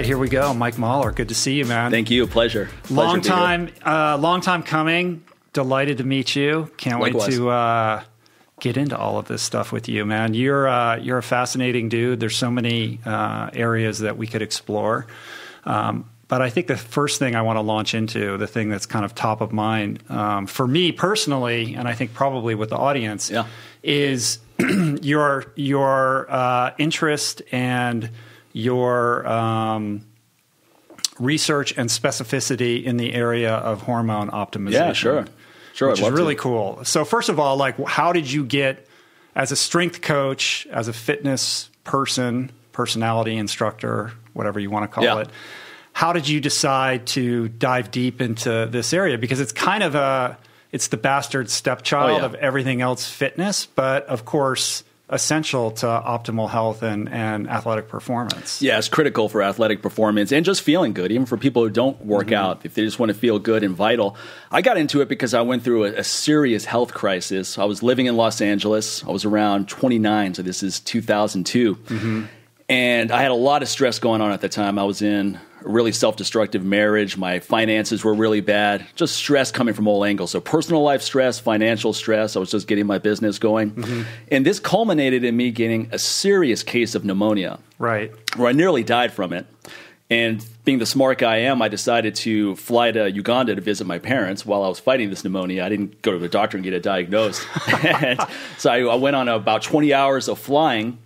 right, here we go. Mike Mahler, good to see you, man. Thank you. Pleasure long time coming. Delighted to meet you. Can't Likewise. Wait to get into all of this stuff with you, man. You're a fascinating dude. There's so many areas that we could explore. But I think the first thing I want to launch into, the thing that's kind of top of mind for me personally, and I think probably with the audience, is your interest and your research and specificity in the area of hormone optimization. Yeah, sure. Which is really cool. So first of all, like, how did you get, as a strength coach, as a fitness person, personality instructor, whatever you want to call it, how did you decide to dive deep into this area? Because it's kind of it's the bastard stepchild of everything else fitness, but of course essential to optimal health and athletic performance. Yeah, it's critical for athletic performance and just feeling good, even for people who don't work out, if they just want to feel good and vital. I got into it because I went through a serious health crisis. I was living in Los Angeles. I was around 29, so this is 2002. And I had a lot of stress going on at the time. I was in a really self-destructive marriage. My finances were really bad. Just stress coming from all angles. So personal life stress, financial stress. I was just getting my business going. And this culminated in me getting a serious case of pneumonia. Right. Where I nearly died from it. And being the smart guy I am, I decided to fly to Uganda to visit my parents while I was fighting this pneumonia. I didn't go to the doctor and get it diagnosed. And so I went on about 20 hours of flying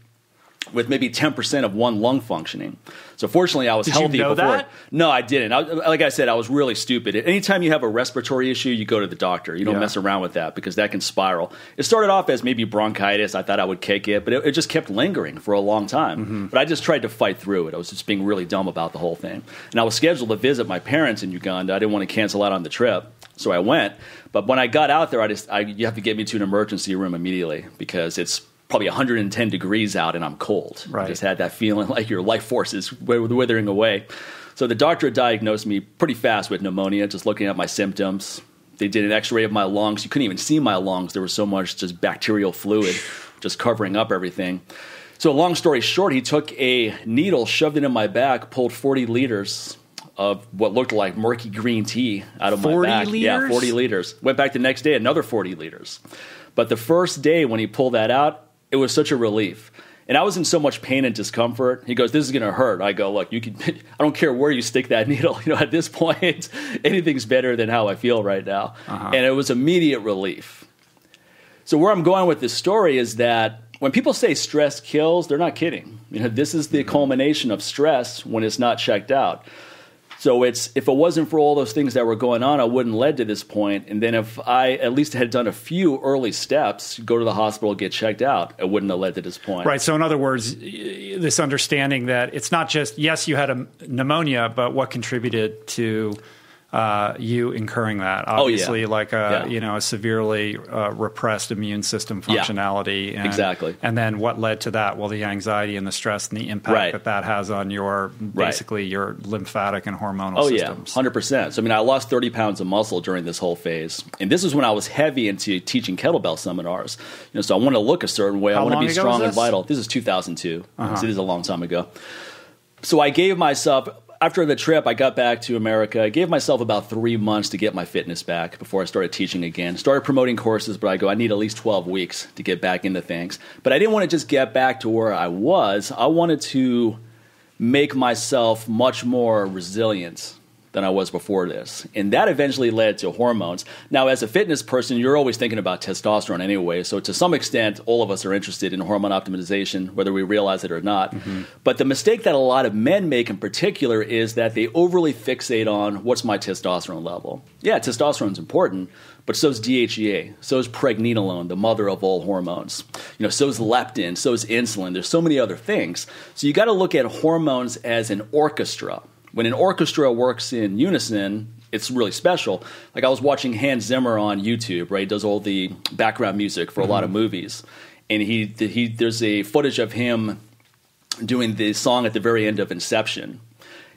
with maybe 10% of one lung functioning. So fortunately, I was healthy before. Did you know that? No, I didn't. Like I said, I was really stupid. Anytime you have a respiratory issue, you go to the doctor. You don't mess around with that because that can spiral. It started off as maybe bronchitis. I thought I would kick it, but it just kept lingering for a long time. But I just tried to fight through it. I was just being really dumb about the whole thing. And I was scheduled to visit my parents in Uganda. I didn't want to cancel out on the trip. So I went. But when I got out there, you have to get me to an emergency room immediately because it's probably 110 degrees out and I'm cold. Right. I just had that feeling like your life force is withering away. So the doctor diagnosed me pretty fast with pneumonia, just looking at my symptoms. They did an x-ray of my lungs. You couldn't even see my lungs. There was so much just bacterial fluid just covering up everything. So long story short, he took a needle, shoved it in my back, pulled 40 liters of what looked like murky green tea out of my back. 40 liters? Yeah, 40 liters. Went back the next day, another 40 liters. But the first day when he pulled that out, it was such a relief. And I was in so much pain and discomfort. He goes, "This is going to hurt." I go, "Look, I don't care where you stick that needle. You know, at this point, anything's better than how I feel right now." And it was immediate relief. So where I'm going with this story is that when people say stress kills, they're not kidding. You know, this is the culmination of stress when it's not checked out. So if it wasn't for all those things that were going on, I wouldn't have led to this point. And then if I at least had done a few early steps, go to the hospital, get checked out, it wouldn't have led to this point. Right. So in other words, this understanding that it's not just, yes, you had a pneumonia, but what contributed to you incurring that? Obviously, like you know, a severely repressed immune system functionality. Yeah, exactly. And then what led to that? Well, the anxiety and the stress and the impact that has on your, basically your lymphatic and hormonal systems. Oh, yeah, 100%. So, I mean, I lost 30 pounds of muscle during this whole phase. And this is when I was heavy into teaching kettlebell seminars. You know, so I want to look a certain way. I want to be strong and vital. This is 2002. So it is a long time ago. So I gave myself... After the trip, I got back to America. I gave myself about 3 months to get my fitness back before I started teaching again. Started promoting courses, but I go, I need at least 12 weeks to get back into things. But I didn't want to just get back to where I was. I wanted to make myself much more resilient than I was before this. And that eventually led to hormones. Now, as a fitness person, you're always thinking about testosterone anyway. So to some extent, all of us are interested in hormone optimization, whether we realize it or not. But the mistake that a lot of men make in particular is that they overly fixate on what's my testosterone level. Yeah, testosterone's important, but so is DHEA, so is pregnenolone, the mother of all hormones. You know, so is leptin, so is insulin. There's so many other things. So you got to look at hormones as an orchestra. When an orchestra works in unison, it's really special. Like I was watching Hans Zimmer on YouTube, right? He does all the background music for a lot of movies. And there's a footage of him doing the song at the very end of Inception.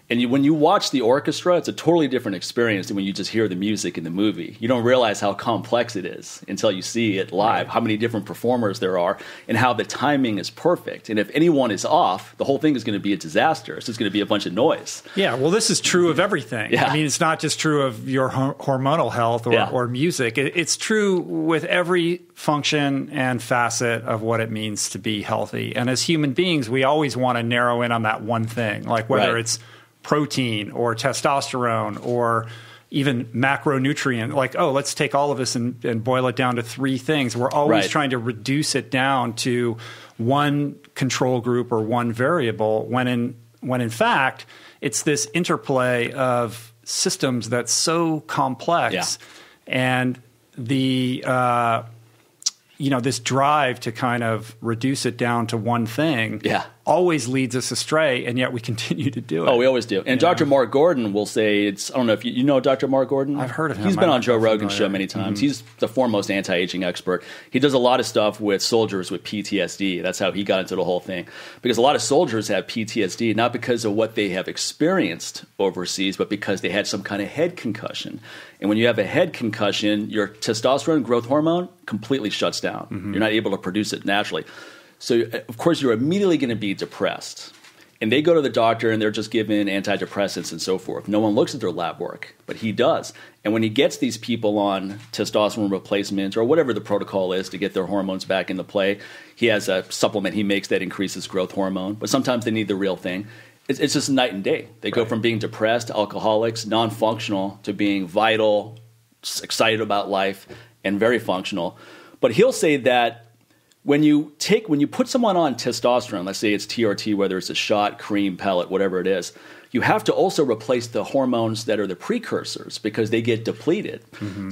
And when you watch the orchestra, it's a totally different experience than when you just hear the music in the movie. You don't realize how complex it is until you see it live, how many different performers there are, and how the timing is perfect. And if anyone is off, the whole thing is going to be a disaster. It's just going to be a bunch of noise. Yeah, well, this is true of everything. Yeah. I mean, it's not just true of your hormonal health or music. It's true with every function and facet of what it means to be healthy. And as human beings, we always want to narrow in on that one thing, like whether it's protein or testosterone or even macronutrient, like, oh, let's take all of this and boil it down to three things. We're always trying to reduce it down to one control group or one variable, when in fact it's this interplay of systems that's so complex, and the you know, this drive to kind of reduce it down to one thing always leads us astray, and yet we continue to do it. Oh, we always do. And Dr. Mark Gordon will say it's – I don't know if you know Dr. Mark Gordon. I've heard of him. He's been on Joe Rogan's show many times. He's the foremost anti-aging expert. He does a lot of stuff with soldiers with PTSD. That's how he got into the whole thing, because a lot of soldiers have PTSD not because of what they have experienced overseas, but because they had some kind of head concussion. And when you have a head concussion, your testosterone growth hormone completely shuts down. You're not able to produce it naturally. So, of course, you're immediately going to be depressed. And they go to the doctor, and they're just given antidepressants and so forth. No one looks at their lab work, but he does. And when he gets these people on testosterone replacements or whatever the protocol is to get their hormones back into play, he has a supplement he makes that increases growth hormone. But sometimes they need the real thing. It's just night and day. They go from being depressed, alcoholics, non-functional, to being vital, excited about life, and very functional. But he'll say that when you put someone on testosterone, let's say it's TRT, whether it's a shot, cream, pellet, whatever it is, you have to also replace the hormones that are the precursors because they get depleted.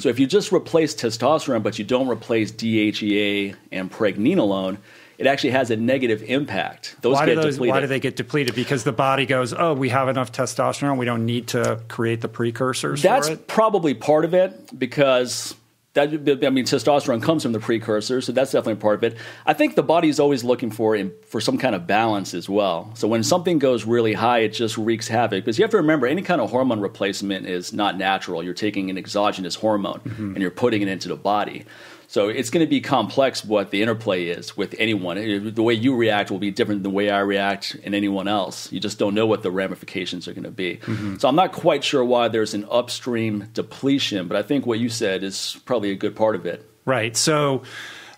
So if you just replace testosterone but you don't replace DHEA and pregnenolone, it actually has a negative impact. Why do they get depleted? Because the body goes, oh, we have enough testosterone. We don't need to create the precursors for it? That's probably part of it, because testosterone comes from the precursors, so that's definitely part of it. I think the body is always looking for some kind of balance as well. So when something goes really high, it just wreaks havoc. Because you have to remember, any kind of hormone replacement is not natural. You're taking an exogenous hormone and you're putting it into the body. So it's going to be complex what the interplay is with anyone. The way you react will be different than the way I react and anyone else. You just don't know what the ramifications are going to be. So I'm not quite sure why there's an upstream depletion, but I think what you said is probably a good part of it. Right. So,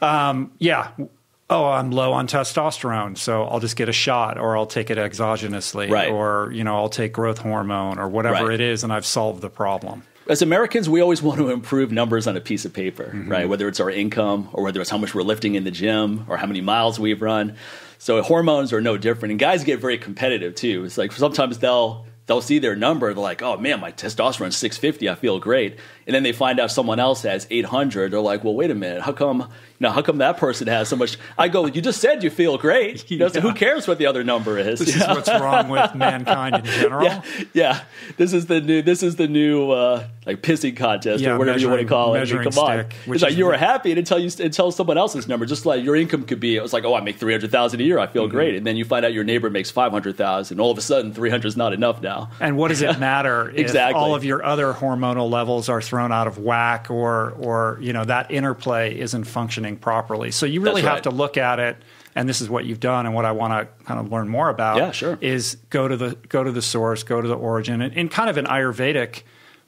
oh, I'm low on testosterone, so I'll just get a shot, or I'll take it exogenously, or I'll take growth hormone or whatever it is, and I've solved the problem. As Americans, we always want to improve numbers on a piece of paper, right? Whether it's our income or whether it's how much we're lifting in the gym or how many miles we've run. So hormones are no different. And guys get very competitive too. It's like sometimes they'll see their number. They're like, oh, man, my testosterone's 650. I feel great. And then they find out someone else has 800. They're like, well, wait a minute. How come that person has so much? I go, you just said you feel great. So who cares what the other number is? This is what's wrong with mankind in general. This is the new like pissing contest or whatever you want to call it. Come on. It's like you were happy until someone else's number. Just like your income could be, it was like, oh, I make $300,000 a year. I feel great. And then you find out your neighbor makes $500,000. All of a sudden, 300 is not enough now. And what does it matter if all of your other hormonal levels are thrown out of whack, or that interplay isn't functioning properly? So you really have to look at it, and this is what you've done, and what I want to kind of learn more about is go to the source, go to the origin, and in kind of an Ayurvedic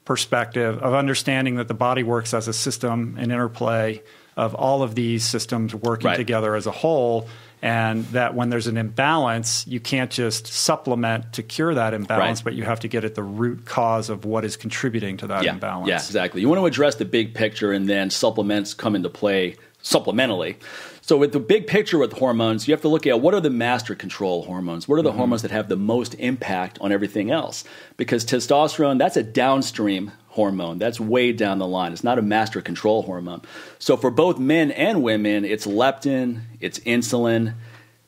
perspective of understanding that the body works as a system, an interplay of all of these systems working together as a whole. And that when there's an imbalance, you can't just supplement to cure that imbalance, but you have to get at the root cause of what is contributing to that imbalance. Yeah, exactly. You want to address the big picture, and then supplements come into play supplementally. So with the big picture with hormones, you have to look at what are the master control hormones? What are the hormones that have the most impact on everything else? Because testosterone, that's a downstream hormone. That's way down the line. It's not a master control hormone. So for both men and women, it's leptin, it's insulin,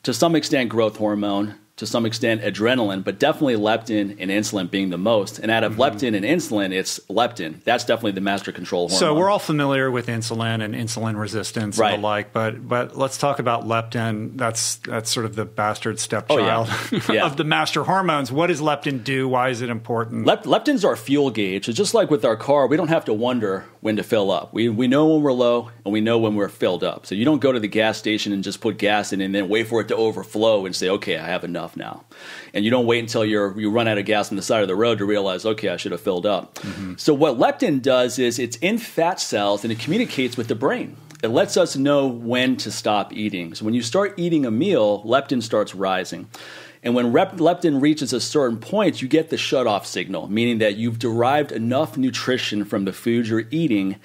to some extent growth hormone, to some extent adrenaline, but definitely leptin and insulin being the most. And out of leptin and insulin, it's leptin. That's definitely the master control hormone. So we're all familiar with insulin and insulin resistance and the like, but let's talk about leptin. That's sort of the bastard stepchild of the master hormones. What does leptin do? Why is it important? Leptin's our fuel gauge. It's just like with our car, we don't have to wonder when to fill up. We know when we're low and we know when we're filled up. So you don't go to the gas station and just put gas in and then wait for it to overflow and say, okay, I have enough now. And you don't wait until you run out of gas on the side of the road to realize, okay, I should have filled up. So what leptin does is it's in fat cells and it communicates with the brain. It lets us know when to stop eating. So when you start eating a meal, leptin starts rising. And when leptin reaches a certain point, you get the shutoff signal, meaning that you've derived enough nutrition from the food you're eating.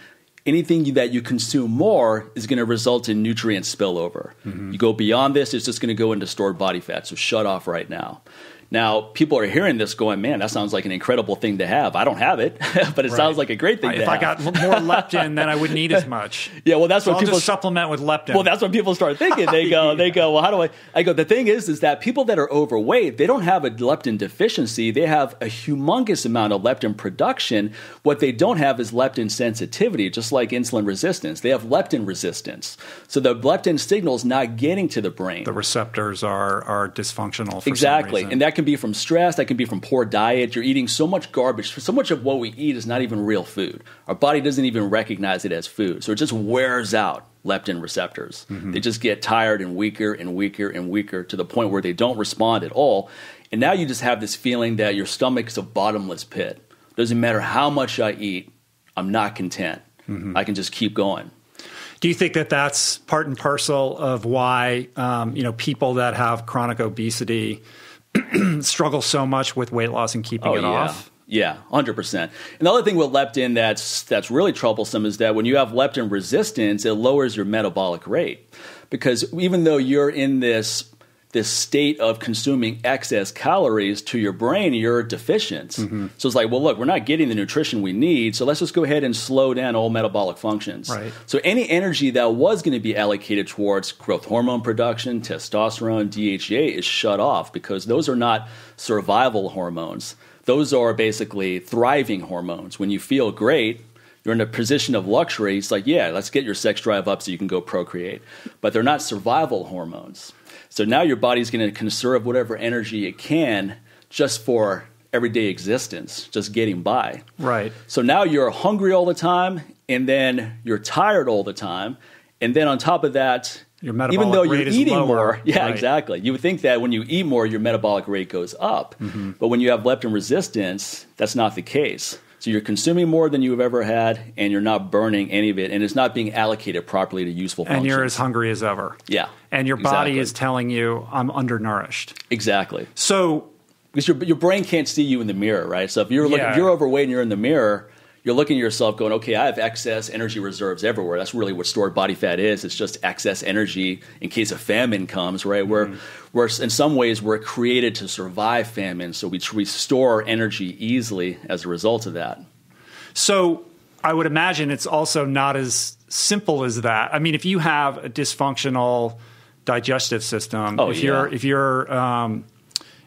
Anything that you consume more is going to result in nutrient spillover. You go beyond this, it's just going to go into stored body fat. So shut off right now. Now, people are hearing this going, man, that sounds like an incredible thing to have. I don't have it, but it sounds like a great thing to have. If I got more leptin, then I wouldn't eat as much. Yeah, well, that's so what I'll people just supplement with leptin. Well, that's what people start thinking. They go, well, how do I go, the thing is that people that are overweight, they don't have a leptin deficiency. They have a humongous amount of leptin production. What they don't have is leptin sensitivity, just like insulin resistance. They have leptin resistance. So the leptin signal is not getting to the brain. The receptors are dysfunctional for some reason. And that can be from stress, that can be from poor diet. You're eating so much garbage. So much of what we eat is not even real food. Our body doesn't even recognize it as food. So it just wears out leptin receptors. They just get tired and weaker and weaker and weaker to the point where they don't respond at all. And now you just have this feeling that your stomach's a bottomless pit. Doesn't matter how much I eat, I'm not content. I can just keep going. Do you think that that's part and parcel of why people that have chronic obesity struggle so much with weight loss and keeping it off? Yeah, 100%. And the other thing with leptin that's really troublesome is that when you have leptin resistance, it lowers your metabolic rate. Because even though you're in this state of consuming excess calories, to your brain, you're deficient. So it's like, well, look, we're not getting the nutrition we need, so let's just go ahead and slow down all metabolic functions. So any energy that was going to be allocated towards growth hormone production, testosterone, DHEA is shut off because those are not survival hormones. Those are basically thriving hormones. When you feel great, you're in a position of luxury. It's like, yeah, let's get your sex drive up so you can go procreate. But they're not survival hormones. So now your body's going to conserve whatever energy it can just for everyday existence, just getting by. So now you're hungry all the time, and then you're tired all the time, and then on top of that, your metabolic rate is lower. Exactly. You would think that when you eat more, your metabolic rate goes up. But when you have leptin resistance, that's not the case. So you're consuming more than you've ever had, and you're not burning any of it, and it's not being allocated properly to useful functions. And you're as hungry as ever. And your body is telling you, I'm undernourished. So because your brain can't see you in the mirror, right? So if you're looking, if you're overweight and you're in the mirror, you're looking at yourself going, okay, I have excess energy reserves everywhere. That's really what stored body fat is. It's just excess energy in case a famine comes, right? We're in some ways, we're created to survive famine. So we store energy easily as a result of that. So I would imagine it's also not as simple as that. I mean, if you have a dysfunctional digestive system, if your gut,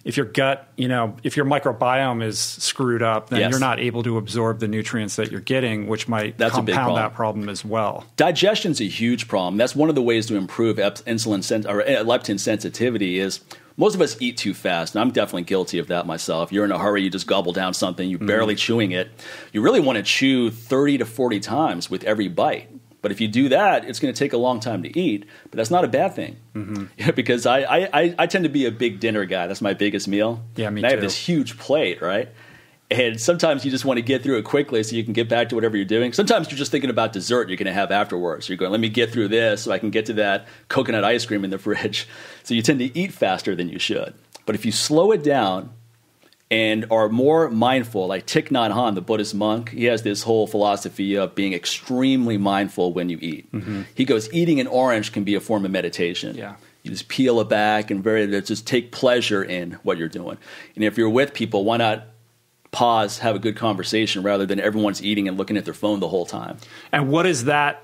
if your microbiome is screwed up, then you're not able to absorb the nutrients that you're getting, which might compound that problem as well. Digestion's a huge problem. That's one of the ways to improve leptin sensitivity is most of us eat too fast, and I'm definitely guilty of that myself. You're in a hurry, you just gobble down something, you're barely chewing it. You really want to chew 30 to 40 times with every bite. But if you do that, it's going to take a long time to eat, but that's not a bad thing. Because I tend to be a big dinner guy. That's my biggest meal. Yeah, me too. I have this huge plate, right? And sometimes you just want to get through it quickly so you can get back to whatever you're doing. Sometimes you're just thinking about dessert you're going to have afterwards. You're going, let me get through this so I can get to that coconut ice cream in the fridge. So you tend to eat faster than you should. But if you slow it down and are more mindful, like Thich Nhat Hanh, the Buddhist monk, he has this whole philosophy of being extremely mindful when you eat. He goes, eating an orange can be a form of meditation. You just peel it back and just take pleasure in what you're doing. And if you're with people, why not pause, have a good conversation rather than everyone's eating and looking at their phone the whole time? And what is that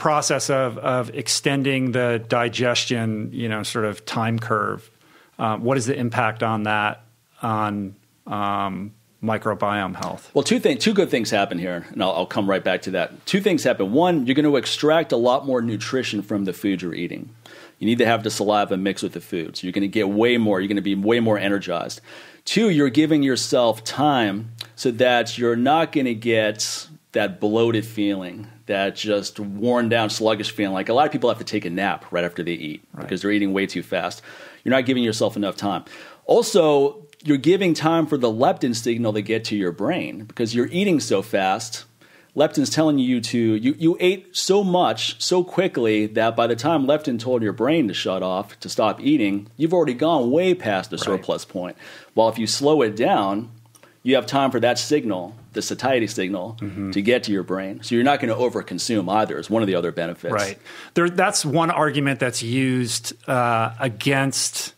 process of extending the digestion, sort of time curve? What is the impact on that, on microbiome health? Well, two good things happen here, and I'll come right back to that. Two things happen. One, you're going to extract a lot more nutrition from the food you're eating. You need to have the saliva mixed with the food. So you're going to get way more. You're going to be way more energized. Two, you're giving yourself time so that you're not going to get that bloated feeling, that just worn down, sluggish feeling. Like a lot of people have to take a nap right after they eat because they're eating way too fast. You're not giving yourself enough time. Also, you're giving time for the leptin signal to get to your brain because you're eating so fast. Leptin's telling you to, you ate so much so quickly that by the time leptin told your brain to shut off, to stop eating, you've already gone way past the surplus point. Well, if you slow it down, you have time for that signal, the satiety signal, to get to your brain. So you're not going to overconsume either is one of the other benefits. Right. That's one argument that's used against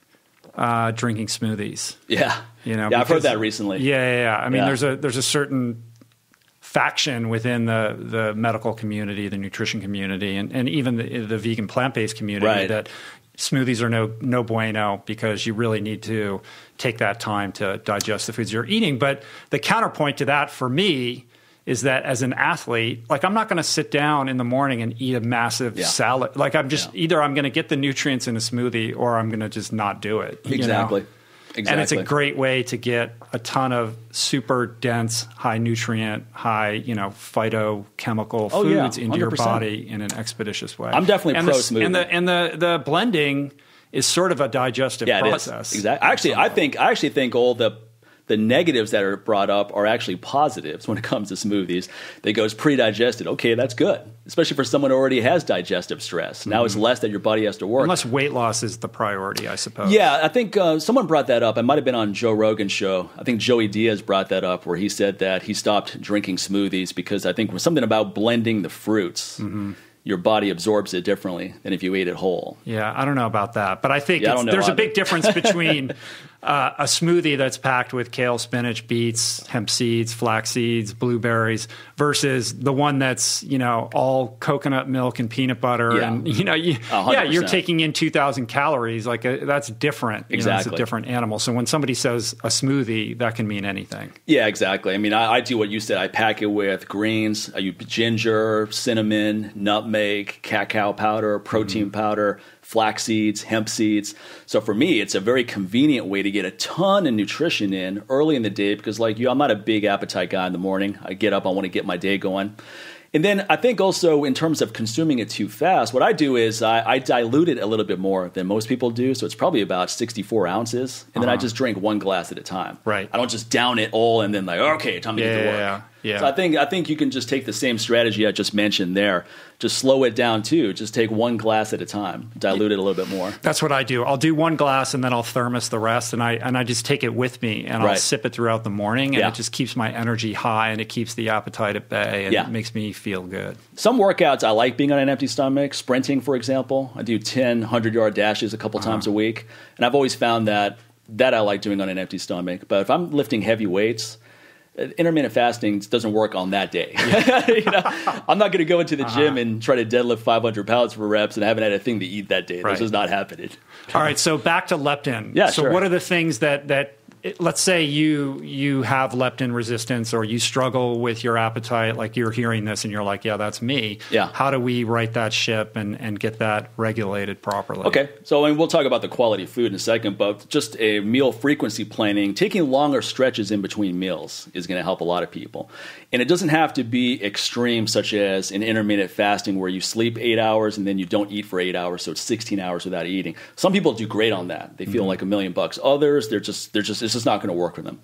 drinking smoothies. Yeah. You know, I've heard that recently. Yeah. I mean, there's a certain faction within the medical community, the nutrition community, and even the vegan plant-based community that smoothies are no bueno because you really need to take that time to digest the foods you're eating. But the counterpoint to that for me is that as an athlete, like I'm not going to sit down in the morning and eat a massive salad. Like I'm just either I'm going to get the nutrients in a smoothie or I'm going to just not do it. Exactly. You know? Exactly. And it's a great way to get a ton of super dense, high nutrient, high, you know, phytochemical foods into your body in an expeditious way. I'm definitely pro smoothie. And the blending is sort of a digestive process. Exactly. Actually, I actually think all the negatives that are brought up are actually positives when it comes to smoothies. They go, it's pre-digested. Okay, that's good, especially for someone who already has digestive stress. Now it's less that your body has to work. Unless weight loss is the priority, I suppose. Yeah, I think someone brought that up. It might have been on Joe Rogan's show. I think Joey Diaz brought that up where he said that he stopped drinking smoothies because I think something about blending the fruits. Your body absorbs it differently than if you eat it whole. Yeah, I don't know about that. But I think there's a big difference between a smoothie that's packed with kale, spinach, beets, hemp seeds, flax seeds, blueberries versus the one that's, you know, all coconut milk and peanut butter. Yeah. And, you know, you're taking in 2,000 calories. Like that's different. Exactly. You know, it's a different animal. So when somebody says a smoothie, that can mean anything. Yeah, exactly. I mean, I do what you said. I pack it with greens. I use ginger, cinnamon, nutmeg, cacao powder, protein powder, flax seeds, hemp seeds. So for me, it's a very convenient way to get a ton of nutrition in early in the day because like you, I'm not a big appetite guy in the morning. I get up, I want to get my day going. And then I think also in terms of consuming it too fast, what I do is I dilute it a little bit more than most people do. So it's probably about 64 ounces. And then I just drink one glass at a time. Right. I don't just down it all and then like, okay, time to get to work. Yeah. So I think you can just take the same strategy I just mentioned there. Just slow it down too. Just take one glass at a time. Dilute it a little bit more. That's what I do. I'll do one glass and then I'll thermos the rest, and I just take it with me and I'll sip it throughout the morning, and it just keeps my energy high and it keeps the appetite at bay, and it makes me feel good. Some workouts I like being on an empty stomach. Sprinting, for example. I do 10 100-yard dashes a couple times a week, and I've always found that I like doing on an empty stomach. But if I'm lifting heavy weights, intermittent fasting doesn't work on that day. You know, I'm not going to go into the gym and try to deadlift 500 pounds for reps and I haven't had a thing to eat that day. This is not happening. All right, so back to leptin. Yeah, so what are the things that let's say you have leptin resistance or you struggle with your appetite, like you're hearing this and you're like, yeah, that's me. Yeah. How do we right that ship and get that regulated properly? Okay. So we'll talk about the quality of food in a second, but just a meal frequency planning, taking longer stretches in between meals is going to help a lot of people. And it doesn't have to be extreme, such as an intermittent fasting where you sleep 8 hours and then you don't eat for 8 hours. So it's 16 hours without eating. Some people do great on that. They feel like $1,000,000. Others, it's just not going to work for them.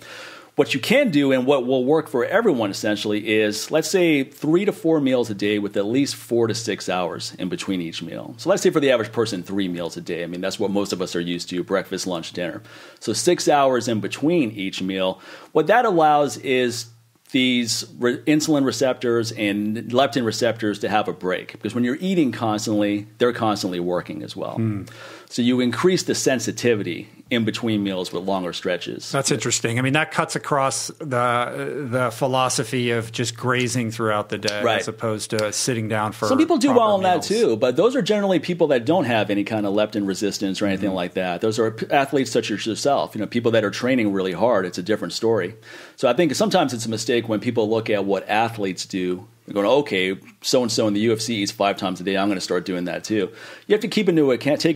What you can do and what will work for everyone essentially is, let's say, 3 to 4 meals a day with at least 4 to 6 hours in between each meal. So let's say for the average person, 3 meals a day. I mean, that's what most of us are used to, breakfast, lunch, dinner. So 6 hours in between each meal. What that allows is these insulin receptors and leptin receptors to have a break, because when you're eating constantly, they're constantly working as well. Mm. So you increase the sensitivity in between meals with longer stretches. That's interesting. I mean, that cuts across the philosophy of just grazing throughout the day, right, as opposed to sitting down for some people do well on that too, but those are generally people that don't have any kind of leptin resistance or anything like that. Those are athletes such as yourself, you know, people that are training really hard. It's a different story. So I think sometimes it's a mistake when people look at what athletes do. They're going, okay, so-and-so in the UFC eats 5 times a day. I'm going to start doing that too. You have to take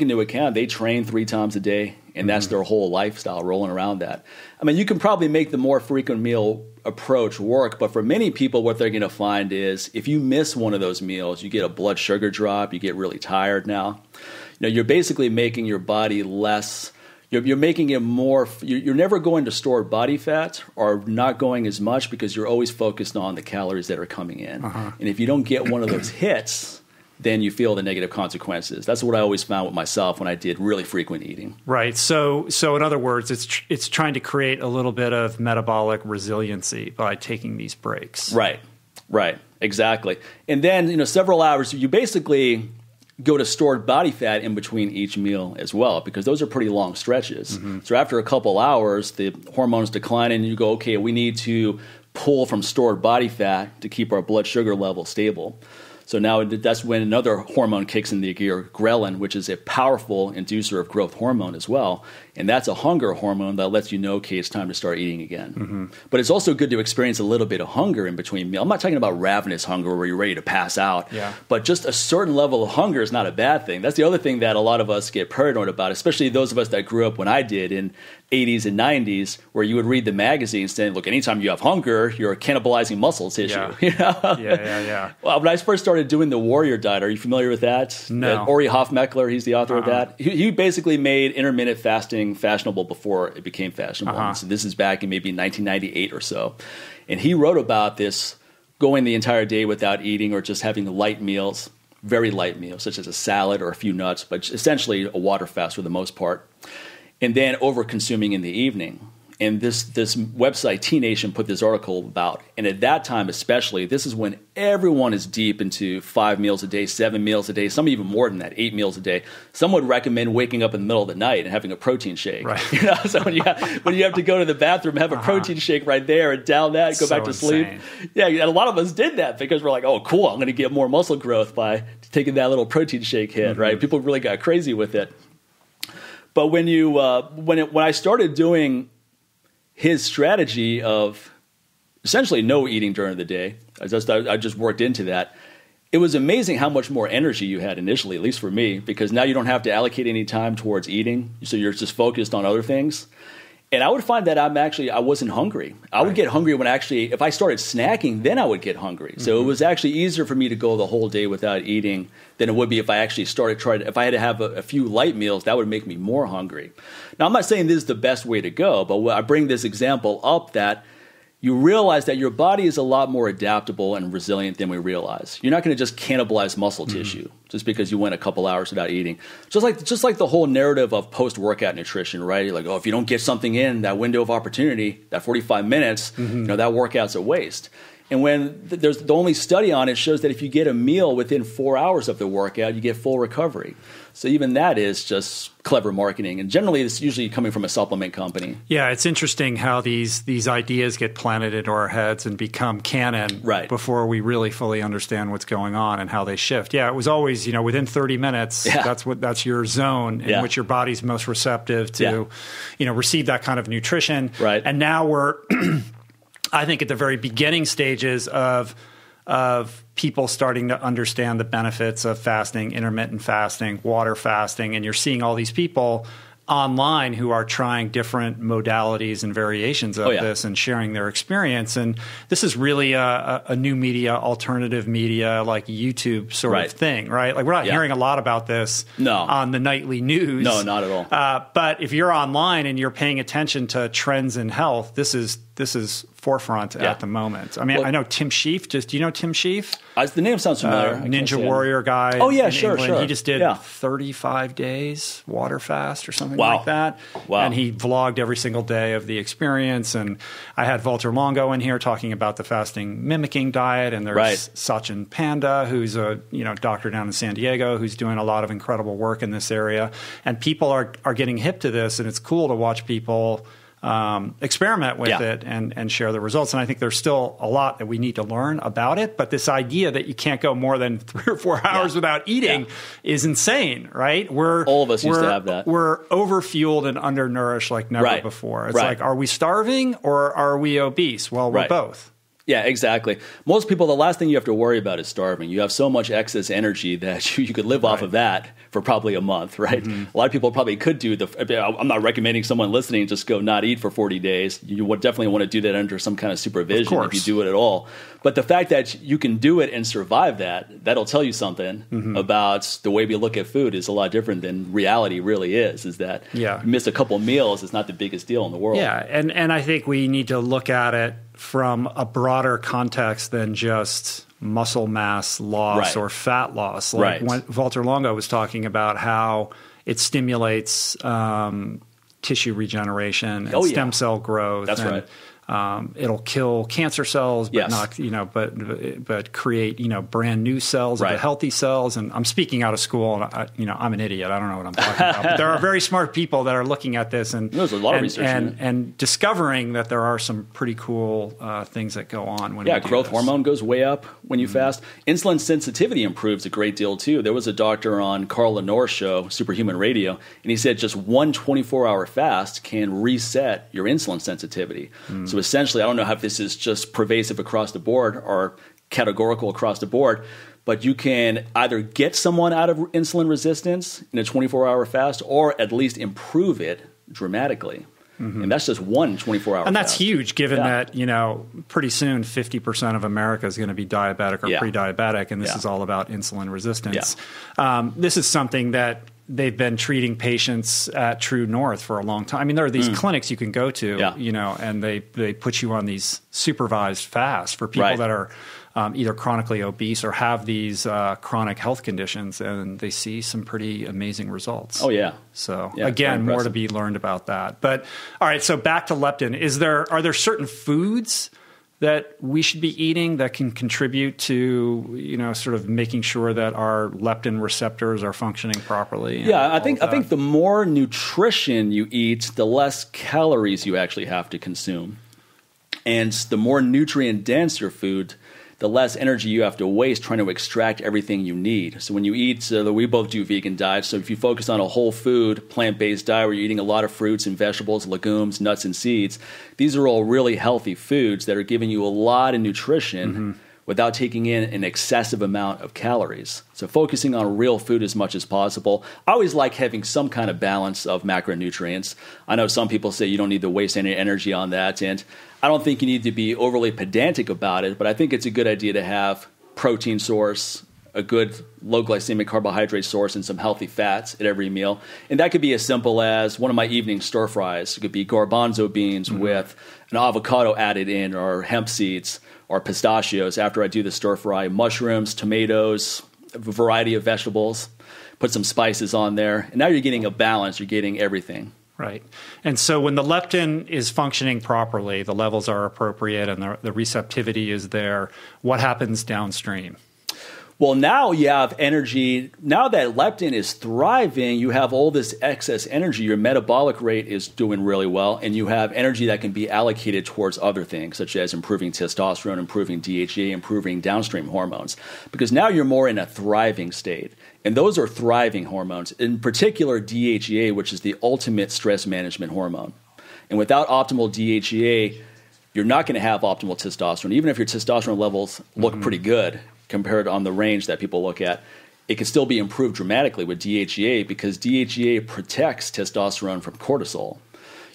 into account they train 3 times a day, and that's their whole lifestyle rolling around that. I mean, you can probably make the more frequent meal approach work, but for many people, what they're going to find is if you miss one of those meals, you get a blood sugar drop, you get really tired now. You know, you're basically making your body less... You're making it more, you're never going to store body fat or not going as much because you're always focused on the calories that are coming in. And if you don't get one of those hits, then you feel the negative consequences. That's what I always found with myself when I did really frequent eating. Right. So in other words, it's trying to create a little bit of metabolic resiliency by taking these breaks. Right. Right. Exactly. And then, you know, several hours, you basically go to stored body fat in between each meal as well, because those are pretty long stretches. So after a couple hours, the hormones decline and you go, okay, we need to pull from stored body fat to keep our blood sugar level stable. So now that's when another hormone kicks into gear, ghrelin, which is a powerful inducer of growth hormone as well. And that's a hunger hormone that lets you know, okay, it's time to start eating again. But it's also good to experience a little bit of hunger in between meals. I'm not talking about ravenous hunger where you're ready to pass out, but just a certain level of hunger is not a bad thing. That's the other thing that a lot of us get paranoid about, especially those of us that grew up when I did in 80s and 90s, where you would read the magazines saying, look, anytime you have hunger, you're cannibalizing muscle tissue. You know? Well, when I first started doing the warrior diet, are you familiar with that? No. Ori Hofmeckler, he's the author of that. He basically made intermittent fasting fashionable before it became fashionable. So this is back in maybe 1998 or so. And he wrote about this going the entire day without eating or just having light meals, very light meals, such as a salad or a few nuts, but essentially a water fast for the most part. And then over consuming in the evening. And this website, T Nation, put this article about. And at that time especially, this is when everyone is deep into 5 meals a day, 7 meals a day, some even more than that, 8 meals a day. Some would recommend waking up in the middle of the night and having a protein shake. Right. You know? So when you have to go to the bathroom, have a protein shake right there and down that, go back to sleep. Yeah, and a lot of us did that because we're like, oh, cool, I'm going to get more muscle growth by taking that little protein shake hit, right? People really got crazy with it. But when you when I started doing his strategy of essentially no eating during the day, I just worked into that. It was amazing how much more energy you had initially, at least for me, because now you don't have to allocate any time towards eating, so you're just focused on other things. And I would find that I wasn't hungry. I would get hungry when if I started snacking, then I would get hungry. So it was actually easier for me to go the whole day without eating than it would be if I actually if I had to have a few light meals, that would make me more hungry. Now, I'm not saying this is the best way to go, but I bring this example up that you realize that your body is a lot more adaptable and resilient than we realize. You're not going to just cannibalize muscle tissue just because you went a couple hours without eating. Just like the whole narrative of post-workout nutrition, right? You're like, oh, if you don't get something in that window of opportunity, that 45 minutes, you know, that workout's a waste. And when there's the only study on it shows that if you get a meal within 4 hours of the workout, you get full recovery. So even that is just clever marketing. And generally, it's usually coming from a supplement company. Yeah, it's interesting how these ideas get planted into our heads and become canon before we really fully understand what's going on and how they shift. Yeah, it was always, you know, within 30 minutes, that's your zone in which your body's most receptive to, you know, receive that kind of nutrition. Right. And now we're... I think at the very beginning stages of people starting to understand the benefits of fasting, intermittent fasting, water fasting, and you're seeing all these people online who are trying different modalities and variations of this and sharing their experience. And this is really a new media, alternative media, like YouTube sort of thing, right? Like we're not hearing a lot about this on the nightly news. No, not at all. But if you're online and you're paying attention to trends in health, this is – this is forefront at the moment. I mean, I know Tim Sheaf. Do you know Tim Sheaf? The name sounds familiar. Ninja warrior guy. Oh yeah, sure. He just did 35 days water fast or something like that. Wow. And he vlogged every single day of the experience. And I had Walter Longo in here talking about the fasting mimicking diet. And there's Sachin Panda, who's a doctor down in San Diego, who's doing a lot of incredible work in this area. And people are getting hip to this, and it's cool to watch people experiment with it and share the results. And I think there's still a lot that we need to learn about it. But this idea that you can't go more than 3 or 4 hours without eating is insane, right? All of us used to have that. We're overfueled and undernourished like never before. It's like, are we starving or are we obese? Well, we're both. Yeah, exactly. Most people, the last thing you have to worry about is starving. You have so much excess energy that you could live off of that for probably a month, right? Mm-hmm. A lot of people probably could do I'm not recommending someone listening just go not eat for 40 days. You would definitely want to do that under some kind of supervision if you do it at all. But the fact that you can do it and survive that, that'll tell you something about the way we look at food is a lot different than reality really is that you miss a couple meals, it's not the biggest deal in the world. Yeah, and I think we need to look at it from a broader context than just muscle mass loss or fat loss. Like when Walter Longo was talking about how it stimulates tissue regeneration and stem cell growth. That's right. It'll kill cancer cells, but not, but create, brand new cells, the healthy cells. And I'm speaking out of school and I'm an idiot. I don't know what I'm talking about, but there are very smart people that are looking at this and there's a lot of research and discovering that there are some pretty cool, things that go on when we do growth hormone goes way up when you fast. Insulin sensitivity improves a great deal too. There was a doctor on Carl Lenore's show, Superhuman Radio, and he said just one 24-hour fast can reset your insulin sensitivity. So essentially, I don't know if this is just pervasive across the board or categorical across the board, but you can either get someone out of insulin resistance in a 24-hour fast or at least improve it dramatically. And that's just one 24-hour And that's huge given that, pretty soon 50% of America is going to be diabetic or pre-diabetic, and this is all about insulin resistance. This is something that they've been treating patients at True North for a long time. I mean, there are these clinics you can go to, and they put you on these supervised fasts for people that are either chronically obese or have these chronic health conditions, and they see some pretty amazing results. So again, more to be learned about that. But all right, so back to leptin. Are there certain foods that we should be eating that can contribute to, sort of making sure that our leptin receptors are functioning properly? Yeah, I think the more nutrition you eat, the less calories you actually have to consume. And the more nutrient dense your food, the less energy you have to waste trying to extract everything you need. So when you eat, we both do vegan diets. So if you focus on a whole food, plant-based diet where you're eating a lot of fruits and vegetables, legumes, nuts and seeds, these are all really healthy foods that are giving you a lot of nutrition without taking in an excessive amount of calories. So focusing on real food as much as possible. I always like having some kind of balance of macronutrients. I know some people say you don't need to waste any energy on that, and I don't think you need to be overly pedantic about it, but I think it's a good idea to have protein source, a good low glycemic carbohydrate source, and some healthy fats at every meal. And that could be as simple as one of my evening stir fries. It could be garbanzo beans with an avocado added in, or hemp seeds, or pistachios after I do the stir fry, mushrooms, tomatoes, a variety of vegetables, put some spices on there. And now you're getting a balance. You're getting everything. Right. And so when the leptin is functioning properly, the levels are appropriate and the receptivity is there, what happens downstream? Well, now you have energy. Now that leptin is thriving, you have all this excess energy. Your metabolic rate is doing really well, and you have energy that can be allocated towards other things, such as improving testosterone, improving DHEA, improving downstream hormones, because now you're more in a thriving state. And those are thriving hormones, in particular DHEA, which is the ultimate stress management hormone. And without optimal DHEA, you're not going to have optimal testosterone. Even if your testosterone levels look pretty good compared on the range that people look at, it can still be improved dramatically with DHEA because DHEA protects testosterone from cortisol.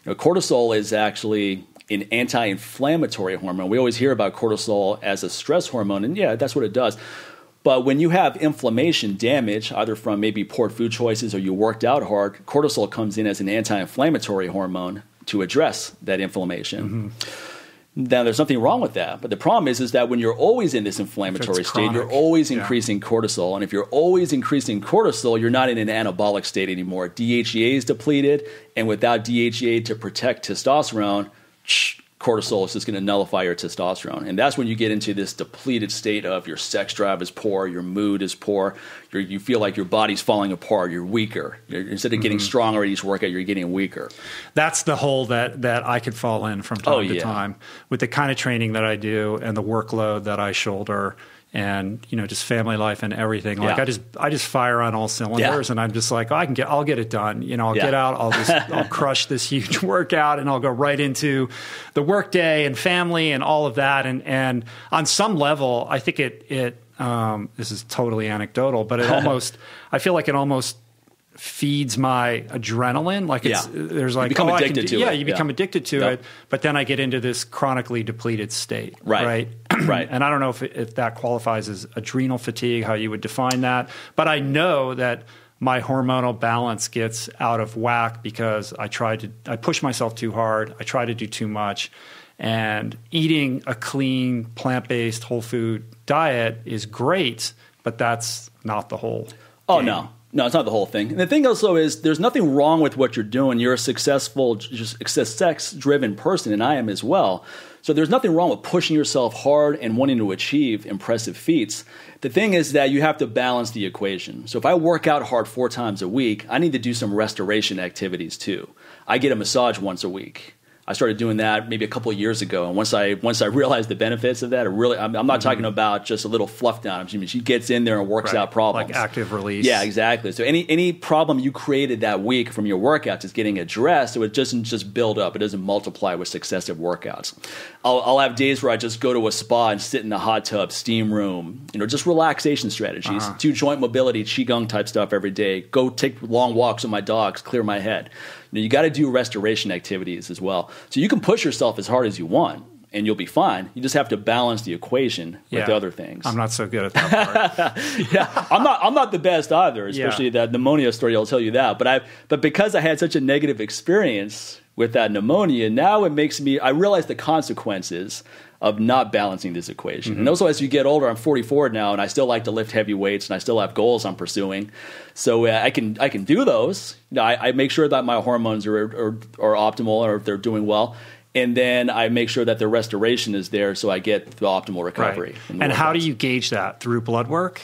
Cortisol is actually an anti-inflammatory hormone. We always hear about cortisol as a stress hormone, and yeah, that's what it does. But when you have inflammation damage, either from maybe poor food choices or you worked out hard, cortisol comes in as an anti-inflammatory hormone to address that inflammation. Now, there's nothing wrong with that, but the problem is that when you're always in this inflammatory state, you're always increasing cortisol, and if you're always increasing cortisol, you're not in an anabolic state anymore. DHEA is depleted, and without DHEA to protect testosterone, cortisol is just going to nullify your testosterone, and that's when you get into this depleted state of your sex drive is poor, your mood is poor, you feel like your body's falling apart, you're weaker. Instead of getting stronger at each workout, you're getting weaker. That's the hole that I could fall in from time to time with the kind of training that I do and the workload that I shoulder, and just family life and everything. Like I just fire on all cylinders, and I'm just like, oh, I'll get it done. I'll get out, I'll crush this huge workout, and I'll go right into the workday and family and all of that. And on some level, I think it this is totally anecdotal, but it almost I feel like it almost feeds my adrenaline. Like it's there's like, you become addicted to it. Yeah, you become addicted to it. But then I get into this chronically depleted state. Right. Right. And I don't know if that qualifies as adrenal fatigue, how you would define that. But I know that my hormonal balance gets out of whack because I push myself too hard. I try to do too much. And eating a clean, plant-based, whole food diet is great, but that's not the whole game. No, it's not the whole thing. And the thing also is there's nothing wrong with what you're doing. You're a successful, success-driven person, and I am as well. So there's nothing wrong with pushing yourself hard and wanting to achieve impressive feats. The thing is that you have to balance the equation. So if I work out hard 4 times a week, I need to do some restoration activities too. I get a massage once a week. I started doing that maybe a couple of years ago, and once I realized the benefits of that, I'm not talking about just a little fluff down. I mean, she gets in there and works out problems, like active release. Yeah, exactly. So any problem you created that week from your workouts is getting addressed, so it doesn't just build up. It doesn't multiply with successive workouts. I'll have days where I just go to a spa and sit in the hot tub, steam room, just relaxation strategies, do joint mobility, qigong type stuff every day. Go take long walks with my dogs, clear my head. You got to do restoration activities as well. So you can push yourself as hard as you want, and you'll be fine. You just have to balance the equation with the other things. I'm not so good at that part. I'm not the best either, especially that pneumonia story. I'll tell you that. But because I had such a negative experience with that pneumonia, now it makes me. I realize the consequences of not balancing this equation. And also as you get older, I'm 44 now, and I still like to lift heavy weights, and I still have goals I'm pursuing. So I can do those. I make sure that my hormones are optimal, or they're doing well. And then I make sure that the restoration is there, so I get the optimal recovery. And how do you gauge that? Through blood work?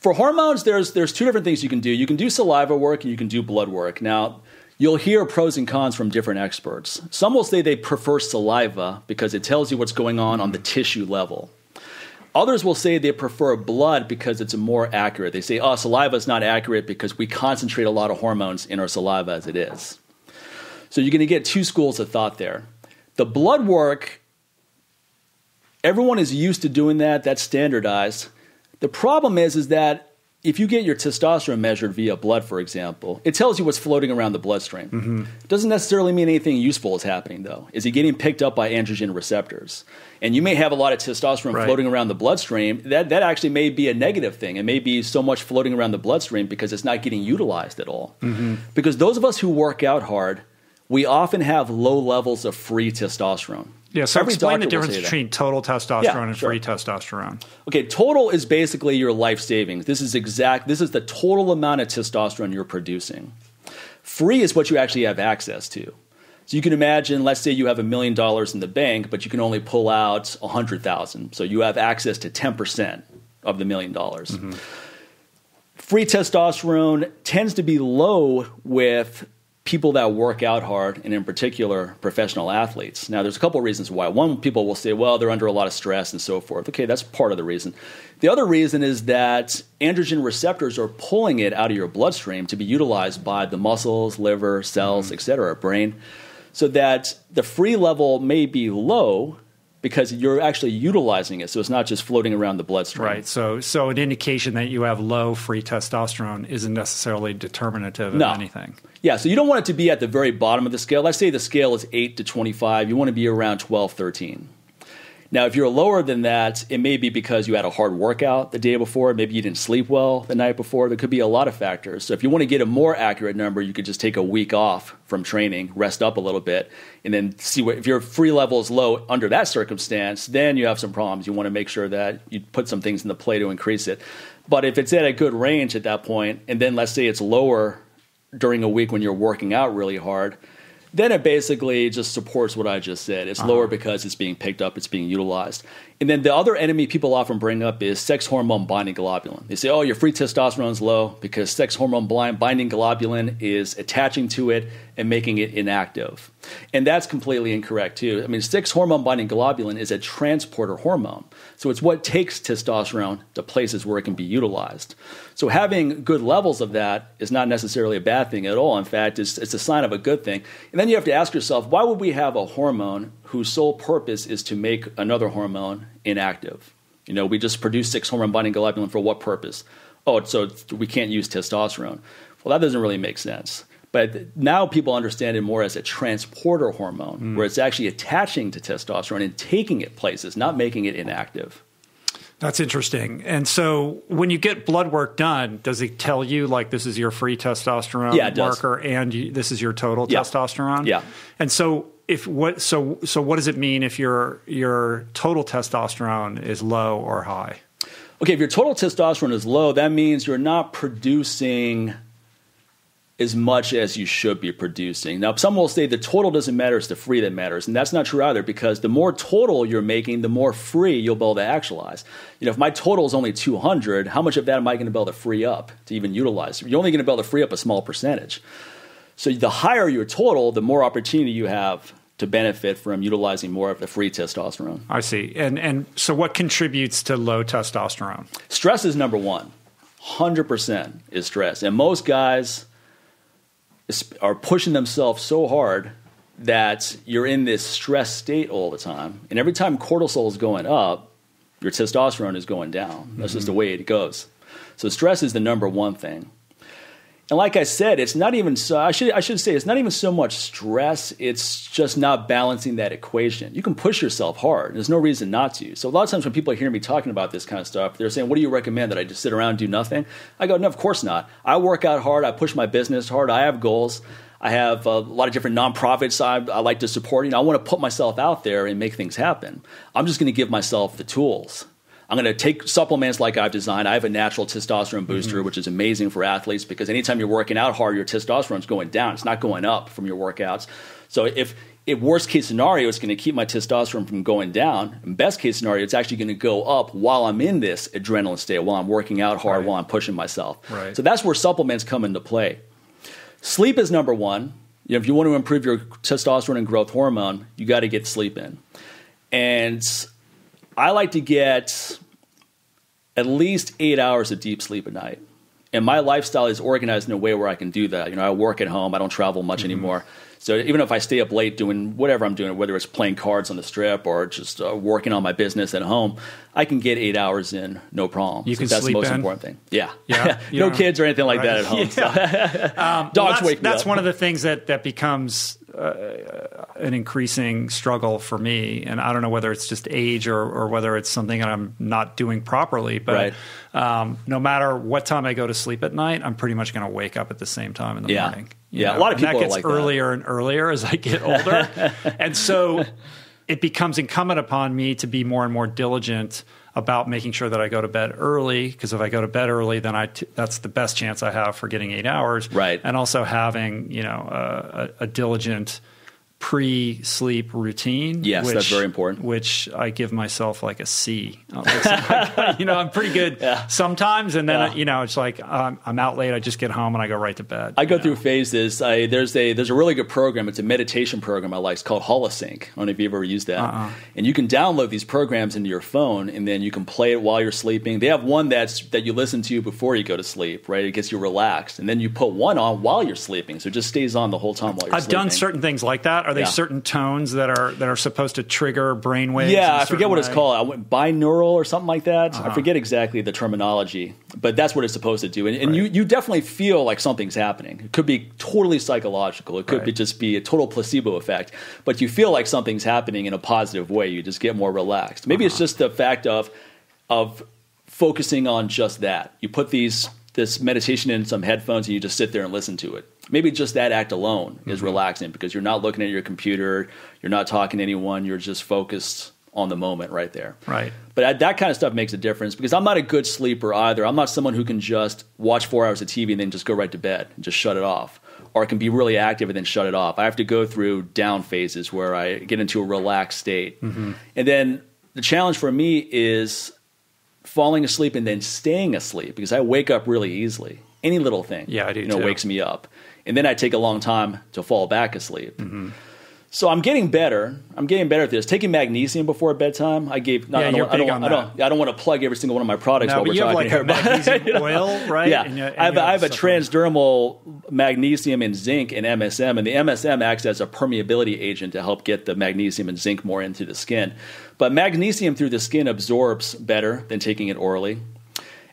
For hormones, there's 2 different things you can do. You can do saliva work, and you can do blood work. Now, you'll hear pros and cons from different experts. Some will say they prefer saliva because it tells you what's going on the tissue level. Others will say they prefer blood because it's more accurate. They say, oh, saliva is not accurate because we concentrate a lot of hormones in our saliva as it is. So you're going to get 2 schools of thought there. The blood work, everyone is used to doing that. That's standardized. The problem is that if you get your testosterone measured via blood, for example, it tells you what's floating around the bloodstream. It doesn't necessarily mean anything useful is happening, though. Is it getting picked up by androgen receptors? And you may have a lot of testosterone floating around the bloodstream. That actually may be a negative thing. It may be so much floating around the bloodstream because it's not getting utilized at all. Because those of us who work out hard, we often have low levels of free testosterone. Yeah, so explain the difference between total testosterone and free testosterone. Okay, total is basically your life savings. This is the total amount of testosterone you're producing. Free is what you actually have access to. So you can imagine, let's say you have $1 million in the bank, but you can only pull out 100,000. So you have access to 10% of the $1 million. Free testosterone tends to be low with people that work out hard, and in particular, professional athletes. Now, there's a couple of reasons why. One, people will say, well, they're under a lot of stress and so forth. Okay, that's part of the reason. The other reason is that androgen receptors are pulling it out of your bloodstream to be utilized by the muscles, liver, cells, et cetera, brain, so that the free level may be low because you're actually utilizing it, so it's not just floating around the bloodstream. Right, so an indication that you have low free testosterone isn't necessarily determinative of anything. Yeah, so you don't want it to be at the very bottom of the scale. Let's say the scale is 8 to 25. You want to be around 12, 13. Now, if you're lower than that, it may be because you had a hard workout the day before. Maybe you didn't sleep well the night before. There could be a lot of factors. So if you want to get a more accurate number, you could just take a week off from training, rest up a little bit, and then see what, if your free level is low under that circumstance, then you have some problems. You want to make sure that you put some things in the play to increase it. But if it's at a good range at that point, and then let's say it's lower during a week when you're working out really hard, then it basically just supports what I just said. It's lower because it's being picked up, it's being utilized. And then the other enemy people often bring up is sex hormone binding globulin. They say, oh, your free testosterone's low because sex hormone binding globulin is attaching to it and making it inactive. And that's completely incorrect too. I mean, sex hormone binding globulin is a transporter hormone. So it's what takes testosterone to places where it can be utilized. So having good levels of that is not necessarily a bad thing at all. In fact, it's a sign of a good thing. And then you have to ask yourself, why would we have a hormone whose sole purpose is to make another hormone inactive? You know, we just produce sex hormone binding globulin for what purpose? Oh, so we can't use testosterone. Well, that doesn't really make sense. But now people understand it more as a transporter hormone, where it's actually attaching to testosterone and taking it places, not making it inactive. That's interesting. And so when you get blood work done, does it tell you, like, this is your free testosterone marker and this is your total testosterone? Yeah. And so what does it mean if your total testosterone is low or high? Okay, if your total testosterone is low, that means you're not producing as much as you should be producing. Now, some will say the total doesn't matter, it's the free that matters. And that's not true either, because the more total you're making, the more free you'll be able to actualize. You know, if my total is only 200, how much of that am I going to be able to free up to even utilize? You're only going to be able to free up a small percentage. So the higher your total, the more opportunity you have to benefit from utilizing more of the free testosterone. I see. And so what contributes to low testosterone? Stress is number one. 100% is stress. And most guys are pushing themselves so hard that you're in this stress state all the time. And every time cortisol is going up, your testosterone is going down. That's just the way it goes. So stress is the number one thing. And like I said, it's not even so, I should say it's not even so much stress. It's just not balancing that equation. You can push yourself hard. There's no reason not to. So a lot of times when people hear me talking about this kind of stuff, they're saying, what do you recommend, that I just sit around and do nothing? I go, no, of course not. I work out hard. I push my business hard. I have goals. I have a lot of different nonprofits I like to support. You know, I want to put myself out there and make things happen. I'm just going to give myself the tools. I'm going to take supplements like I've designed. I have a natural testosterone booster, which is amazing for athletes, because anytime you're working out hard, your testosterone's going down. It's not going up from your workouts. So if worst case scenario, it's going to keep my testosterone from going down. And best case scenario, it's actually going to go up while I'm in this adrenaline state, while I'm working out hard, while I'm pushing myself. Right. So that's where supplements come into play. Sleep is number one. You know, if you want to improve your testosterone and growth hormone, you got to get sleep in. And I like to get at least 8 hours of deep sleep a night. And my lifestyle is organized in a way where I can do that. You know, I work at home. I don't travel much anymore. So even if I stay up late doing whatever I'm doing, whether it's playing cards on the strip or just working on my business at home, I can get 8 hours in, no problem. You can sleep in? That's the most important thing. Yeah. No kids or anything like that at home. Yeah. So. Dogs wake me up. That's one of the things that becomes an increasing struggle for me. And I don't know whether it's just age or whether it's something that I'm not doing properly, but no matter what time I go to sleep at night, I'm pretty much going to wake up at the same time in the morning. You know? A lot of people are like that. That gets earlier and earlier as I get older. And so it becomes incumbent upon me to be more and more diligent about making sure that I go to bed early, because if I go to bed early, then that's the best chance I have for getting 8 hours. Right. And also having, you know, a diligent pre-sleep routine. Yes, that's very important. Which I give myself like a C. You know, I'm pretty good sometimes, and then you know, it's like I'm out late. I just get home and I go right to bed. I go through phases. There's a really good program. It's a meditation program I like. It's called Holosync. I don't know if you've ever used that. And you can download these programs into your phone, and then you can play it while you're sleeping. They have one that you listen to before you go to sleep. Right, it gets you relaxed, and then you put one on while you're sleeping, so it just stays on the whole time while you're sleeping. I've done certain things like that. Are they certain tones that are supposed to trigger brain waves? Yeah, I forget what it's called. I went binaural or something like that. I forget exactly the terminology, but that's what it's supposed to do. And you definitely feel like something's happening. It could be totally psychological. It could just be a total placebo effect, but you feel like something's happening in a positive way. You just get more relaxed. Maybe it's just the fact of focusing on just that. You put this meditation in some headphones and you just sit there and listen to it. Maybe just that act alone is relaxing because you're not looking at your computer, you're not talking to anyone, you're just focused on the moment right there. Right. But that kind of stuff makes a difference because I'm not a good sleeper either. I'm not someone who can just watch 4 hours of TV and then just go right to bed and just shut it off, or I can be really active and then shut it off. I have to go through down phases where I get into a relaxed state. And then the challenge for me is falling asleep and then staying asleep because I wake up really easily. Any little thing too wakes me up. And then I take a long time to fall back asleep. So I'm getting better. I'm getting better at this. Taking magnesium before bedtime. I gave. No, yeah, I don't want to plug every single one of my products. No, but you have like a magnesium oil, right? Yeah, I have a transdermal magnesium and zinc and MSM, and the MSM acts as a permeability agent to help get the magnesium and zinc more into the skin. But magnesium through the skin absorbs better than taking it orally,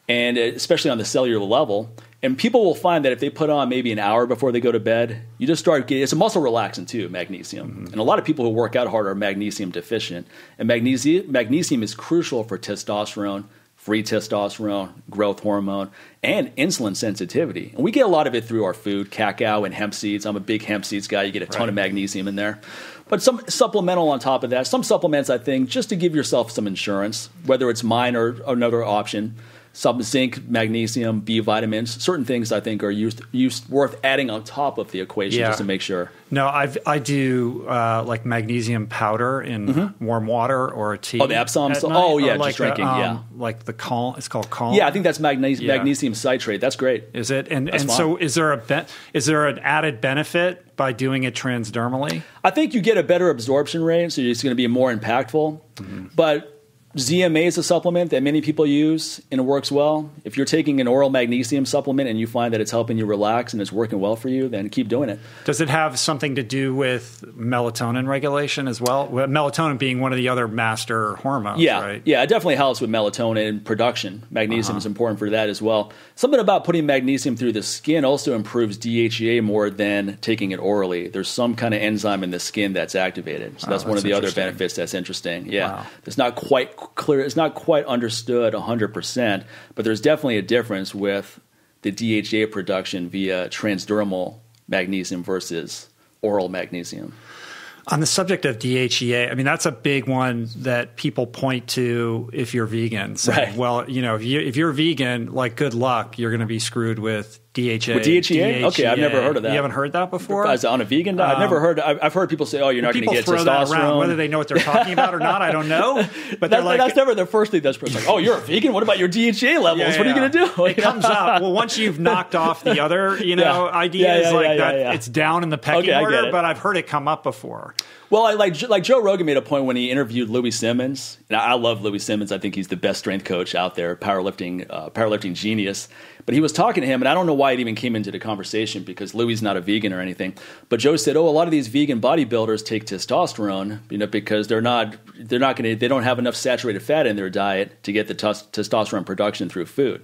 and especially on the cellular level. And people will find that if they put on maybe an hour before they go to bed, you just start getting – it's a muscle relaxant too, magnesium. And a lot of people who work out hard are magnesium deficient. And magnesium is crucial for testosterone, free testosterone, growth hormone, and insulin sensitivity. And we get a lot of it through our food, cacao and hemp seeds. I'm a big hemp seeds guy. You get a ton of magnesium in there. But some supplemental on top of that, some supplements I think just to give yourself some insurance, whether it's mine or another option. Some zinc, magnesium, B vitamins, certain things I think are worth adding on top of the equation just to make sure. No, I do like magnesium powder in warm water or a tea. Oh, the Epsom salt. Oh, yeah, like just drinking. Like the Calm. It's called Calm. Yeah, I think that's magnesium citrate. That's great. Is it? And so is there an added benefit by doing it transdermally? I think you get a better absorption rate, so it's going to be more impactful. But ZMA is a supplement that many people use and it works well. If you're taking an oral magnesium supplement and you find that it's helping you relax and it's working well for you, then keep doing it. Does it have something to do with melatonin regulation as well? Melatonin being one of the other master hormones, right? Yeah, it definitely helps with melatonin production. Magnesium is important for that as well. Something about putting magnesium through the skin also improves DHEA more than taking it orally. There's some kind of enzyme in the skin that's activated. So that's one of the other benefits that's interesting. Yeah, it's not quite clear. It's not quite understood 100%, but there's definitely a difference with the DHEA production via transdermal magnesium versus oral magnesium. On the subject of DHEA, I mean, that's a big one that people point to if you're vegan. So, well, you know, if you're vegan, like, good luck, you're going to be screwed with DHEA. With DHEA? Okay, I've never heard of that. You haven't heard that before? As on a vegan diet? I've never heard. I've heard people say, oh, you're not going to get testosterone. That around, whether they know what they're talking about or not, I don't know. But that's never the first thing that's like, oh, you're a vegan? What about your DHEA levels? What are you going to do? It comes up. Well, once you've knocked off the other ideas it's down in the pecking order, but I've heard it come up before. Well, like Joe Rogan made a point when he interviewed Louis Simmons, and I love Louis Simmons. I think he's the best strength coach out there, powerlifting genius. But he was talking to him, and I don't know why it even came into the conversation because Louis is not a vegan or anything. But Joe said, "Oh, a lot of these vegan bodybuilders take testosterone, because they don't have enough saturated fat in their diet to get the testosterone production through food,"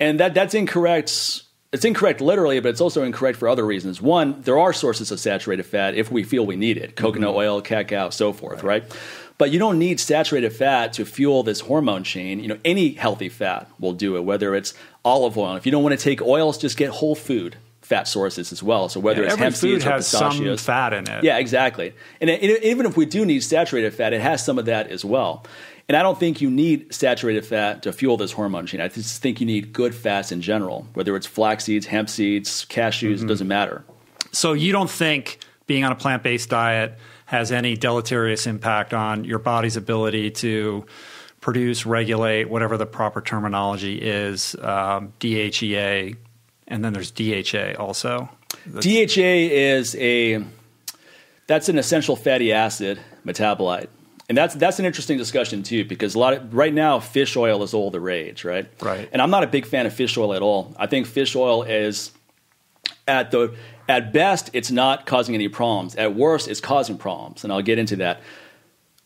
and that's incorrect. It's incorrect literally, but it's also incorrect for other reasons. One, there are sources of saturated fat if we feel we need it, coconut oil, cacao, so forth, right? But you don't need saturated fat to fuel this hormone chain. You know, any healthy fat will do it, whether it's olive oil. If you don't want to take oils, just get whole food fat sources as well. So whether it's hemp seeds or pistachios, some fat in it. Yeah, exactly. And even if we do need saturated fat, it has some of that as well. And I don't think you need saturated fat to fuel this hormone chain. I just think you need good fats in general, whether it's flax seeds, hemp seeds, cashews, it doesn't matter. So you don't think being on a plant-based diet has any deleterious impact on your body's ability to produce, regulate, whatever the proper terminology is, DHEA, and then there's DHA also? DHA is that's an essential fatty acid metabolite. And that's an interesting discussion too, because right now fish oil is all the rage, right? Right. And I'm not a big fan of fish oil at all. I think fish oil is at the At best, it's not causing any problems. At worst, it's causing problems, and I'll get into that.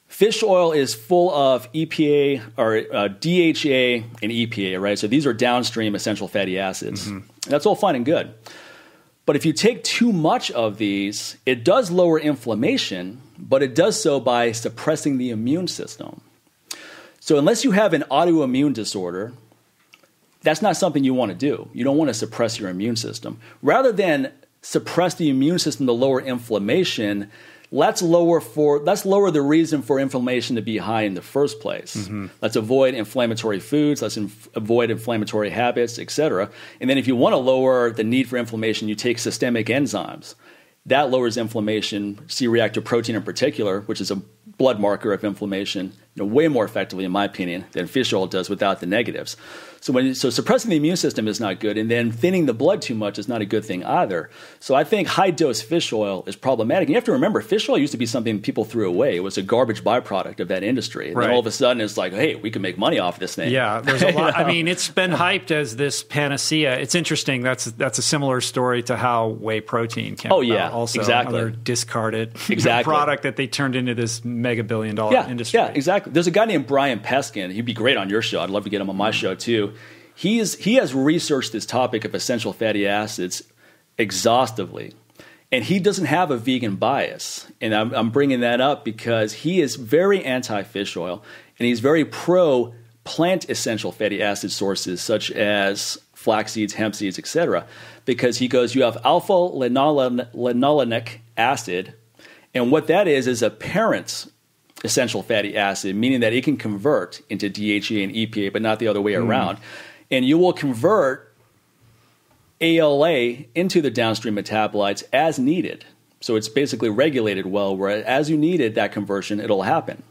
Fish oil is full of EPA or DHEA and EPA, right? So these are downstream essential fatty acids. Mm-hmm. That's all fine and good. But if you take too much of these, it does lower inflammation, but it does so by suppressing the immune system. So unless you have an autoimmune disorder, that's not something you want to do. You don't want to suppress your immune system. Rather than suppress the immune system to lower inflammation, let's lower the reason for inflammation to be high in the first place. Mm-hmm. Let's avoid inflammatory foods. Let's avoid inflammatory habits, etc. And then if you want to lower the need for inflammation, you take systemic enzymes. That lowers inflammation, C-reactive protein in particular, which is a blood marker of inflammation, way more effectively, in my opinion, than fish oil does without the negatives. So suppressing the immune system is not good, and then thinning the blood too much is not a good thing either. So I think high-dose fish oil is problematic. And you have to remember, fish oil used to be something people threw away. It was a garbage byproduct of that industry. And right. Then all of a sudden, it's like, hey, we can make money off this thing. Yeah, there's a lot. I mean, it's been hyped as this panacea. It's interesting. That's a similar story to how whey protein came about. Oh, yeah, also exactly. Another discarded product that they turned into this mega-billion-dollar industry. Yeah, exactly. There's a guy named Brian Peskin. He'd be great on your show. I'd love to get him on my show too. He has researched this topic of essential fatty acids exhaustively, and he doesn't have a vegan bias. And I'm bringing that up because he is very anti-fish oil, and he's very pro-plant essential fatty acid sources such as flax seeds, hemp seeds, etc. Because he goes, you have alpha-linolenic acid, and what that is a parent essential fatty acid, meaning that it can convert into DHEA and EPA, but not the other way around. And you will convert ALA into the downstream metabolites as needed. So it's basically regulated well, where as you needed that conversion, it'll happen.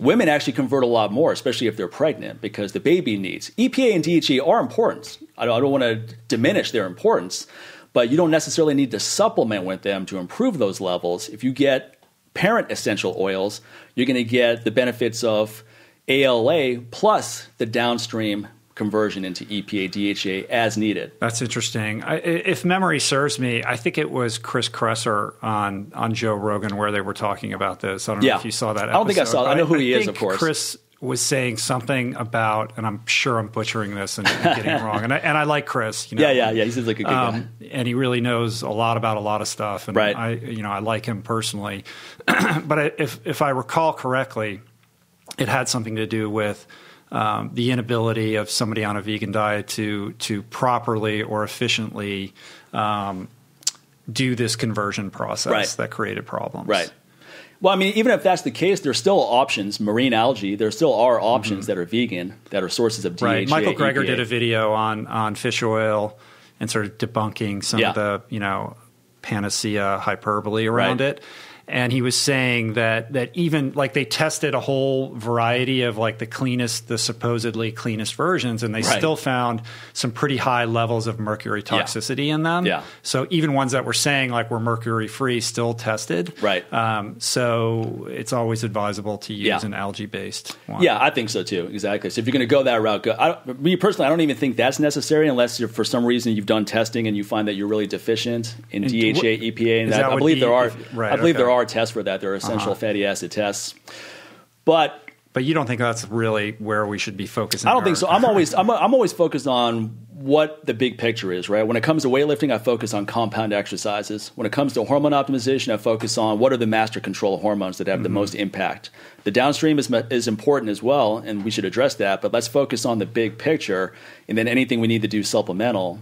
Women actually convert a lot more, especially if they're pregnant, because the baby needs. EPA and DHEA are important. I don't want to diminish their importance, but you don't necessarily need to supplement with them to improve those levels. If you get parent essential oils, you're going to get the benefits of ALA plus the downstream conversion into EPA, DHA as needed. That's interesting. If memory serves me, I think it was Chris Kresser on Joe Rogan where they were talking about this. I don't know if you saw that episode. I don't think I saw it. I know who he is, of course. Chris was saying something about, and I'm sure I'm butchering this and getting it wrong. And I like Chris. You know? Yeah. He seems like a good guy, and he really knows a lot about a lot of stuff. And right. I like him personally, but if I recall correctly, it had something to do with the inability of somebody on a vegan diet to properly or efficiently do this conversion process that created problems. Right. Well, I mean, even if that's the case, there's still options. Marine algae, there still are options that are vegan, that are sources of DHEA. Right. Michael Greger did a video on fish oil and sort of debunking some of the panacea hyperbole around it. And he was saying that even like they tested a whole variety of like the supposedly cleanest versions, and they still found some pretty high levels of mercury toxicity in them. Yeah. So even ones that were saying like were mercury free still tested. Right. So it's always advisable to use an algae based one. Yeah, I think so too. Exactly. So if you're going to go that route, me personally, I don't even think that's necessary unless for some reason you've done testing and you find that you're really deficient in DHA, EPA, and that. I believe there are. Right. I believe there are. Tests for that. There are essential fatty acid tests, but you don't think that's really where we should be focusing? I don't think so. I'm always focused on what the big picture is, right? When it comes to weightlifting, I focus on compound exercises. When it comes to hormone optimization, I focus on what are the master control hormones that have the most impact. The downstream is important as well, and we should address that. But let's focus on the big picture, and then anything we need to do supplemental.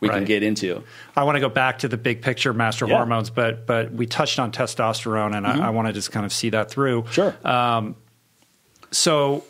We can get into. I want to go back to the big picture, master hormones, but we touched on testosterone, and I want to just kind of see that through. Sure. So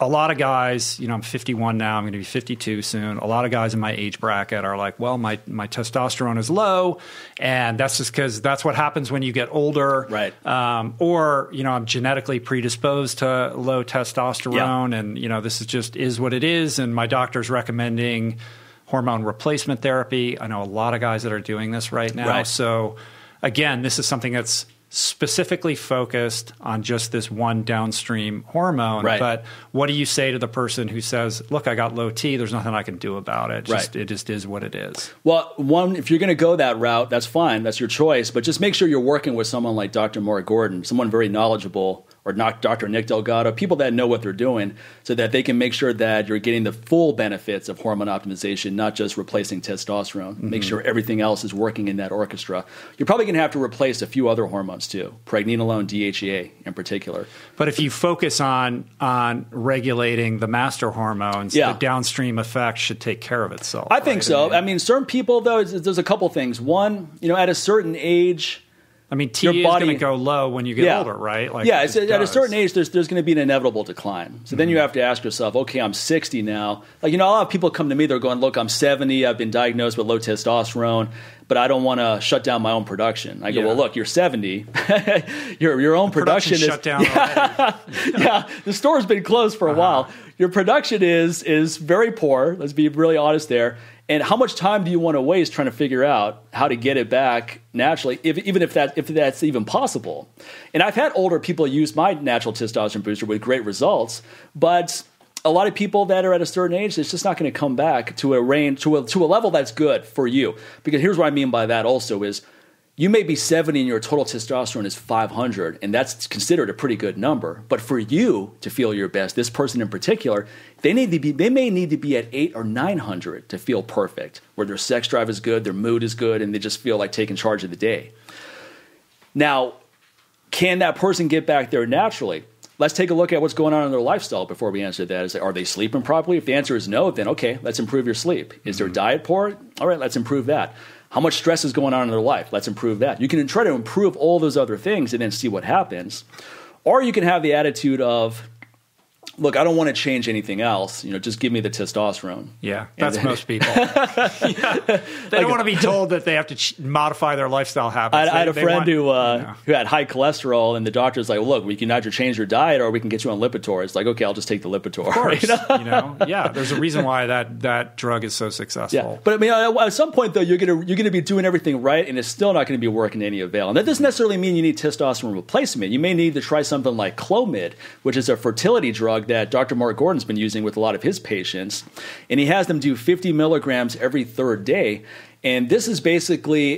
a lot of guys, I'm 51 now, I'm going to be 52 soon. A lot of guys in my age bracket are like, well, my testosterone is low, and that's just because that's what happens when you get older. Right. Or, I'm genetically predisposed to low testosterone, and, this is just is what it is, and my doctor's recommending hormone replacement therapy. I know a lot of guys that are doing this right now. Right. So again, this is something that's specifically focused on just this one downstream hormone. Right. But what do you say to the person who says, look, I got low T, there's nothing I can do about it. It just is what it is. Well, one, if you're going to go that route, that's fine. That's your choice. But just make sure you're working with someone like Dr. Mark Gordon, someone very knowledgeable, or Dr. Nick Delgado, people that know what they're doing so that they can make sure that you're getting the full benefits of hormone optimization, not just replacing testosterone. Mm-hmm. Make sure everything else is working in that orchestra. You're probably going to have to replace a few other hormones too, pregnenolone, DHEA in particular. But if you focus on regulating the master hormones, the downstream effect should take care of itself. I think so. I mean, certain people though, there's a couple things. One, you know, at a certain age, I mean, T is going to go low when you get older, right? Like yeah, at a certain age, there's going to be an inevitable decline. So then you have to ask yourself, okay, I'm 60 now. Like, you know, a lot of people come to me, they're going, look, I'm 70, I've been diagnosed with low testosterone, but I don't want to shut down my own production. I go, well, look, you're 70. your own production is shut down already. The store's been closed for a while. Your production is very poor. Let's be really honest there. And how much time do you want to waste trying to figure out how to get it back naturally, if that's even possible? And I've had older people use my natural testosterone booster with great results, but a lot of people that are at a certain age, it's just not going to come back to a range, to a level that's good for you. Because here's what I mean by that also is, you may be 70 and your total testosterone is 500, and that's considered a pretty good number. But for you to feel your best, this person in particular, they may need to be at 800 or 900 to feel perfect, where their sex drive is good, their mood is good, and they just feel like taking charge of the day. Now, can that person get back there naturally? Let's take a look at what's going on in their lifestyle before we answer that. Is, are they sleeping properly? If the answer is no, then okay, let's improve your sleep. Is their diet poor? All right, let's improve that. How much stress is going on in their life? Let's improve that. You can try to improve all those other things and then see what happens. Or you can have the attitude of, look, I don't want to change anything else. You know, just give me the testosterone. Yeah, that's most people. They don't want to be told that they have to modify their lifestyle habits. I had a friend who had high cholesterol, and the doctor's like, well, look, we can either change your diet or we can get you on Lipitor. It's like, okay, I'll just take the Lipitor. Of course, yeah, there's a reason why that drug is so successful. Yeah. But I mean, at some point, though, you're going to be doing everything right, and it's still not going to be working to any avail. And that doesn't necessarily mean you need testosterone replacement. You may need to try something like Clomid, which is a fertility drug that Dr. Mark Gordon's been using with a lot of his patients, and he has them do 50 milligrams every third day. And this is basically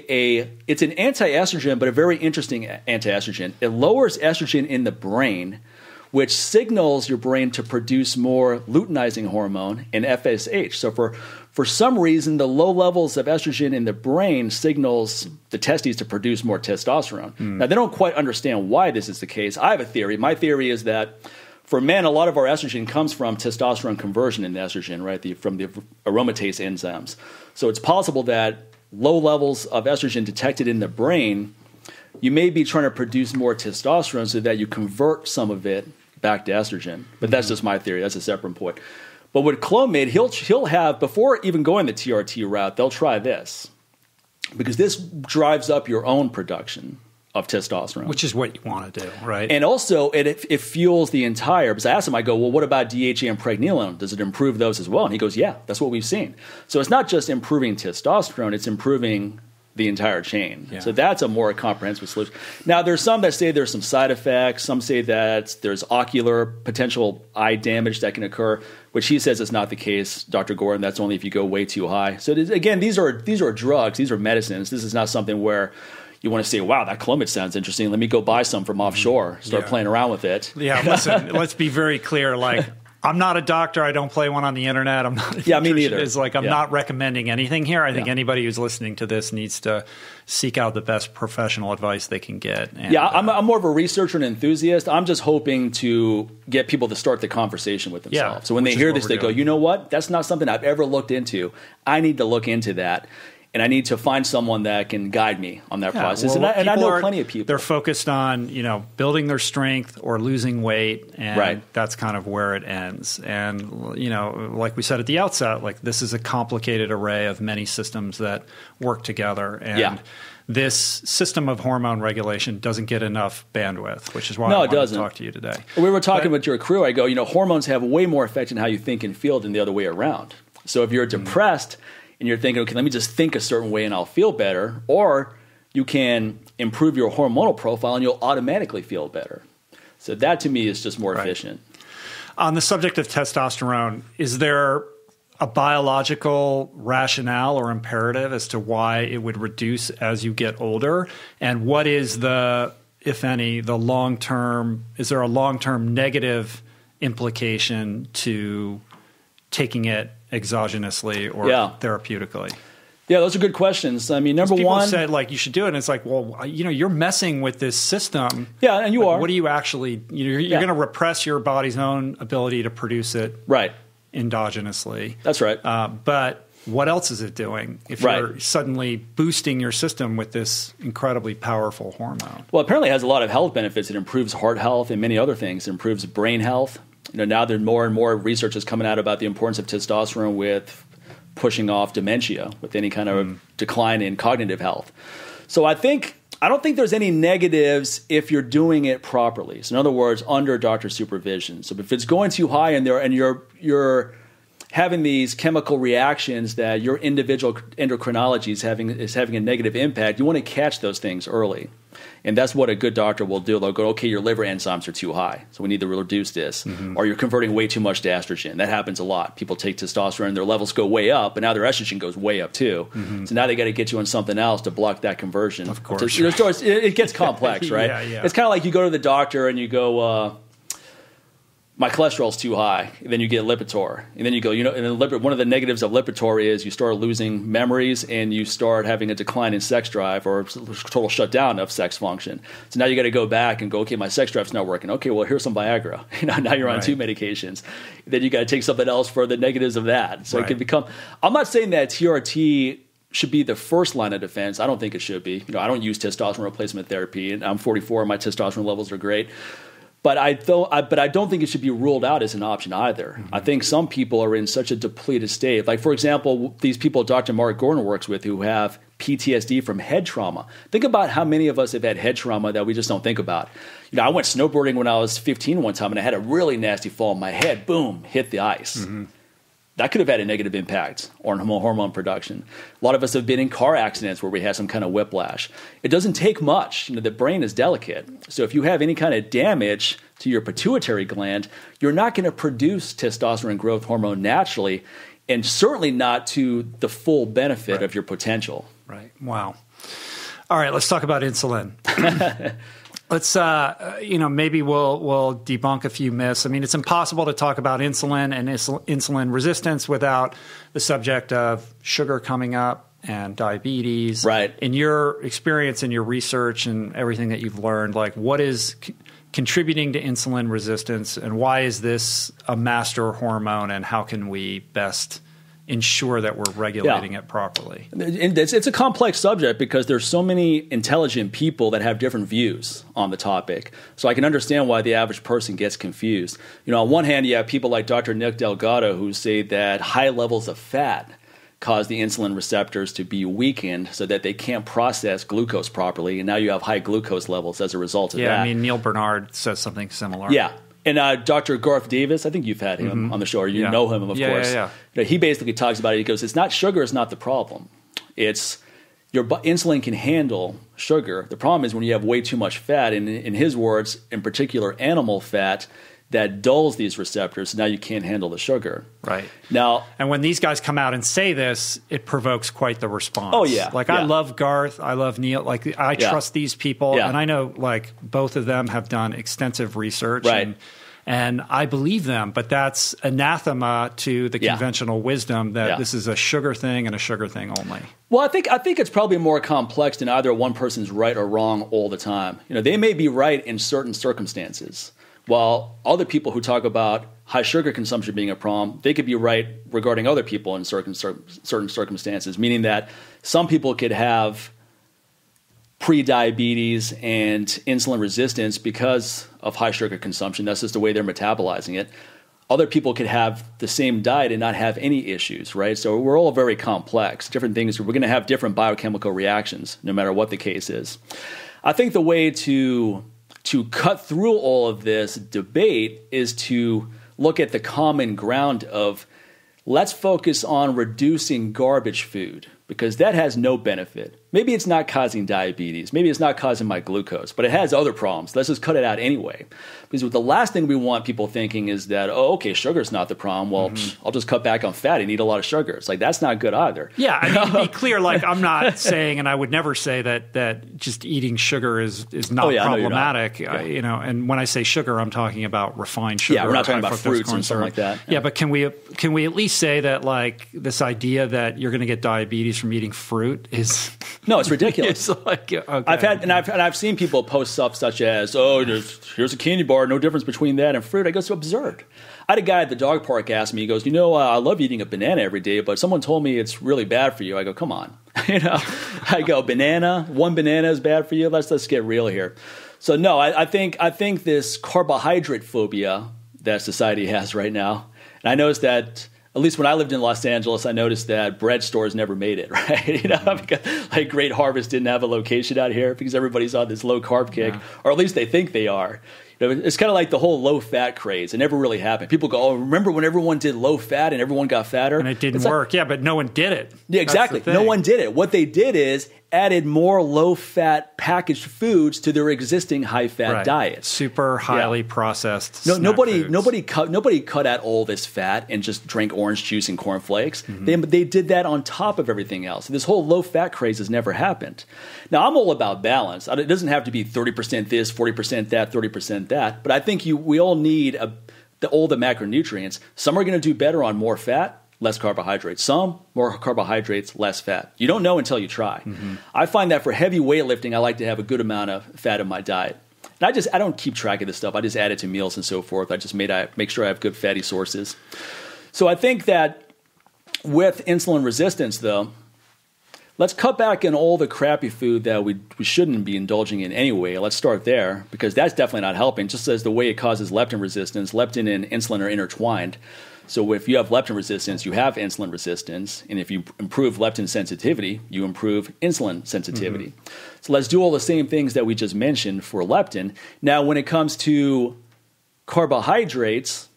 it's an anti-estrogen, but a very interesting anti-estrogen. It lowers estrogen in the brain, which signals your brain to produce more luteinizing hormone and FSH. So for some reason, the low levels of estrogen in the brain signals the testes to produce more testosterone. Now, they don't quite understand why this is the case. I have a theory. My theory is that for men, a lot of our estrogen comes from testosterone conversion into estrogen, right? From the aromatase enzymes. So it's possible that low levels of estrogen detected in the brain, you may be trying to produce more testosterone so that you convert some of it back to estrogen. But that's just my theory. That's a separate point. But with Clomid, he'll have, before even going the TRT route, they'll try this, because this drives up your own production of testosterone, which is what you want to do, right? And also, it fuels the entire. Because I asked him, I go, well, what about DHEA and pregnenolone? Does it improve those as well? And he goes, yeah, that's what we've seen. So it's not just improving testosterone; it's improving the entire chain. Yeah. So that's a more comprehensive solution. Now, there's some that say there's some side effects. Some say that there's ocular potential eye damage that can occur, which he says is not the case, Dr. Gordon. That's only if you go way too high. So again, these are drugs. These are medicines. This is not something where you want to say, wow, that Clomid sounds interesting. Let me go buy some from offshore, start playing around with it. Yeah, listen, let's be very clear. Like, I'm not a doctor. I don't play one on the internet. I'm not a me neither. It's like I'm not recommending anything here. I think anybody who's listening to this needs to seek out the best professional advice they can get. And, I'm more of a researcher and enthusiast. I'm just hoping to get people to start the conversation with themselves. So when they hear this, they go, you know what? That's not something I've ever looked into. I need to look into that. And I need to find someone that can guide me on that process. Well, and I know plenty of people. They're focused on, building their strength or losing weight. And that's kind of where it ends. And, like we said at the outset, like this is a complicated array of many systems that work together. And this system of hormone regulation doesn't get enough bandwidth, which is why I wanted to talk to you today. We were talking with your crew. I go, hormones have way more effect on how you think and feel than the other way around. So if you're depressed, and you're thinking, okay, let me just think a certain way and I'll feel better, or you can improve your hormonal profile and you'll automatically feel better. So that to me is just more efficient. On the subject of testosterone, is there a biological rationale or imperative as to why it would reduce as you get older? And what is the, if any, the long-term, is there a long-term negative implication to taking it exogenously or therapeutically? Yeah, those are good questions. I mean, number one, people said like you should do it, and it's like, well, you know, you're messing with this system. Yeah, and you like, are. What do you actually? You're going to repress your body's own ability to produce it, right? Endogenously. That's right. But what else is it doing if you're suddenly boosting your system with this incredibly powerful hormone? Well, apparently it has a lot of health benefits. It improves heart health and many other things. It improves brain health. You know, now there's more and more research is coming out about the importance of testosterone with pushing off dementia, with any kind of decline in cognitive health. So I don't think there's any negatives if you're doing it properly. So in other words, under doctor's supervision. So if it's going too high in there and you're having these chemical reactions that your individual endocrinology is having a negative impact, you want to catch those things early. And that's what a good doctor will do. They'll go, okay, your liver enzymes are too high, so we need to reduce this. Or you're converting way too much to estrogen. That happens a lot. People take testosterone, their levels go way up, but now their estrogen goes way up too. So now they got to get you on something else to block that conversion. Of course. So it gets complex, right? It's kind of like you go to the doctor and you go, my cholesterol's too high. And then you get Lipitor. And then you go, one of the negatives of Lipitor is you start losing memories and you start having a decline in sex drive or total shutdown of sex function. So now you got to go back and go, okay, my sex drive's not working. Okay, well, here's some Viagra. Now you're on two medications. Then you got to take something else for the negatives of that. So it can become, I'm not saying that TRT should be the first line of defense. I don't think it should be. I don't use testosterone replacement therapy, and I'm 44 and my testosterone levels are great. But I don't think it should be ruled out as an option either. I think some people are in such a depleted state. Like, for example, these people Dr. Mark Gordon works with who have PTSD from head trauma. Think about how many of us have had head trauma that we just don't think about. I went snowboarding when I was 15 one time, and I had a really nasty fall on my head. Boom, hit the ice. That could have had a negative impact on hormone production. A lot of us have been in car accidents where we had some kind of whiplash. It doesn't take much. The brain is delicate. So if you have any kind of damage to your pituitary gland, you're not going to produce testosterone growth hormone naturally, and certainly not to the full benefit of your potential. Wow. All right, let's talk about insulin. Let's, maybe we'll debunk a few myths. I mean, it's impossible to talk about insulin and insulin resistance without the subject of sugar coming up and diabetes. In your experience and your research and everything that you've learned, like, what is contributing to insulin resistance, and why is this a master hormone, and how can we best ensure that we're regulating it properly? It's a complex subject because there's so many intelligent people that have different views on the topic. So I can understand why the average person gets confused. On one hand, you have people like Dr. Nick Delgado who say that high levels of fat cause the insulin receptors to be weakened so that they can't process glucose properly, and now you have high glucose levels as a result of that. I mean, Neil Bernard says something similar. And Dr. Garth Davis, I think you've had him on the show, or you know him, of course. He basically talks about it. He goes, it's not sugar is not the problem. It's your insulin can handle sugar. The problem is when you have way too much fat, and in his words, in particular animal fat, that dulls these receptors. So now you can't handle the sugar. And when these guys come out and say this, it provokes quite the response. I love Garth. I love Neil. Like, I trust these people. And I know, like, both of them have done extensive research. And I believe them, but that's anathema to the conventional wisdom that this is a sugar thing and a sugar thing only. Well, I think it's probably more complex than either one person's right or wrong all the time. They may be right in certain circumstances, while other people who talk about high sugar consumption being a problem, they could be right regarding other people in certain circumstances, meaning that some people could have pre-diabetes and insulin resistance because of high sugar consumption. That's just the way they're metabolizing it. Other people could have the same diet and not have any issues, right? So we're all very complex. Different things, we're going to have different biochemical reactions no matter what the case is. I think the way to cut through all of this debate is to look at the common ground of, let's focus on reducing garbage food. because that has no benefit. Maybe it's not causing diabetes. Maybe it's not causing my glucose, but it has other problems. Let's just cut it out anyway. Because the last thing we want people thinking is that, oh, okay, sugar's not the problem. Well, I'll just cut back on fat and eat a lot of sugar. It's like, that's not good either. Yeah, I mean, to be clear, like, I'm not saying, and I would never say that just eating sugar is not problematic. No, you're not. Yeah. You know, and when I say sugar, I'm talking about refined sugar. Yeah, we're not talking about fruits and stuff like that. Yeah, but can we at least say that, like, this idea that you're going to get diabetes from eating fruit is... No, it's ridiculous. It's like, okay. I've seen people post stuff such as, oh, here's a candy bar, no difference between that and fruit. I go, it's absurd. I had a guy at the dog park ask me, he goes, you know, I love eating a banana every day, but someone told me it's really bad for you. I go, come on. You know, I go, banana, one banana is bad for you. Let's get real here. So no, I think this carbohydrate phobia that society has right now, and I noticed that, at least when I lived in Los Angeles, I noticed that bread stores never made it, right? You know, because, like, Great Harvest didn't have a location out here because everybody's on this low-carb kick, or at least they think they are. You know, it's kind of like the whole low-fat craze. It never really happened. People go, oh, remember when everyone did low-fat and everyone got fatter? And it didn't work. Yeah, but no one did it. Yeah, exactly. No one did it. What they did is added more low-fat packaged foods to their existing high-fat diet. Super highly processed. No, nobody cut out all this fat and just drank orange juice and cornflakes. They did that on top of everything else. This whole low-fat craze has never happened. Now, I'm all about balance. It doesn't have to be 30% this, 40% that, 30% that. But I think we all need all the macronutrients. Some are going to do better on more fat, less carbohydrates. Some, more carbohydrates, less fat. You don't know until you try. I find that for heavy weightlifting, I like to have a good amount of fat in my diet. And I don't keep track of this stuff. I just add it to meals and so forth. I make sure I have good fatty sources. So I think that with insulin resistance, though, let's cut back on all the crappy food that we shouldn't be indulging in anyway. Let's start there, because that's definitely not helping. Just as the way it causes leptin resistance, leptin and insulin are intertwined. So if you have leptin resistance, you have insulin resistance. And if you improve leptin sensitivity, you improve insulin sensitivity. So let's do all the same things that we just mentioned for leptin. Now, when it comes to carbohydrates,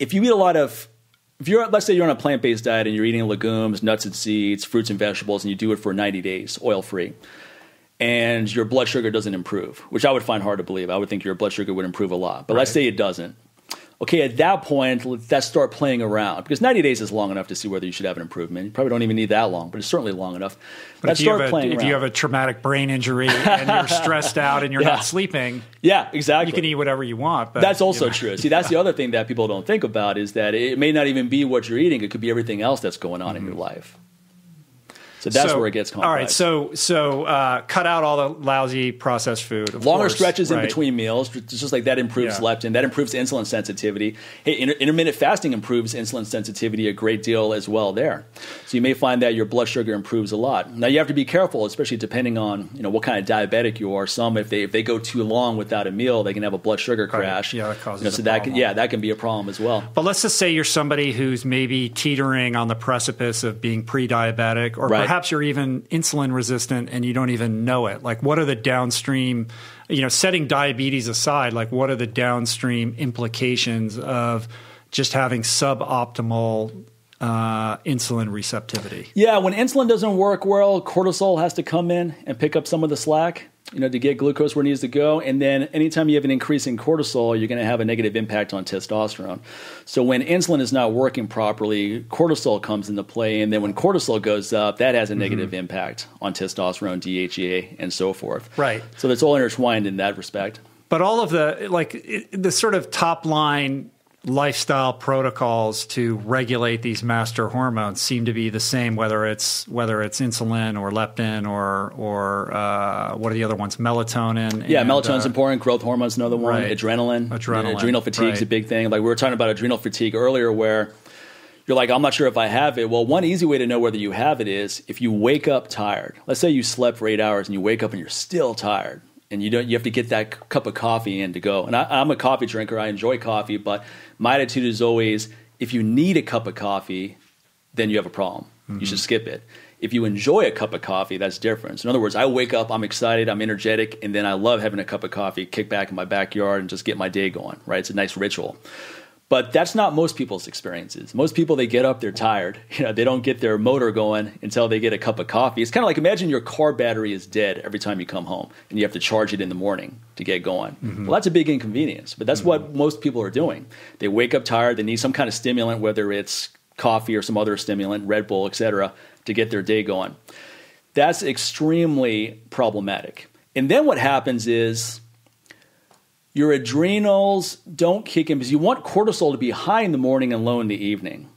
let's say you're on a plant-based diet and you're eating legumes, nuts and seeds, fruits and vegetables, and you do it for 90 days, oil-free, and your blood sugar doesn't improve, which I would find hard to believe. I would think your blood sugar would improve a lot. But let's say it doesn't. Okay, at that point, let's start playing around, because 90 days is long enough to see whether you should have an improvement. You probably don't even need that long, but it's certainly long enough. But let's start playing around. If you have a traumatic brain injury and you're stressed out and you're not sleeping, exactly, you can eat whatever you want. But that's also true. See, that's the other thing that people don't think about, is that it may not even be what you're eating. It could be everything else that's going on in your life. So that's where it gets complex. All right, so cut out all the lousy processed food. Longer stretches in between meals, just like that improves leptin. That improves insulin sensitivity. Hey, intermittent fasting improves insulin sensitivity a great deal as well there. So you may find that your blood sugar improves a lot. Now, you have to be careful, especially depending on, you know, what kind of diabetic you are. Some, if they go too long without a meal, they can have a blood sugar crash. Yeah, that causes that can be a problem as well. But let's just say you're somebody who's maybe teetering on the precipice of being pre-diabetic, or perhaps you're even insulin resistant and you don't even know it. Like, what are the downstream, you know, setting diabetes aside, like, what are the downstream implications of just having suboptimal insulin receptivity? Yeah, when insulin doesn't work well, cortisol has to come in and pick up some of the slack, you know, to get glucose where it needs to go. And then anytime you have an increase in cortisol, you're going to have a negative impact on testosterone. So when insulin is not working properly, cortisol comes into play. And then when cortisol goes up, that has a negative impact on testosterone, DHEA, and so forth. Right. So that's all intertwined in that respect. But all of the, like, the sort of top line lifestyle protocols to regulate these master hormones seem to be the same, whether it's insulin or leptin or what are the other ones? Melatonin. Yeah, melatonin's important. Growth hormone's another one. Adrenaline. You know, adrenal fatigue's a big thing. Like, we were talking about adrenal fatigue earlier, where you're like, I'm not sure if I have it. Well, one easy way to know whether you have it is if you wake up tired. Let's say you slept for 8 hours and you wake up and you're still tired, and you have to get that cup of coffee in to go. And I'm a coffee drinker. I enjoy coffee, but my attitude is always, if you need a cup of coffee, then you have a problem. You should skip it. If you enjoy a cup of coffee, that's different. In other words, I wake up, I'm excited, I'm energetic, and then I love having a cup of coffee, kick back in my backyard, and just get my day going, right? It's a nice ritual. But that's not most people's experiences. Most people, they get up, they're tired. You know, they don't get their motor going until they get a cup of coffee. It's kind of like, imagine your car battery is dead every time you come home and you have to charge it in the morning to get going. Mm-hmm. Well, that's a big inconvenience, but that's what most people are doing. They wake up tired. They need some kind of stimulant, whether it's coffee or some other stimulant, Red Bull, etc., to get their day going. That's extremely problematic. And then what happens is, your adrenals don't kick in because you want cortisol to be high in the morning and low in the evening.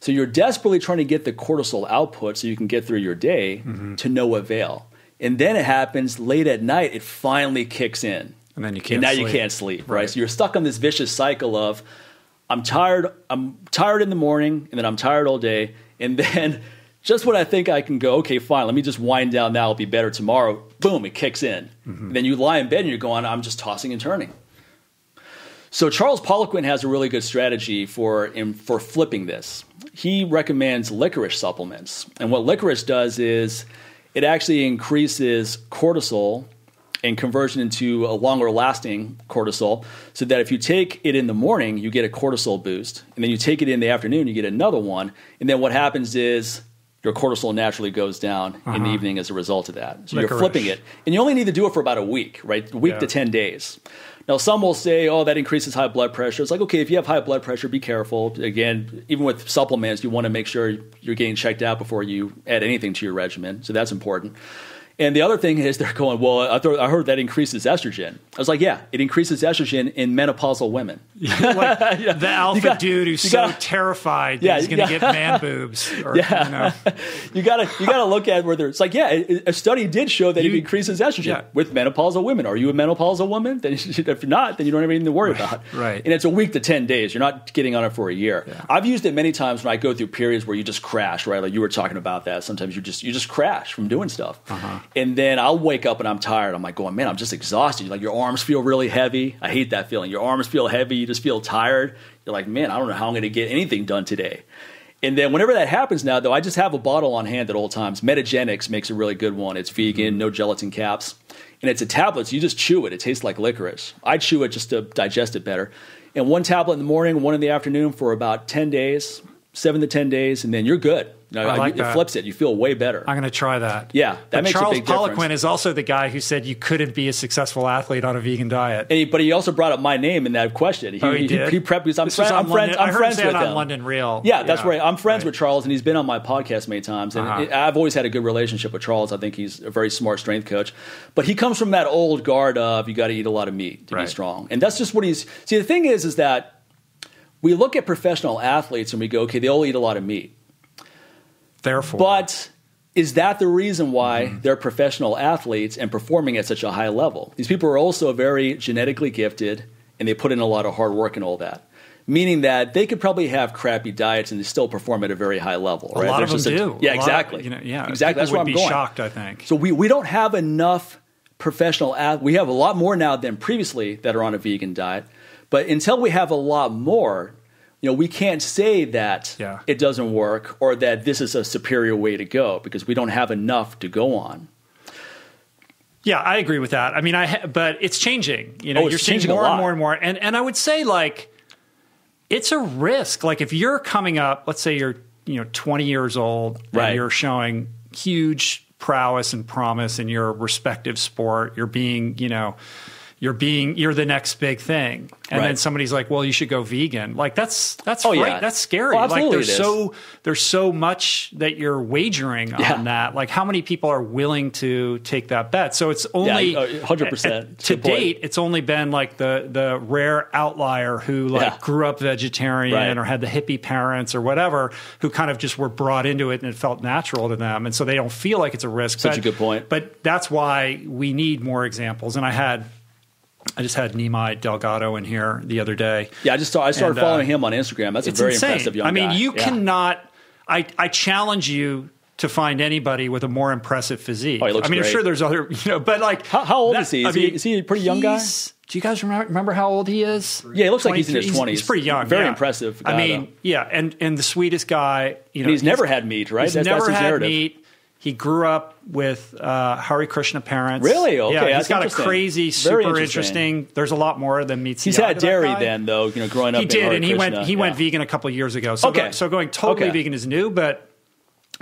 So you're desperately trying to get the cortisol output so you can get through your day to no avail. And then it happens late at night, it finally kicks in. And then you can't sleep. You can't sleep, right? So you're stuck on this vicious cycle of, I'm tired in the morning, and then I'm tired all day. And then just when I think I can go, okay, fine, let me just wind down now, it'll be better tomorrow, boom, it kicks in. And then you lie in bed and you're going, I'm just tossing and turning. So Charles Poliquin has a really good strategy for flipping this. He recommends licorice supplements. And what licorice does is it actually increases cortisol and conversion into a longer lasting cortisol, so that if you take it in the morning, you get a cortisol boost. And then you take it in the afternoon, you get another one. And then what happens is your cortisol naturally goes down in the evening as a result of that. So you're flipping it. And you only need to do it for about a week, right? A week to 10 days. Now, some will say, oh, that increases high blood pressure. It's like, okay, if you have high blood pressure, be careful. Again, even with supplements, you want to make sure you're getting checked out before you add anything to your regimen. So that's important. And the other thing is they're going, well, I heard that increases estrogen. I was like, yeah, it increases estrogen in menopausal women. Like the alpha dude who's terrified that he's going to get man boobs. Or, you gotta look at whether it's like, a study did show that it increases estrogen with menopausal women. Are you a menopausal woman? Then if you're not, then you don't have anything to worry about. Right. And it's a week to 10 days. You're not getting on it for a year. Yeah. I've used it many times when I go through periods where you just crash, right? Like you were talking about that. Sometimes you just crash from doing stuff. And then I'll wake up and I'm tired. I'm like going, man, I'm just exhausted. Like your arms feel really heavy. I hate that feeling. Your arms feel heavy. You just feel tired. You're like, man, I don't know how I'm going to get anything done today. And then whenever that happens now, though, I just have a bottle on hand at all times. Metagenics makes a really good one. It's vegan, no gelatin caps. And it's a tablet, so you just chew it. It tastes like licorice. I chew it just to digest it better. And one tablet in the morning, one in the afternoon for about 10 days, 7 to 10 days, and then you're good. No, it flips it. You feel way better. I'm going to try that. Yeah, that makes a big difference. Charles Poliquin is also the guy who said you couldn't be a successful athlete on a vegan diet. But he also brought up my name in that question. He did. He prepped because I'm friends with him. On London Real. Yeah, that's right. I'm friends with Charles, and he's been on my podcast many times. And I've always had a good relationship with Charles. I think he's a very smart strength coach. But he comes from that old guard of you got to eat a lot of meat to be strong, and that's just what he's. See, the thing is that we look at professional athletes and we go, okay, they all eat a lot of meat. Therefore. But is that the reason why they're professional athletes and performing at such a high level? These people are also very genetically gifted and they put in a lot of hard work and all that, meaning that they could probably have crappy diets and they still perform at a very high level. Right? A lot of them do. Yeah, exactly. Exactly. That's where I'm going. People would be shocked, I think. So we don't have enough professional athletes. We have a lot more now than previously that are on a vegan diet. But until we have a lot more, you know, we can't say that it doesn't work or that this is a superior way to go because we don't have enough to go on. Yeah, I agree with that. I mean, but it's changing. You know, you're seeing more and more and more. And I would say, like, it's a risk. Like, if you're coming up, let's say you're 20 years old and you're showing huge prowess and promise in your respective sport, you're being, you're the next big thing. And then somebody's like, well, you should go vegan. Like that's that's scary. Oh, like there's so much that you're wagering on that. Like how many people are willing to take that bet? So it's only 100% to date. It's only been like the rare outlier who like grew up vegetarian or had the hippie parents or whatever, who kind of just were brought into it and it felt natural to them. And so they don't feel like it's a risk. Such a good point. But that's why we need more examples. And I just had Nimai Delgado in here the other day. Yeah, I started following him on Instagram. That's a very impressive young guy. I mean, you cannot – I challenge you to find anybody with a more impressive physique. Oh, he looks great. I mean, I'm sure there's other – but like – How old is he? Is he a pretty young guy? Do you guys remember how old he is? Yeah, it looks like he's in his 20s. He's pretty young. Very impressive guy, I mean, though. And the sweetest guy. You know, he's never had meat, right? He's never had meat. He grew up with Hare Krishna parents. Really? Okay, yeah, he's got a crazy, super interesting. There's a lot more than meets the eye. He's had dairy then, though. You know, growing up, he did, and he went vegan a couple of years ago. So okay, going totally vegan is new, but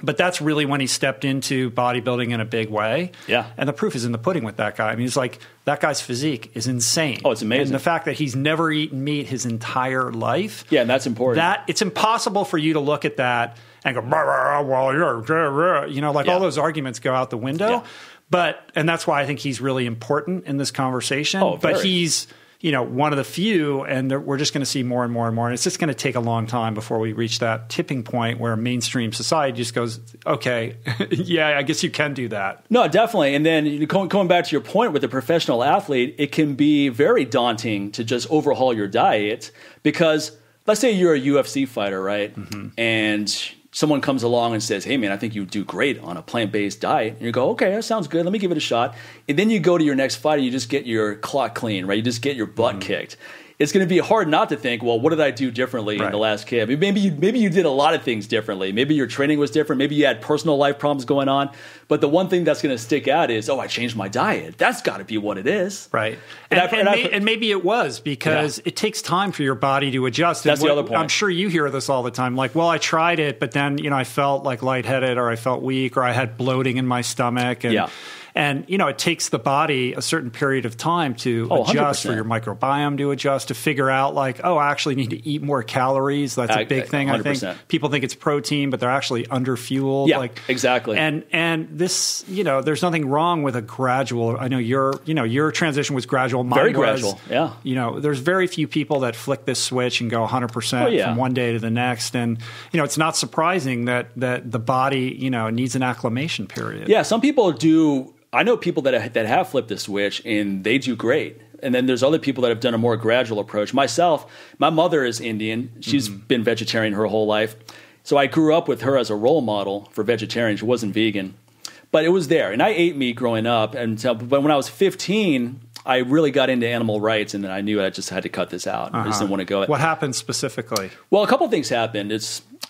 that's really when he stepped into bodybuilding in a big way. Yeah, and the proof is in the pudding with that guy. I mean, he's like, that guy's physique is insane. Oh, it's amazing. And the fact that he's never eaten meat his entire life. Yeah, and that's important. That it's impossible for you to look at that and go, well, you're, you know, like all those arguments go out the window. Yeah. But, and that's why I think he's really important in this conversation. Oh, but he's, you know, one of the few, and we're just going to see more and more and more. And it's just going to take a long time before we reach that tipping point where mainstream society just goes, okay, yeah, I guess you can do that. No, definitely. And then going back to your point with the professional athlete, it can be very daunting to just overhaul your diet because let's say you're a UFC fighter, right? Mm-hmm. And someone comes along and says, hey, man, I think you do great on a plant-based diet. And you go, okay, that sounds good. Let me give it a shot. And then you go to your next fight and you just get your clock clean, right? You just get your butt kicked. It's going to be hard not to think, well, what did I do differently in the last camp? Maybe you did a lot of things differently. Maybe your training was different. Maybe you had personal life problems going on. But the one thing that's going to stick out is, oh, I changed my diet. That's got to be what it is. Right. And maybe it was because it takes time for your body to adjust. That's the other point. I'm sure you hear this all the time. Like, well, I tried it, but then, you know, I felt like lightheaded or I felt weak or I had bloating in my stomach. And, and, you know, it takes the body a certain period of time to adjust, 100%. For your microbiome to adjust, to figure out like, oh, I actually need to eat more calories. That's a big thing, 100%. I think. People think it's protein, but they're actually underfueled. Yeah, like, exactly. And this, you know, there's nothing wrong with a gradual. I know your transition was gradual. Mine very gradual, yeah. You know, there's very few people that flick this switch and go 100% from one day to the next. And, you know, it's not surprising that the body, you know, needs an acclimation period. Yeah, some people do. I know people that have flipped the switch and they do great. And then there's other people that have done a more gradual approach. Myself, my mother is Indian. She's been vegetarian her whole life. So I grew up with her as a role model for vegetarian. She wasn't vegan, but it was there. And I ate meat growing up. But when I was 15, I really got into animal rights, and then I knew I just had to cut this out. I just didn't want to go. What happened specifically? Well, a couple of things happened.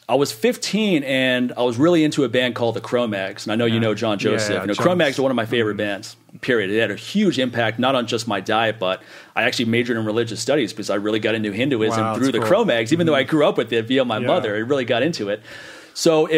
I was 15 and I was really into a band called the Cro-Mags. And I know you know John Joseph. You know, Cro-Mags are one of my favorite bands, period. It had a huge impact, not on just my diet, but I actually majored in religious studies because I really got into Hinduism through the Cro-Mags, even though I grew up with it via my mother. I really got into it. So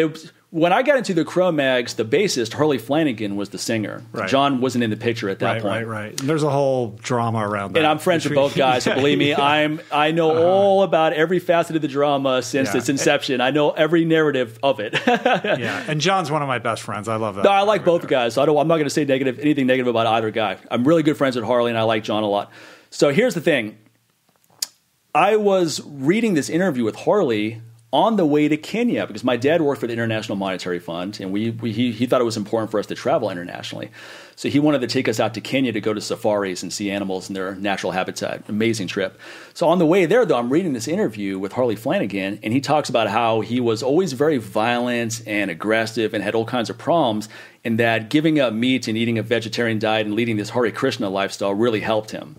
when I got into the Cro-Mags, the bassist, Harley Flanagan, was the singer. Right. John wasn't in the picture at that point. Right. And there's a whole drama around that. And I'm friends with both guys, so believe me, I know all about every facet of the drama since its inception. I know every narrative of it. And John's one of my best friends. I love that. No, I like both guys. So I'm not going to say anything negative about either guy. I'm really good friends with Harley, and I like John a lot. So here's the thing. I was reading this interview with Harley on the way to Kenya, because my dad worked for the International Monetary Fund, and he thought it was important for us to travel internationally. So he wanted to take us out to Kenya to go to safaris and see animals in their natural habitat. Amazing trip. So on the way there, though, I'm reading this interview with Harley Flanagan, and he talks about how he was always very violent and aggressive and had all kinds of problems, and that giving up meat and eating a vegetarian diet and leading this Hare Krishna lifestyle really helped him.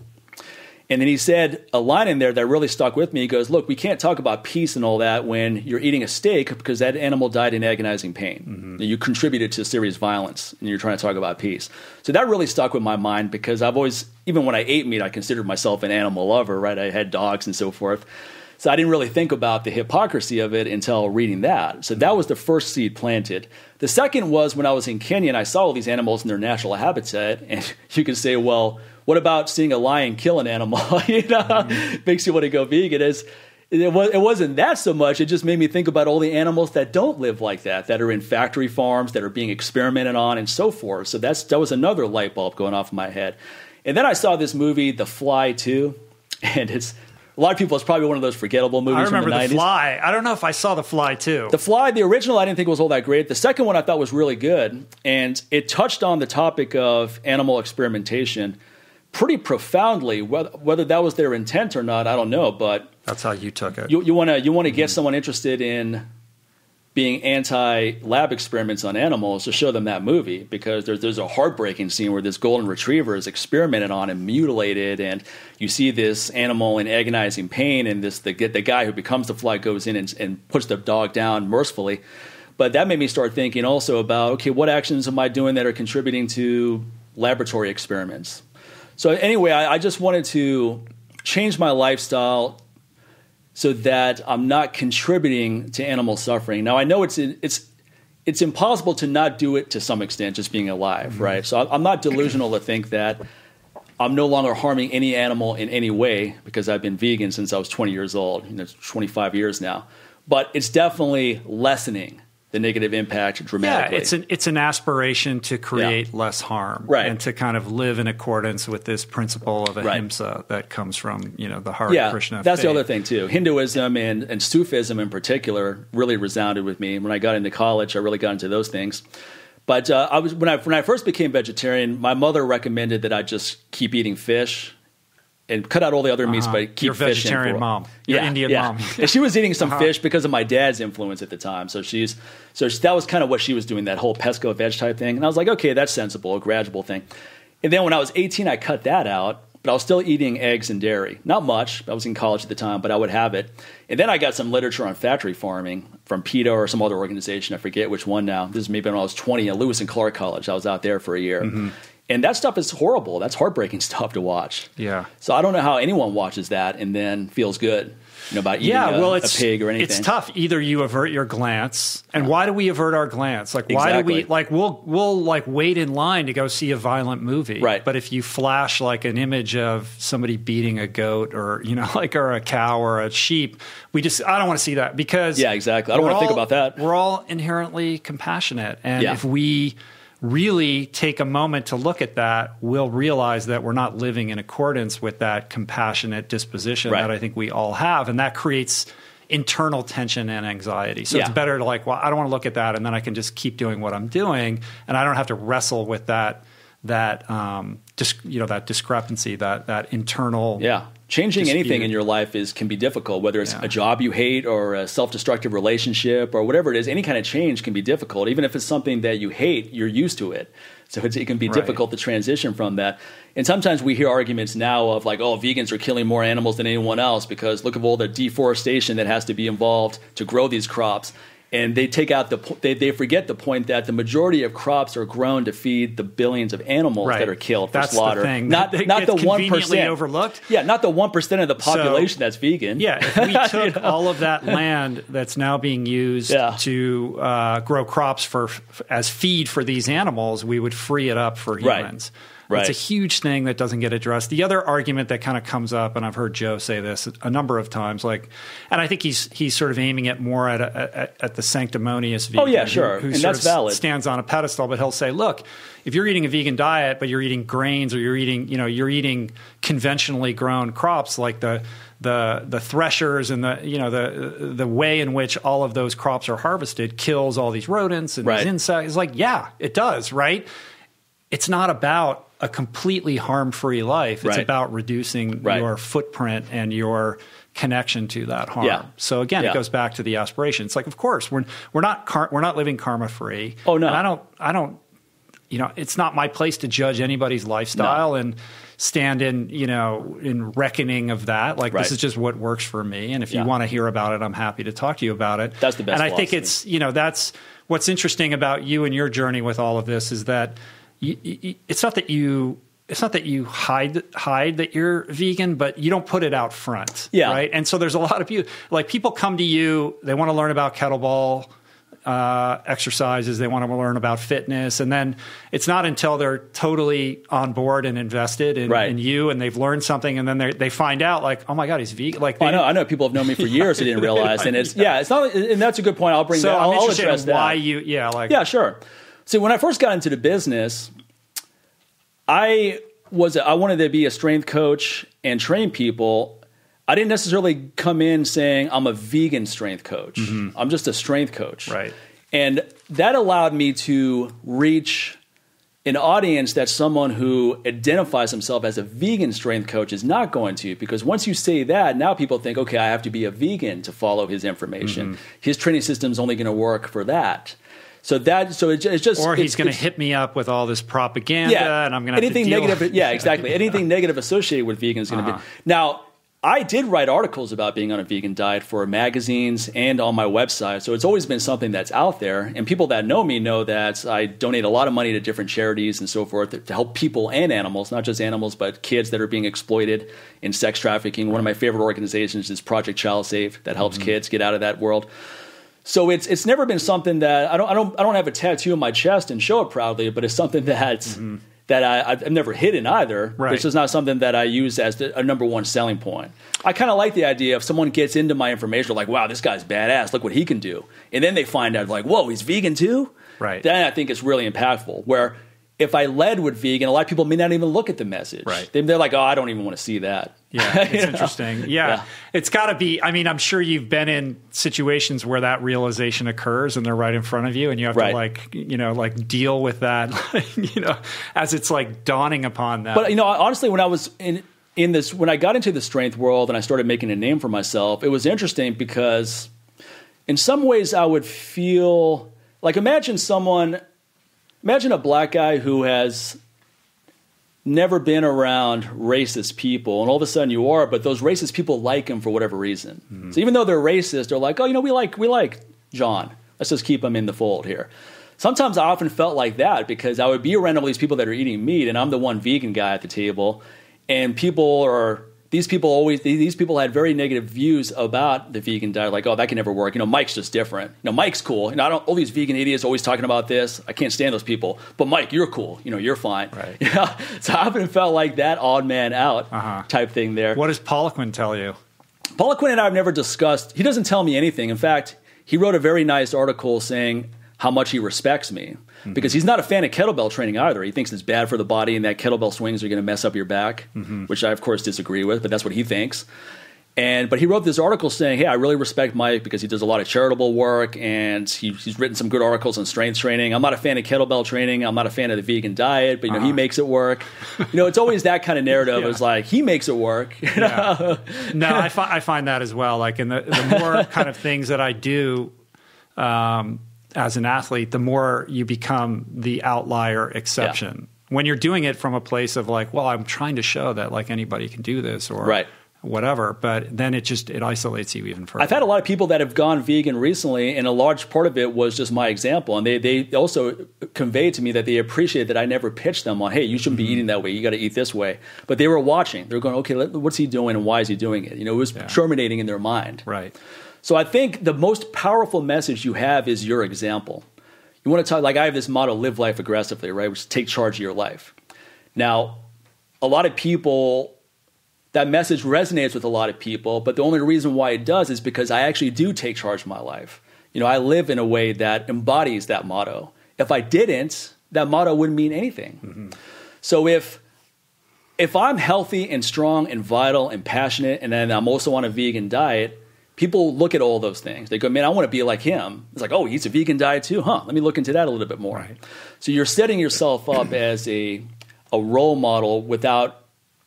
And then he said a line in there that really stuck with me. He goes, look, we can't talk about peace and all that when you're eating a steak because that animal died in agonizing pain. Mm-hmm. You contributed to serious violence and you're trying to talk about peace. So that really stuck with my mind because I've always, even when I ate meat, I considered myself an animal lover, right? I had dogs and so forth. So I didn't really think about the hypocrisy of it until reading that. So that was the first seed planted. The second was when I was in Kenya and I saw all these animals in their natural habitat. And you could say, well, what about seeing a lion kill an animal? You know, makes you want to go vegan. It wasn't that so much. It just made me think about all the animals that don't live like that are in factory farms, that are being experimented on and so forth. So that was another light bulb going off in my head. And then I saw this movie, The Fly 2, and it's a lot of people, it's probably one of those forgettable movies from the 90s. I remember The Fly. I don't know if I saw The Fly 2. The Fly, the original, I didn't think was all that great. The second one I thought was really good, and it touched on the topic of animal experimentation pretty profoundly. Whether that was their intent or not, I don't know, but that's how you took it. You want to get someone interested in being anti-lab experiments on animals to show them that movie, because there's a heartbreaking scene where this golden retriever is experimented on and mutilated, and you see this animal in agonizing pain, and the guy who becomes the fly goes in and puts the dog down mercifully. But that made me start thinking also about, okay, what actions am I doing that are contributing to laboratory experiments? So anyway, I just wanted to change my lifestyle so that I'm not contributing to animal suffering. Now, I know it's impossible to not do it to some extent, just being alive, mm-hmm. right? So I'm not delusional to think that I'm no longer harming any animal in any way, because I've been vegan since I was 20 years old, you know, 25 years now. But it's definitely lessening the negative impact dramatically. Yeah, it's an aspiration to create less harm, right, and to kind of live in accordance with this principle of ahimsa that comes from, you know, the Hare Krishna. That's faith. The other thing too. Hinduism and Sufism in particular really resounded with me. When I got into college, I really got into those things. But when I first became vegetarian, my mother recommended that I just keep eating fish and cut out all the other meats, but keep fish in. Your vegetarian mom. Your Indian mom. And she was eating some fish because of my dad's influence at the time. So that was kind of what she was doing, that whole pesco veg type thing. And I was like, okay, that's sensible, a gradual thing. And then when I was 18, I cut that out, but I was still eating eggs and dairy. Not much. I was in college at the time, but I would have it. And then I got some literature on factory farming from PETA or some other organization. I forget which one now. This is maybe when I was 20 at Lewis and Clark College. I was out there for a year. Mm-hmm. And that stuff is horrible. That's heartbreaking stuff to watch. Yeah. So I don't know how anyone watches that and then feels good, you know, about eating a pig or anything. It's tough. Either you avert your glance, and why do we avert our glance? Like, why do we like we'll like wait in line to go see a violent movie, right? But if you flash like an image of somebody beating a goat or or a cow or a sheep, we just I don't want to see that because I don't want to think about that. We're all inherently compassionate, and if we really take a moment to look at that, we'll realize that we're not living in accordance with that compassionate disposition that I think we all have. And that creates internal tension and anxiety. So it's better to like, well, I don't want to look at that. And then I can just keep doing what I'm doing. And I don't have to wrestle with that discrepancy, that internal. Yeah. Changing anything in your life can be difficult, whether it's a job you hate or a self-destructive relationship or whatever it is. Any kind of change can be difficult. Even if it's something that you hate, you're used to it. So it can be difficult to transition from that. And sometimes we hear arguments now of like, oh, vegans are killing more animals than anyone else because look at all the deforestation that has to be involved to grow these crops. And they take out they forget the point that the majority of crops are grown to feed the billions of animals that are killed for slaughter. That's the thing. Not the 1% overlooked. Yeah, not the 1% of the population that's vegan. Yeah, if we took all of that land that's now being used to grow crops as feed for these animals, we would free it up for humans. Right. It's a huge thing that doesn't get addressed. The other argument that kind of comes up, and I've heard Joe say this a number of times, like, and I think he's sort of aiming it more at the sanctimonious vegan. Oh yeah, sure, who and that's valid. Stands on a pedestal, but he'll say, look, if you're eating a vegan diet, but you're eating grains or you're eating conventionally grown crops, like the threshers and the way in which all of those crops are harvested kills all these rodents and these insects. It's like, yeah, it does, right? It's not about a completely harm-free life. It's about reducing your footprint and your connection to that harm. Yeah. So again, it goes back to the aspiration. It's like, of course, we're not living karma-free. Oh no, and I don't. You know, it's not my place to judge anybody's lifestyle and stand in reckoning of that. Like this is just what works for me. And if you want to hear about it, I'm happy to talk to you about it. That's the best. And I think it's that's what's interesting about you and your journey with all of this is that. It's not that you hide that you're vegan, but you don't put it out front, right? And so there's a lot of people come to you, they want to learn about kettlebell exercises, they want to learn about fitness, and then it's not until they're totally on board and invested in you, and they've learned something, and then they find out like, oh my God, he's vegan. Like I know people have known me for years who didn't realize, and it's not, and that's a good point. I'll bring that. I'm interested in why you, sure. So when I first got into the business, I wanted to be a strength coach and train people. I didn't necessarily come in saying I'm a vegan strength coach. Mm-hmm. I'm just a strength coach. Right. And that allowed me to reach an audience that someone who identifies himself as a vegan strength coach is not going to, because once you say that, now people think, okay, I have to be a vegan to follow his information. Mm-hmm. His training system's only going to work for that. It's just, or he's going to hit me up with all this propaganda, and I'm going to have to deal with it. Anything negative associated with vegan is going to be. Now, I did write articles about being on a vegan diet for magazines and on my website. So it's always been something that's out there. And people that know me know that I donate a lot of money to different charities and so forth to help people and animals, not just animals, but kids that are being exploited in sex trafficking. One of my favorite organizations is Project Child Safe that helps kids get out of that world. So it's never been something that I don't have a tattoo on my chest and show it proudly, but it's something that's that I've never hidden either. Right. This is not something that I use as a number one selling point. I kind of like the idea if someone gets into my information, like, wow, this guy's badass. Look what he can do. And then they find out, like, whoa, he's vegan too? Right. Then I think it's really impactful. Where if I led with vegan, a lot of people may not even look at the message. Right. They're like, oh, I don't even want to see that. Yeah, it's interesting. Yeah. It's got to be, I mean, I'm sure you've been in situations where that realization occurs and they're right in front of you and you have to like, you know, like deal with that, you know, as it's like dawning upon that. But, you know, honestly, when I was in this, when I got into the strength world and I started making a name for myself, it was interesting because in some ways I would feel like, imagine a black guy who has never been around racist people, and all of a sudden you are, but those racist people like him for whatever reason. So even though they're racist, they're like, oh, you know, we like John. Let's just keep him in the fold here. Sometimes I often felt like that because I would be around all these people that are eating meat, and I'm the one vegan guy at the table, and these people had very negative views about the vegan diet. Like, oh, that can never work. You know, Mike's just different. You know, Mike's cool. And all these vegan idiots always talking about this. I can't stand those people. But Mike, you're cool. You know, you're fine. Right. Yeah. So I often felt like that odd man out type thing there. What does Poliquin tell you? Poliquin and I have never discussed. He doesn't tell me anything. In fact, he wrote a very nice article saying how much he respects me because he's not a fan of kettlebell training either. He thinks it's bad for the body and that kettlebell swings are going to mess up your back, which I, of course, disagree with, but that's what he thinks. But he wrote this article saying, hey, I really respect Mike because he does a lot of charitable work and he's written some good articles on strength training. I'm not a fan of kettlebell training. I'm not a fan of the vegan diet, but, you know, he makes it work. You know, it's always that kind of narrative. Yeah. It's like, he makes it work. Yeah. No, I find that as well. Like in the more kind of things that I do, as an athlete, the more you become the outlier exception. Yeah. When you're doing it from a place of like, well, I'm trying to show that like anybody can do this or whatever, but then it isolates you even further. I've had a lot of people that have gone vegan recently, and a large part of it was just my example. And they also conveyed to me that they appreciate that I never pitched them on, hey, you shouldn't be eating that way. You got to eat this way. But they were watching. They were going, okay, what's he doing and why is he doing it? You know, it was germinating in their mind. Right. So I think the most powerful message you have is your example. You want to talk, like I have this motto, live life aggressively, right? Which is take charge of your life. Now, a lot of people, that message resonates with a lot of people, but the only reason why it does is because I actually do take charge of my life. You know, I live in a way that embodies that motto. If I didn't, that motto wouldn't mean anything. So if I'm healthy and strong and vital and passionate, and then I'm also on a vegan diet, people look at all those things. They go, man, I want to be like him. It's like, oh, he's a vegan diet too, huh? Let me look into that a little bit more. Right. So you're setting yourself up as a role model without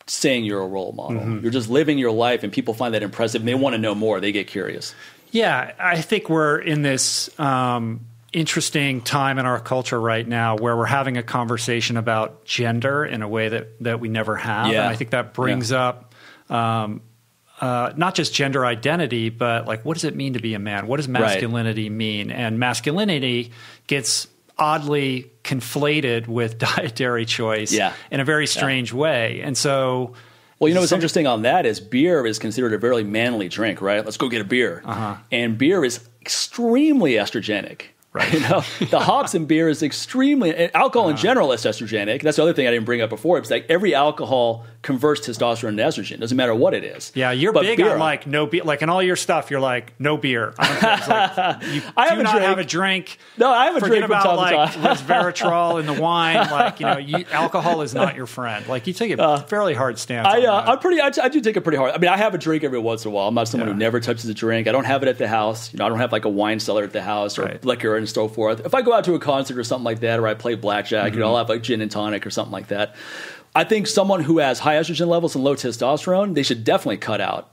saying you're a role model. You're just living your life, and people find that impressive, and they want to know more. They get curious. Yeah, I think we're in this interesting time in our culture right now where we're having a conversation about gender in a way that we never have. Yeah. And I think that brings up not just gender identity, but like, what does it mean to be a man? What does masculinity mean? And masculinity gets oddly conflated with dietary choice in a very strange way. And so, well, you know, what's interesting on that is beer is considered a very manly drink, right? Let's go get a beer. And beer is extremely estrogenic. Right. You know, the hops in beer is extremely, alcohol in general is estrogenic. That's the other thing I didn't bring up before. It's like every alcohol converts testosterone into estrogen. Doesn't matter what it is. Yeah, you're big on like no beer. Like in all your stuff, you're like no beer. I don't like, I do not have a drink. No, I have a drink from time to time. Resveratrol in the wine. Like, you know, alcohol is not your friend. Like you take a fairly hard stance. I do take it pretty hard. I mean, I have a drink every once in a while. I'm not someone who never touches a drink. I don't have it at the house. You know, I don't have like a wine cellar at the house or liquor and so forth. If I go out to a concert or something like that, or I play blackjack, you know, I'll have like gin and tonic or something like that. I think someone who has high estrogen levels and low testosterone, they should definitely cut out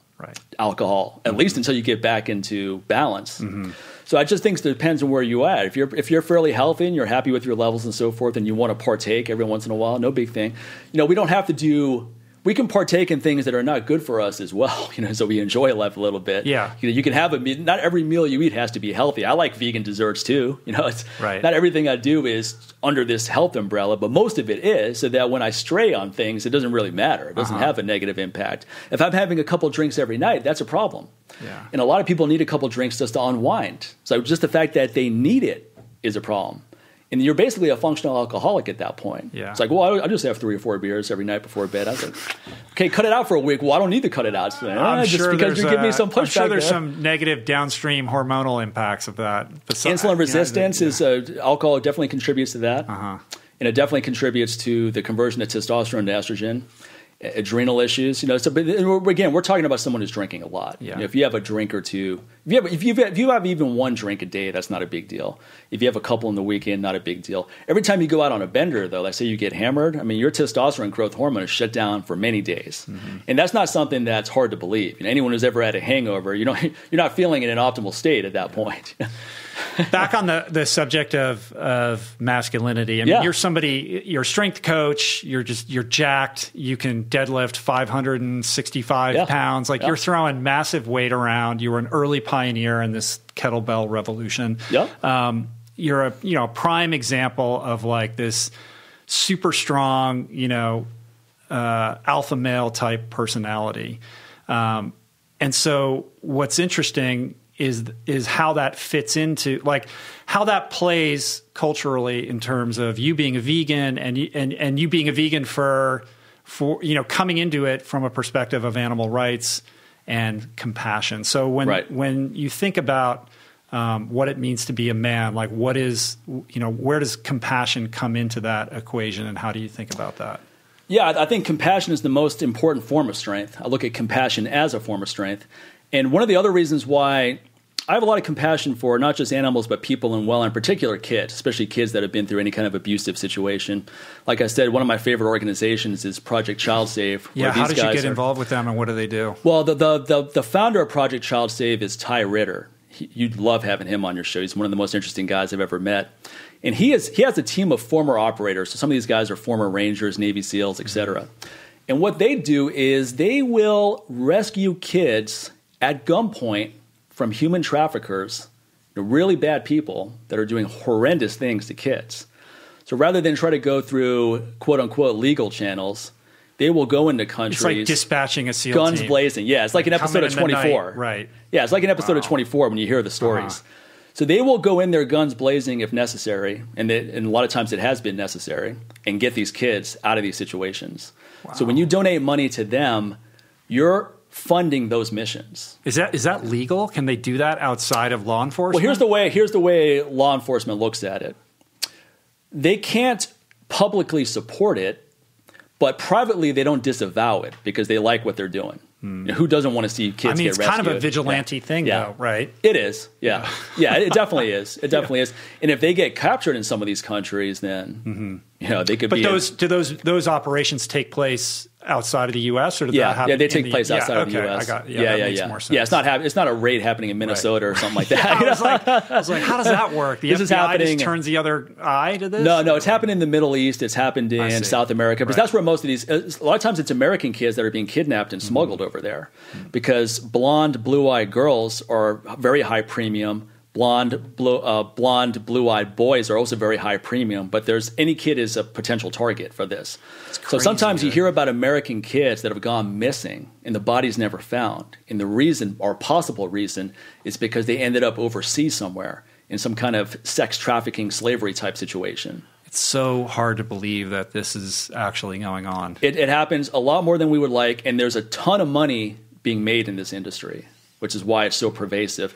alcohol, at least until you get back into balance. So I just think it depends on where you're at. If you're fairly healthy and you're happy with your levels and so forth, and you want to partake every once in a while, no big thing. You know, we don't have to do we can partake in things that are not good for us as well, you know, so we enjoy life a little bit. Yeah. You know, you can have a meal. Not every meal you eat has to be healthy. I like vegan desserts too. You know, it's right. Not everything I do is under this health umbrella, but most of it is, so that when I stray on things, it doesn't really matter. It doesn't have a negative impact. If I'm having a couple drinks every night, that's a problem. Yeah. And a lot of people need a couple drinks just to unwind. So just the fact that they need it is a problem. And you're basically a functional alcoholic at that point. Yeah. It's like, well, I just have 3 or 4 beers every night before bed. I was like, okay, cut it out for a week. Well, I don't need to cut it out today. I'm just sure because you give me some pushback. I'm sure there's some negative downstream hormonal impacts of that. Insulin resistance is alcohol definitely contributes to that. And it definitely contributes to the conversion of testosterone to estrogen. Adrenal issues, you know. So, but again, we're talking about someone who's drinking a lot. Yeah. You know, if you have a drink or two, if you have even one drink a day, that's not a big deal. If you have a couple in the weekend, not a big deal. Every time you go out on a bender, though, like say you get hammered, I mean, your testosterone growth hormone is shut down for many days, and that's not something that's hard to believe. You know, anyone who's ever had a hangover, you're not feeling in an optimal state at that point. Back on the subject of masculinity, I mean, you're somebody, you're a strength coach, you're jacked, you can deadlift 565 pounds, like you're throwing massive weight around. You were an early pioneer in this kettlebell revolution. You're a prime example of like this super strong, alpha male type personality. And so what's interesting is how that fits into, like, how that plays culturally in terms of you being a vegan and you being a vegan for coming into it from a perspective of animal rights and compassion. So when you think about what it means to be a man, like what is, where does compassion come into that equation, and how do you think about that? Yeah, I think compassion is the most important form of strength. I look at compassion as a form of strength. And one of the other reasons why I have a lot of compassion for not just animals, but people, and in particular kids, especially kids that have been through any kind of abusive situation. Like I said, one of my favorite organizations is Project Child Save. Yeah, how did you get involved with them, and what do they do? Well, the founder of Project Child Save is Ty Ritter. You'd love having him on your show. He's one of the most interesting guys I've ever met. And he has a team of former operators. So some of these guys are former Rangers, Navy SEALs, et cetera. And what they do is they will rescue kids at gunpoint from human traffickers, really bad people that are doing horrendous things to kids. So rather than try to go through quote unquote legal channels, they will go into countries. It's like dispatching a SEAL team. Guns blazing. Yeah, it's like an episode of 24. Right. Yeah, it's like an episode of 24 when you hear the stories. So they will go in there guns blazing if necessary, and a lot of times it has been necessary, and get these kids out of these situations. Wow. So when you donate money to them, you're funding those missions. Is that legal? Can they do that outside of law enforcement? Well, here's the way law enforcement looks at it. They can't publicly support it, but privately they don't disavow it because they like what they're doing. You know, who doesn't want to see kids? I mean, it's kind of a vigilante thing, though, right? It is. Yeah, yeah. It definitely is. It definitely is. And if they get captured in some of these countries, then they could. But do those operations take place outside of the U.S. or do they happen? Yeah, they take place outside of the U.S. Yeah, that makes more sense. Yeah, it's not a raid happening in Minnesota or something like that. I was like, how does that work? The FBI just turns the other eye to this? No, it's happened in the Middle East. It's happened in South America, because that's where most of these. A lot of times, it's American kids that are being kidnapped and smuggled over there, because blonde, blue-eyed girls are very high premium. Blonde, blue-eyed boys are also very high premium. But any kid is a potential target for this. So sometimes you hear about American kids that have gone missing and the body's never found. And the reason, or possible reason, is because they ended up overseas somewhere in some kind of sex trafficking, slavery type situation. It's so hard to believe that this is actually going on. It happens a lot more than we would like, and there's a ton of money being made in this industry, which is why it's so pervasive.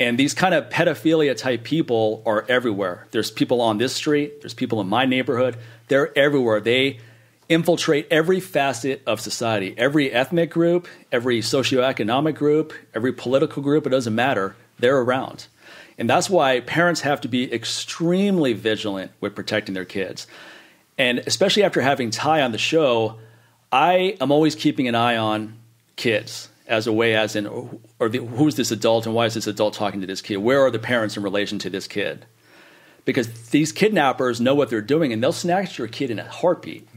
And these kind of pedophilia type people are everywhere. There's people on this street. There's people in my neighborhood. They're everywhere. They infiltrate every facet of society, every ethnic group, every socioeconomic group, every political group. It doesn't matter. They're around. And that's why parents have to be extremely vigilant with protecting their kids. And especially after having Ty on the show, I am always keeping an eye on kids who's this adult and why is this adult talking to this kid? Where are the parents in relation to this kid? Because these kidnappers know what they're doing, and they'll snatch your kid in a heartbeat.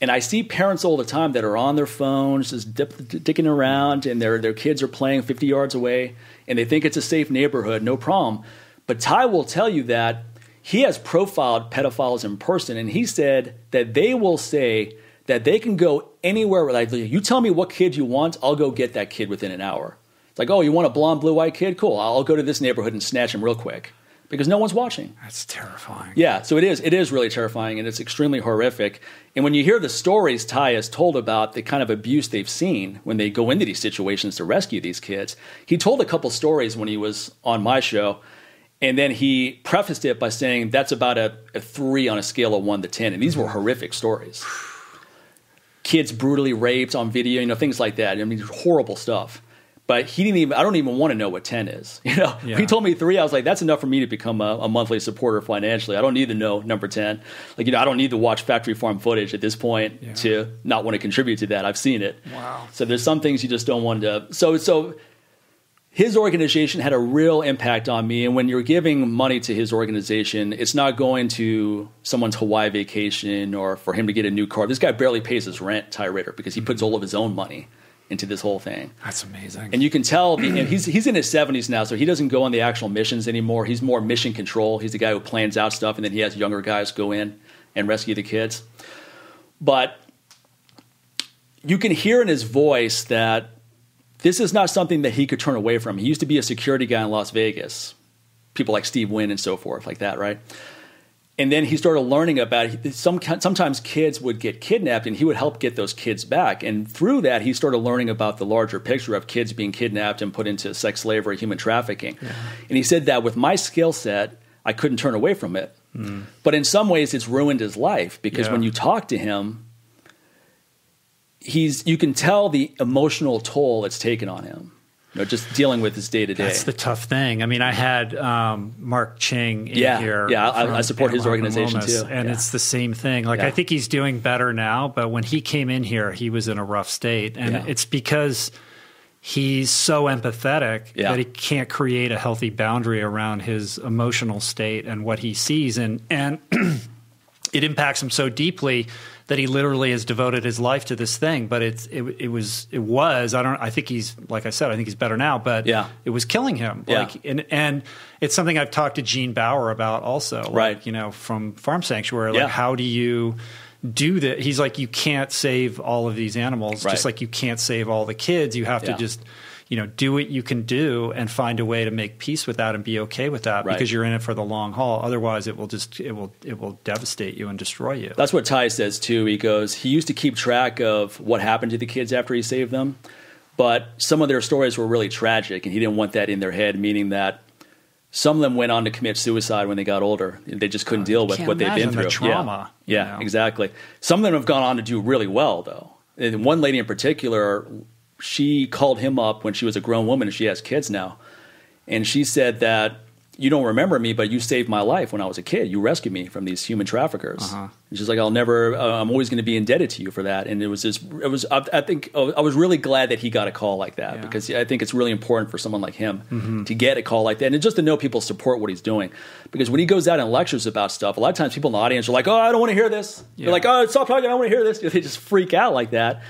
And I see parents all the time that are on their phones just dicking around, and their kids are playing 50 yards away, and they think it's a safe neighborhood, no problem. But Ty will tell you that he has profiled pedophiles in person, and he said that they will say that they can go anywhere. Like, you tell me what kid you want, I'll go get that kid within an hour. It's like, oh, you want a blonde, blue-eyed kid? Cool, I'll go to this neighborhood and snatch him real quick. Because no one's watching. That's terrifying. Yeah, so it is really terrifying, and it's extremely horrific. And when you hear the stories Ty has told about the kind of abuse they've seen when they go into these situations to rescue these kids, he told a couple stories when he was on my show, and then he prefaced it by saying that's about a 3 on a scale of 1 to 10, and these were horrific stories. Kids brutally raped on video, you know, things like that. I mean, horrible stuff. But he didn't even, I don't even want to know what 10 is. You know, yeah. He told me 3. I was like, that's enough for me to become a monthly supporter financially. I don't need to know number 10. Like, you know, I don't need to watch factory farm footage at this point to not want to contribute to that. I've seen it. Wow. So there's some things you just don't want to. So his organization had a real impact on me. And when you're giving money to his organization, it's not going to someone's Hawaii vacation or for him to get a new car. This guy barely pays his rent, Ty Ritter, because he puts all of his own money into this whole thing. That's amazing. And you can tell, and he's in his 70s now, so he doesn't go on the actual missions anymore. He's more mission control. He's the guy who plans out stuff, and then he has younger guys go in and rescue the kids. But you can hear in his voice that this is not something that he could turn away from. He used to be a security guy in Las Vegas, people like Steve Wynn and so forth like that, right? And then he started learning about sometimes kids would get kidnapped, and he would help get those kids back. And through that, he started learning about the larger picture of kids being kidnapped and put into sex slavery, human trafficking. Yeah. And he said that with my skill set, I couldn't turn away from it. Mm. But in some ways, it's ruined his life because when you talk to him, you can tell the emotional toll it's taken on him. You know, just dealing with this day-to-day. That's the tough thing. I mean, I had Mark Ching in here. Yeah, I support his organization too. And it's the same thing. Like, I think he's doing better now, but when he came in here, he was in a rough state. And it's because he's so empathetic that he can't create a healthy boundary around his emotional state and what he sees. And it impacts him so deeply that he literally has devoted his life to this thing, but it was I think he's, like I said, I think he's better now, but it was killing him. Like, and it's something I've talked to Gene Bauer about also, like, you know, from Farm Sanctuary, like how do you do that? He's like, you can't save all of these animals, just like you can't save all the kids. You have to just, you know, do what you can do and find a way to make peace with that and be okay with that because you're in it for the long haul. Otherwise, it will devastate you and destroy you. That's what Ty says too. He goes, he used to keep track of what happened to the kids after he saved them, but some of their stories were really tragic and he didn't want that in their head, meaning that some of them went on to commit suicide when they got older. They just couldn't deal with what they've been through. The trauma. Yeah, exactly. Some of them have gone on to do really well though. And one lady in particular, she called him up when she was a grown woman and she has kids now. And she said that, you don't remember me, but you saved my life when I was a kid. You rescued me from these human traffickers. And she's like, I'll never, I'm always going to be indebted to you for that. And I was really glad that he got a call like that because I think it's really important for someone like him to get a call like that. And just to know people support what he's doing. Because when he goes out and lectures about stuff, a lot of times people in the audience are like, oh, I don't want to hear this. They're like, oh, stop talking, I don't want to hear this. They just freak out like that.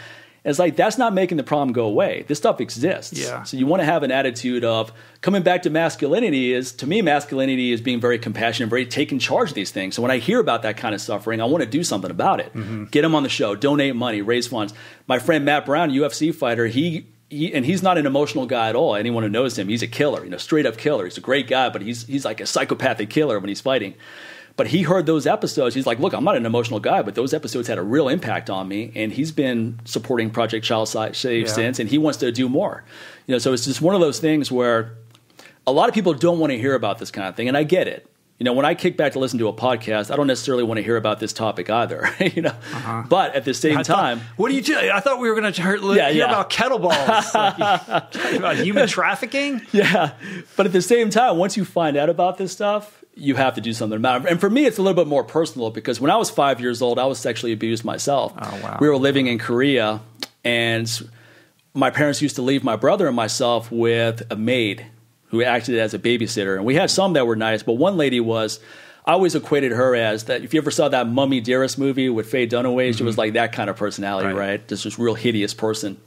It's like, that's not making the problem go away. This stuff exists. So you want to have an attitude of coming back to masculinity is, to me, masculinity is being very compassionate, very taking charge of these things. So when I hear about that kind of suffering, I want to do something about it. Get him on the show, donate money, raise funds. My friend Matt Brown, UFC fighter, and he's not an emotional guy at all. Anyone who knows him, he's a killer, you know, straight up killer. He's a great guy, but he's like a psychopathic killer when he's fighting. But he heard those episodes. He's like, look, I'm not an emotional guy, but those episodes had a real impact on me. And he's been supporting Project Child Save since, and he wants to do more. You know, so it's just one of those things where a lot of people don't want to hear about this kind of thing. And I get it. You know, when I kick back to listen to a podcast, I don't necessarily want to hear about this topic either, you know. But at the same time, what do you do? I thought we were going to hear about kettleballs, like, about human trafficking. But at the same time, once you find out about this stuff, you have to do something about it. And for me, it's a little bit more personal because when I was 5 years old, I was sexually abused myself. Oh, wow. We were living in Korea, and my parents used to leave my brother and myself with a maid who acted as a babysitter. And we had some that were nice, but one lady was, I always equated her as that. If you ever saw that Mummy Dearest movie with Faye Dunaway, she was like that kind of personality, right? This real hideous person.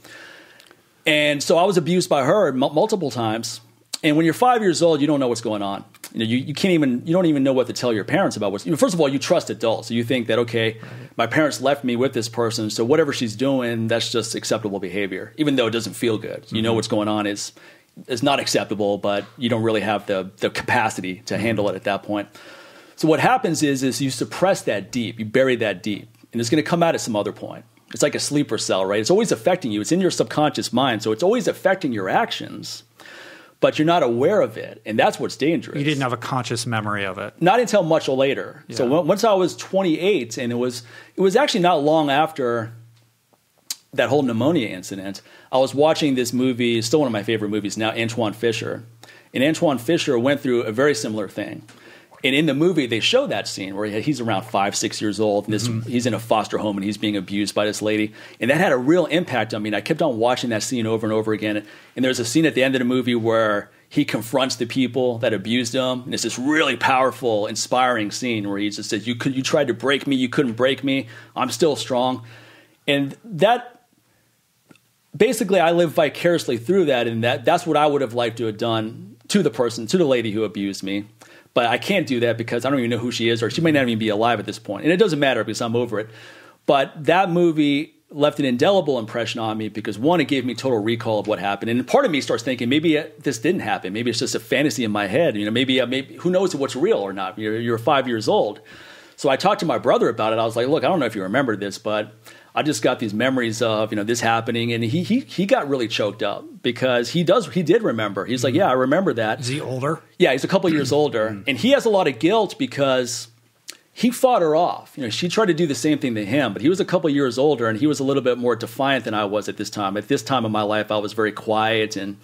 And so I was abused by her multiple times. And when you're 5 years old, you don't know what's going on. You know, you can't even, you don't even know what to tell your parents about what's, you know, first of all, you trust adults. So you think that, okay, my parents left me with this person, so whatever she's doing, that's just acceptable behavior, even though it doesn't feel good. You know what's going on is not acceptable, but you don't really have the capacity to handle it at that point. So what happens is you suppress that deep, you bury that deep, and it's going to come out at some other point. It's like a sleeper cell, right? It's always affecting you. It's in your subconscious mind, so it's always affecting your actions, but you're not aware of it, and that's what's dangerous. You didn't have a conscious memory of it. Not until much later. Yeah. So once I was 28, and it was actually not long after that whole pneumonia incident, I was watching this movie, still one of my favorite movies now, Antwone Fisher. And Antwone Fisher went through a very similar thing. And in the movie, they show that scene where he's around 5, 6 years old, and he's in a foster home, and he's being abused by this lady. And that had a real impact on me. And I kept on watching that scene over and over again. And there's a scene at the end of the movie where he confronts the people that abused him. And it's this really powerful, inspiring scene where he just says, you tried to break me. You couldn't break me. I'm still strong. And that... basically, I lived vicariously through that, and that's what I would have liked to have done to the person, to the lady who abused me. But I can't do that because I don't even know who she is, or she might not even be alive at this point. And it doesn't matter because I'm over it. But that movie left an indelible impression on me because, one, it gave me total recall of what happened. And part of me starts thinking, maybe this didn't happen. Maybe it's just a fantasy in my head. You know, maybe who knows what's real or not. You're 5 years old. So I talked to my brother about it. I was like, look, I don't know if you remember this, but I just got these memories of, you know, this happening, and he got really choked up because he did remember. He's like, yeah, I remember that. Is he older? Yeah, he's a couple years older, and he has a lot of guilt because he fought her off. You know, she tried to do the same thing to him, but he was a couple years older, and he was a little bit more defiant than I was at this time. At this time in my life, I was very quiet and,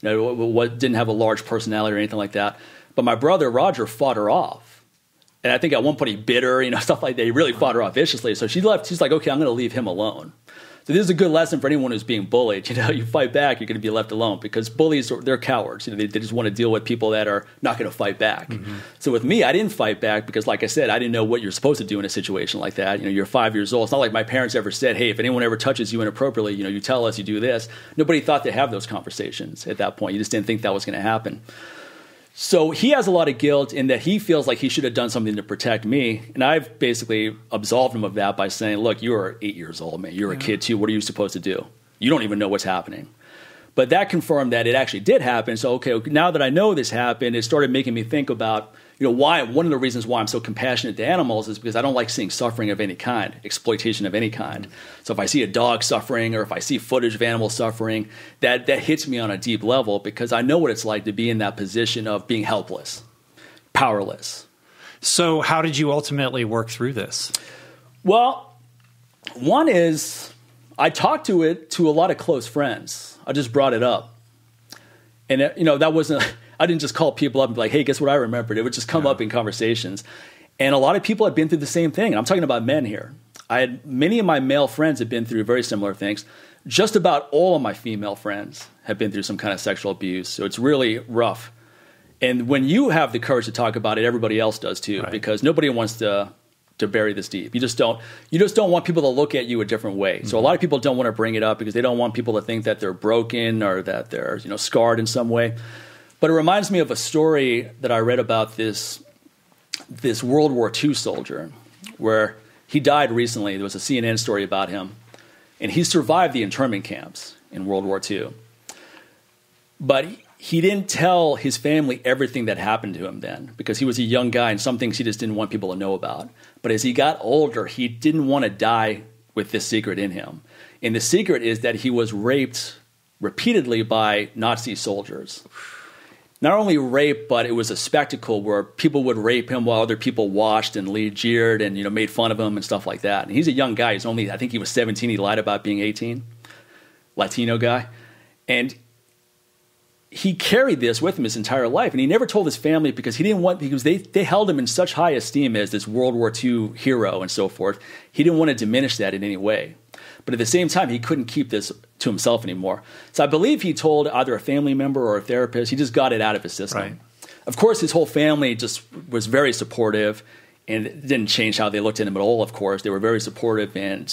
you know, didn't have a large personality or anything like that. But my brother Roger fought her off. And I think at one point he bit her, you know, stuff like that. He really fought her off viciously. So she left. She's like, okay, I'm going to leave him alone. So this is a good lesson for anyone who's being bullied. You know, you fight back, you're going to be left alone because bullies, they're cowards. You know, they just want to deal with people that are not going to fight back. So with me, I didn't fight back because, like I said, I didn't know what you're supposed to do in a situation like that. You know, you're 5 years old. It's not like my parents ever said, hey, if anyone ever touches you inappropriately, you know, you tell us, you do this. Nobody thought to have those conversations at that point. You just didn't think that was going to happen. So he has a lot of guilt in that he feels like he should have done something to protect me. And I've basically absolved him of that by saying, look, you are 8 years old, man. You're a kid too. What are you supposed to do? You don't even know what's happening. But that confirmed that it actually did happen. So, okay, now that I know this happened, it started making me think about, you know, why one of the reasons why I'm so compassionate to animals is because I don't like seeing suffering of any kind, exploitation of any kind. So if I see a dog suffering or if I see footage of animals suffering, that hits me on a deep level because I know what it's like to be in that position of being helpless, powerless. So how did you ultimately work through this? Well, one is I talked to it to a lot of close friends. I just brought it up. And, you know, that wasn't... I didn't just call people up and be like, hey, guess what I remembered? It would just come up in conversations. And a lot of people had been through the same thing. And I'm talking about men here. Many of my male friends had been through very similar things. Just about all of my female friends have been through some kind of sexual abuse. So it's really rough. And when you have the courage to talk about it, everybody else does too, because nobody wants to bury this deep. You just don't want people to look at you a different way. So a lot of people don't want to bring it up because they don't want people to think that they're broken or that they're, you know, scarred in some way. But it reminds me of a story that I read about this World War II soldier where he died recently. There was a CNN story about him. And he survived the internment camps in World War II. But he didn't tell his family everything that happened to him then because he was a young guy and some things he just didn't want people to know about. But as he got older, he didn't want to die with this secret in him. And the secret is that he was raped repeatedly by Nazi soldiers. Not only rape, but it was a spectacle where people would rape him while other people watched and jeered and, you know, made fun of him and stuff like that. And he's a young guy. He's only, I think he was 17. He lied about being 18, Latino guy. And he carried this with him his entire life. And he never told his family because he didn't want, because they held him in such high esteem as this World War II hero and so forth. He didn't want to diminish that in any way. But at the same time, he couldn't keep this to himself anymore. So I believe he told either a family member or a therapist. He just got it out of his system. Right. Of course, his whole family just was very supportive, and it didn't change how they looked at him at all. Of course, they were very supportive, and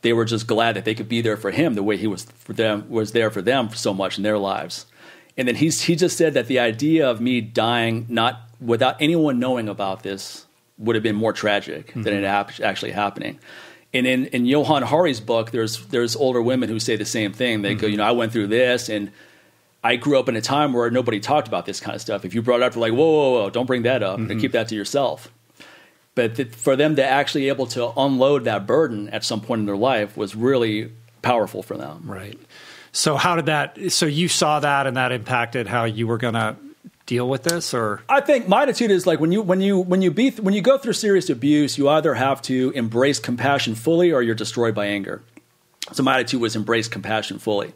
they were just glad that they could be there for him the way he was for them, was there for them so much in their lives. And then he just said that the idea of me dying not without anyone knowing about this would have been more tragic than it actually happening. And in Johann Hari's book, there's older women who say the same thing. They go, you know, I went through this, and I grew up in a time where nobody talked about this kind of stuff. If you brought it up, you're like, whoa, don't bring that up. And keep that to yourself. But for them to actually able to unload that burden at some point in their life was really powerful for them. Right. So how did that, so you saw that and that impacted how you were going to deal with this? Or I think my attitude is like when you go through serious abuse, you either have to embrace compassion fully or you're destroyed by anger. So my attitude was embrace compassion fully.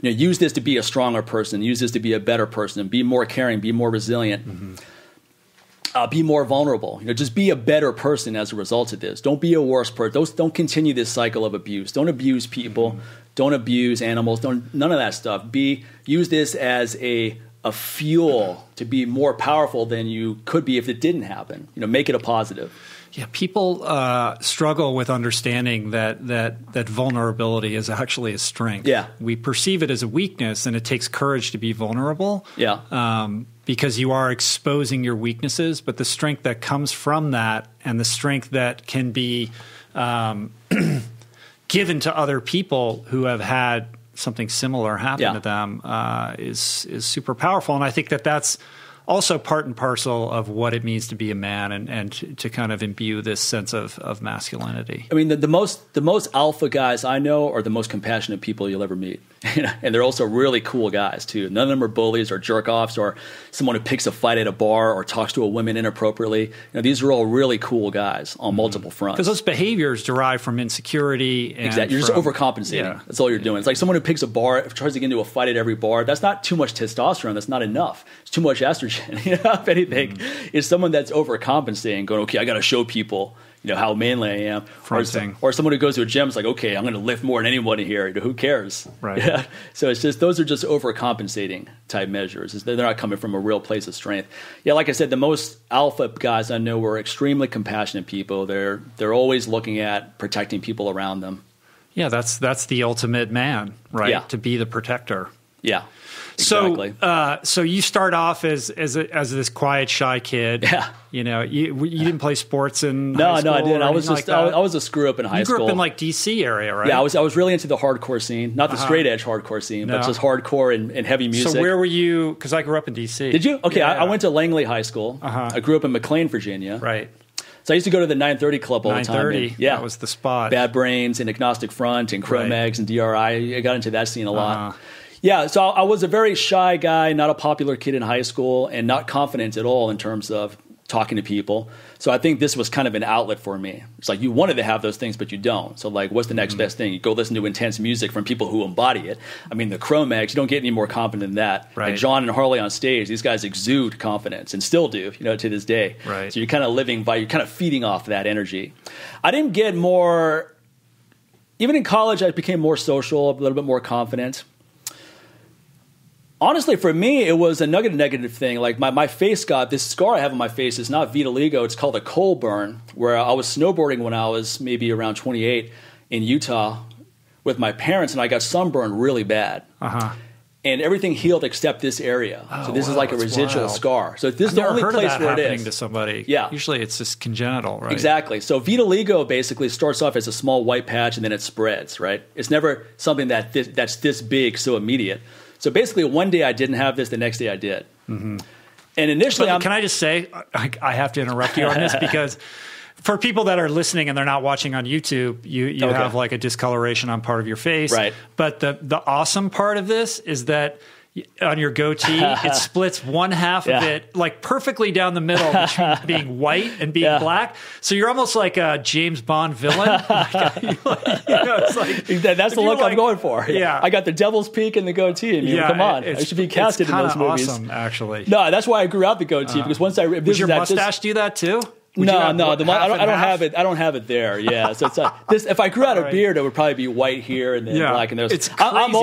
You know, use this to be a stronger person, use this to be a better person, be more caring, be more resilient, be more vulnerable. You know, just be a better person as a result of this. Don't be a worse person. Don't continue this cycle of abuse. Don't abuse people. Don't abuse animals. Don't none of that stuff. Use this as a fuel to be more powerful than you could be if it didn't happen. You know, make it a positive. Yeah, people struggle with understanding that vulnerability is actually a strength. Yeah, we perceive it as a weakness, and it takes courage to be vulnerable. Yeah, because you are exposing your weaknesses, but the strength that comes from that, and the strength that can be given to other people who have had something similar happen to them is super powerful. And I think that that's also part and parcel of what it means to be a man and to kind of imbue this sense of masculinity. I mean, the most alpha guys I know are the most compassionate people you'll ever meet. And they're also really cool guys, too. None of them are bullies or jerk-offs or someone who picks a fight at a bar or talks to a woman inappropriately. You know, these are all really cool guys on multiple fronts. Because those behaviors derive from insecurity. And exactly. You're just overcompensating. Yeah. That's all you're doing. It's like someone who picks a bar, tries to get into a fight at every bar. That's not too much testosterone. That's not enough. It's too much estrogen. You know, if anything, it's someone that's overcompensating, going, okay, I got to show people, you know, how manly I am. Or someone who goes to a gym is like, okay, I'm going to lift more than anybody here. You know, who cares? Right. Yeah. So it's just, those are just overcompensating type measures. They're not coming from a real place of strength. Yeah, like I said, the most alpha guys I know were extremely compassionate people. They're always looking at protecting people around them. Yeah, that's the ultimate man, right? Yeah. To be the protector. Yeah. Exactly. So you start off as this quiet, shy kid. Yeah. You know, you didn't play sports in high school. No, I didn't. I was just I was a screw up in high school. You grew up in like DC area, right? Yeah, I was really into the hardcore scene, not the straight edge hardcore scene, but just hardcore and heavy music. So where were you? Because I grew up in DC. Did you? Okay, yeah. I went to Langley High School. I grew up in McLean, Virginia. Right. So I used to go to the 930 Club all the time. 930, yeah, that was the spot. Bad Brains and Agnostic Front and Cro-Mags and DRI. I got into that scene a lot. Yeah, so I was a very shy guy, not a popular kid in high school, and not confident at all in terms of talking to people. So I think this was kind of an outlet for me. It's like you wanted to have those things, but you don't. So like, what's the next best thing? You go listen to intense music from people who embody it. I mean, the Cro-Mags, you don't get any more confident than that. Right. Like John and Harley on stage, these guys exude confidence and still do, you know, to this day. Right. So you're kind of living by, you're kind of feeding off that energy. I didn't get more, even in college, I became more social, a little bit more confident. Honestly, for me, it was a negative thing. Like my face got, this scar I have on my face is not vitiligo. It's called a coal burn, where I was snowboarding when I was maybe around 28 in Utah with my parents, and I got sunburned really bad. And everything healed except this area. Oh, so this is like a residual scar. So this is the only place where it is. I've never heard of that happening to somebody. Yeah. Usually it's just congenital, right? Exactly. So vitiligo basically starts off as a small white patch, and then it spreads, right? It's never something that that's this big, so immediate. So basically, one day I didn't have this, the next day I did. And initially, can I just say, I have to interrupt you on this because for people that are listening and they're not watching on YouTube, you have like a discoloration on part of your face. Right. But the awesome part of this is that on your goatee, it splits one half of it like perfectly down the middle between being white and being black. So you're almost like a James Bond villain. It's like, that's the look I'm going for. Yeah. I got the devil's peak and the goatee. I mean, come on. I should be casted in those movies. It's kind of awesome, actually. No, that's why I grew out the goatee, because once I... Did your mustache do that too? I don't have it there. Yeah, so it's this. If I grew out a beard, it would probabably be white here and then black. And there's. It's crazy. I'm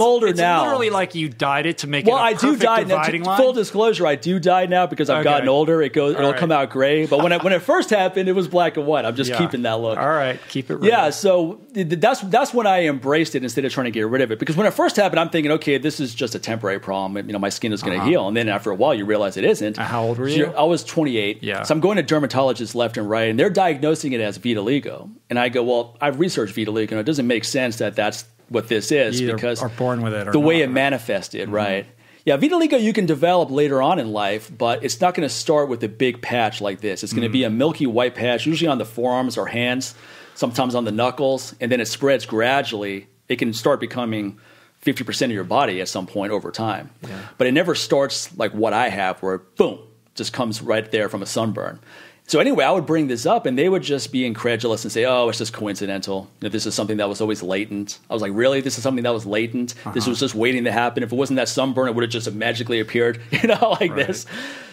older now. It's literally like you dyed it to make it a perfect dividing line. Full disclosure, I do dye now because I've gotten older. It'll come out gray. But when it first happened, it was black and white. I'm just keeping that look. All right, keep it real. Yeah, so that's when I embraced it instead of trying to get rid of it. Because when it first happened, I'm thinking, okay, this is just a temporary problem. You know, my skin is going to heal. And then after a while, you realize it isn't. How old were you? I was 28. Yeah. So I'm going to dermatologists left and right, and they're diagnosing it as vitiligo. And I go, well, I've researched vitiligo, and it doesn't make sense that that's what this is because are born with it or the way it manifested, right? Yeah, vitiligo you can develop later on in life, but it's not going to start with a big patch like this. It's going to be a milky white patch, usually on the forearms or hands, sometimes on the knuckles, and then it spreads gradually. It can start becoming 50% of your body at some point over time. Yeah. But it never starts like what I have where boom, just comes right there from a sunburn. So anyway, I would bring this up and they would just be incredulous and say, oh, it's just coincidental. You know, this is something that was always latent. I was like, really? This is something that was latent? This was just waiting to happen. If it wasn't that sunburn, it would have just magically appeared, you know, like this.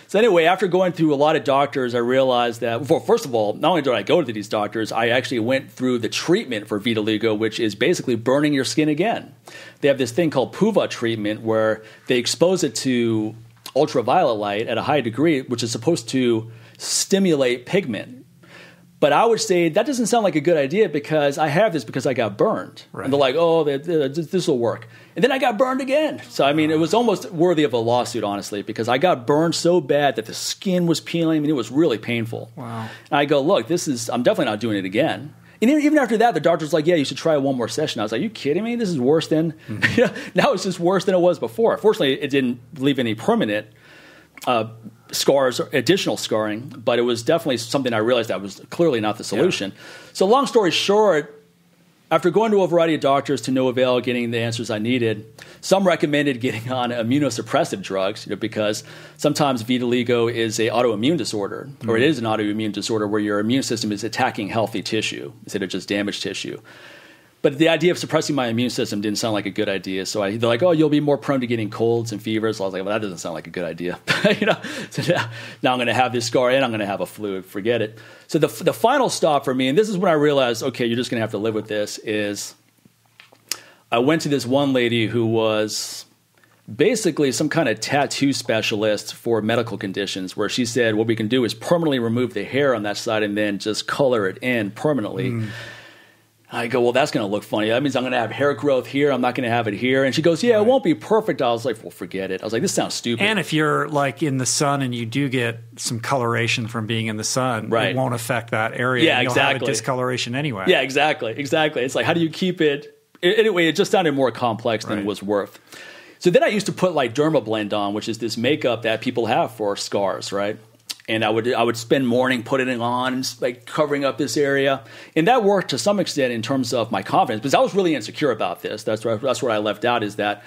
So anyway, after going through a lot of doctors, I realized that, well, first of all, not only did I go to these doctors, I actually went through the treatment for vitiligo, which is basically burning your skin again. They have this thing called PUVA treatment where they expose it to ultraviolet light at a high degree, which is supposed to stimulate pigment. But I would say that doesn't sound like a good idea because I have this because I got burned. Right. And they're like, oh, this will work. And then I got burned again. So, I mean, it was almost worthy of a lawsuit, honestly, because I got burned so bad that the skin was peeling. I mean, it was really painful. Wow. And I go, look, I'm definitely not doing it again. And even after that, the doctor's like, yeah, you should try one more session. I was like, you kidding me? This is worse than, now it's just worse than it was before. Fortunately, it didn't leave any permanent scars, additional scarring, but it was definitely something I realized that was clearly not the solution. Yeah. So long story short, after going to a variety of doctors to no avail, getting the answers I needed, some recommended getting on immunosuppressive drugs, you know, because sometimes vitiligo is an autoimmune disorder, or it is an autoimmune disorder where your immune system is attacking healthy tissue instead of just damaged tissue. But the idea of suppressing my immune system didn't sound like a good idea. So they're like, oh, you'll be more prone to getting colds and fevers. So I was like, well, that doesn't sound like a good idea. You know? So now I'm going to have this scar and I'm going to have a flu. Forget it. So the final stop for me, and this is when I realized, okay, you're just going to have to live with this, is I went to this one lady who was basically some kind of tattoo specialist for medical conditions where she said what we can do is permanently remove the hair on that side and then just color it in permanently. I go, well, that's going to look funny. That means I'm going to have hair growth here. I'm not going to have it here. And she goes, yeah, it won't be perfect. I was like, well, forget it. I was like, this sounds stupid. And if you're like in the sun and you do get some coloration from being in the sun, it won't affect that area. Yeah, you'll have a discoloration anyway. Yeah, exactly. It's like, how do you keep it? Anyway, it just sounded more complex than it was worth. So then I used to put like Dermablend on, which is this makeup that people have for scars, right? And I would spend morning putting it on, like covering up this area. And that worked to some extent in terms of my confidence, because I was really insecure about this. That's what I left out, is that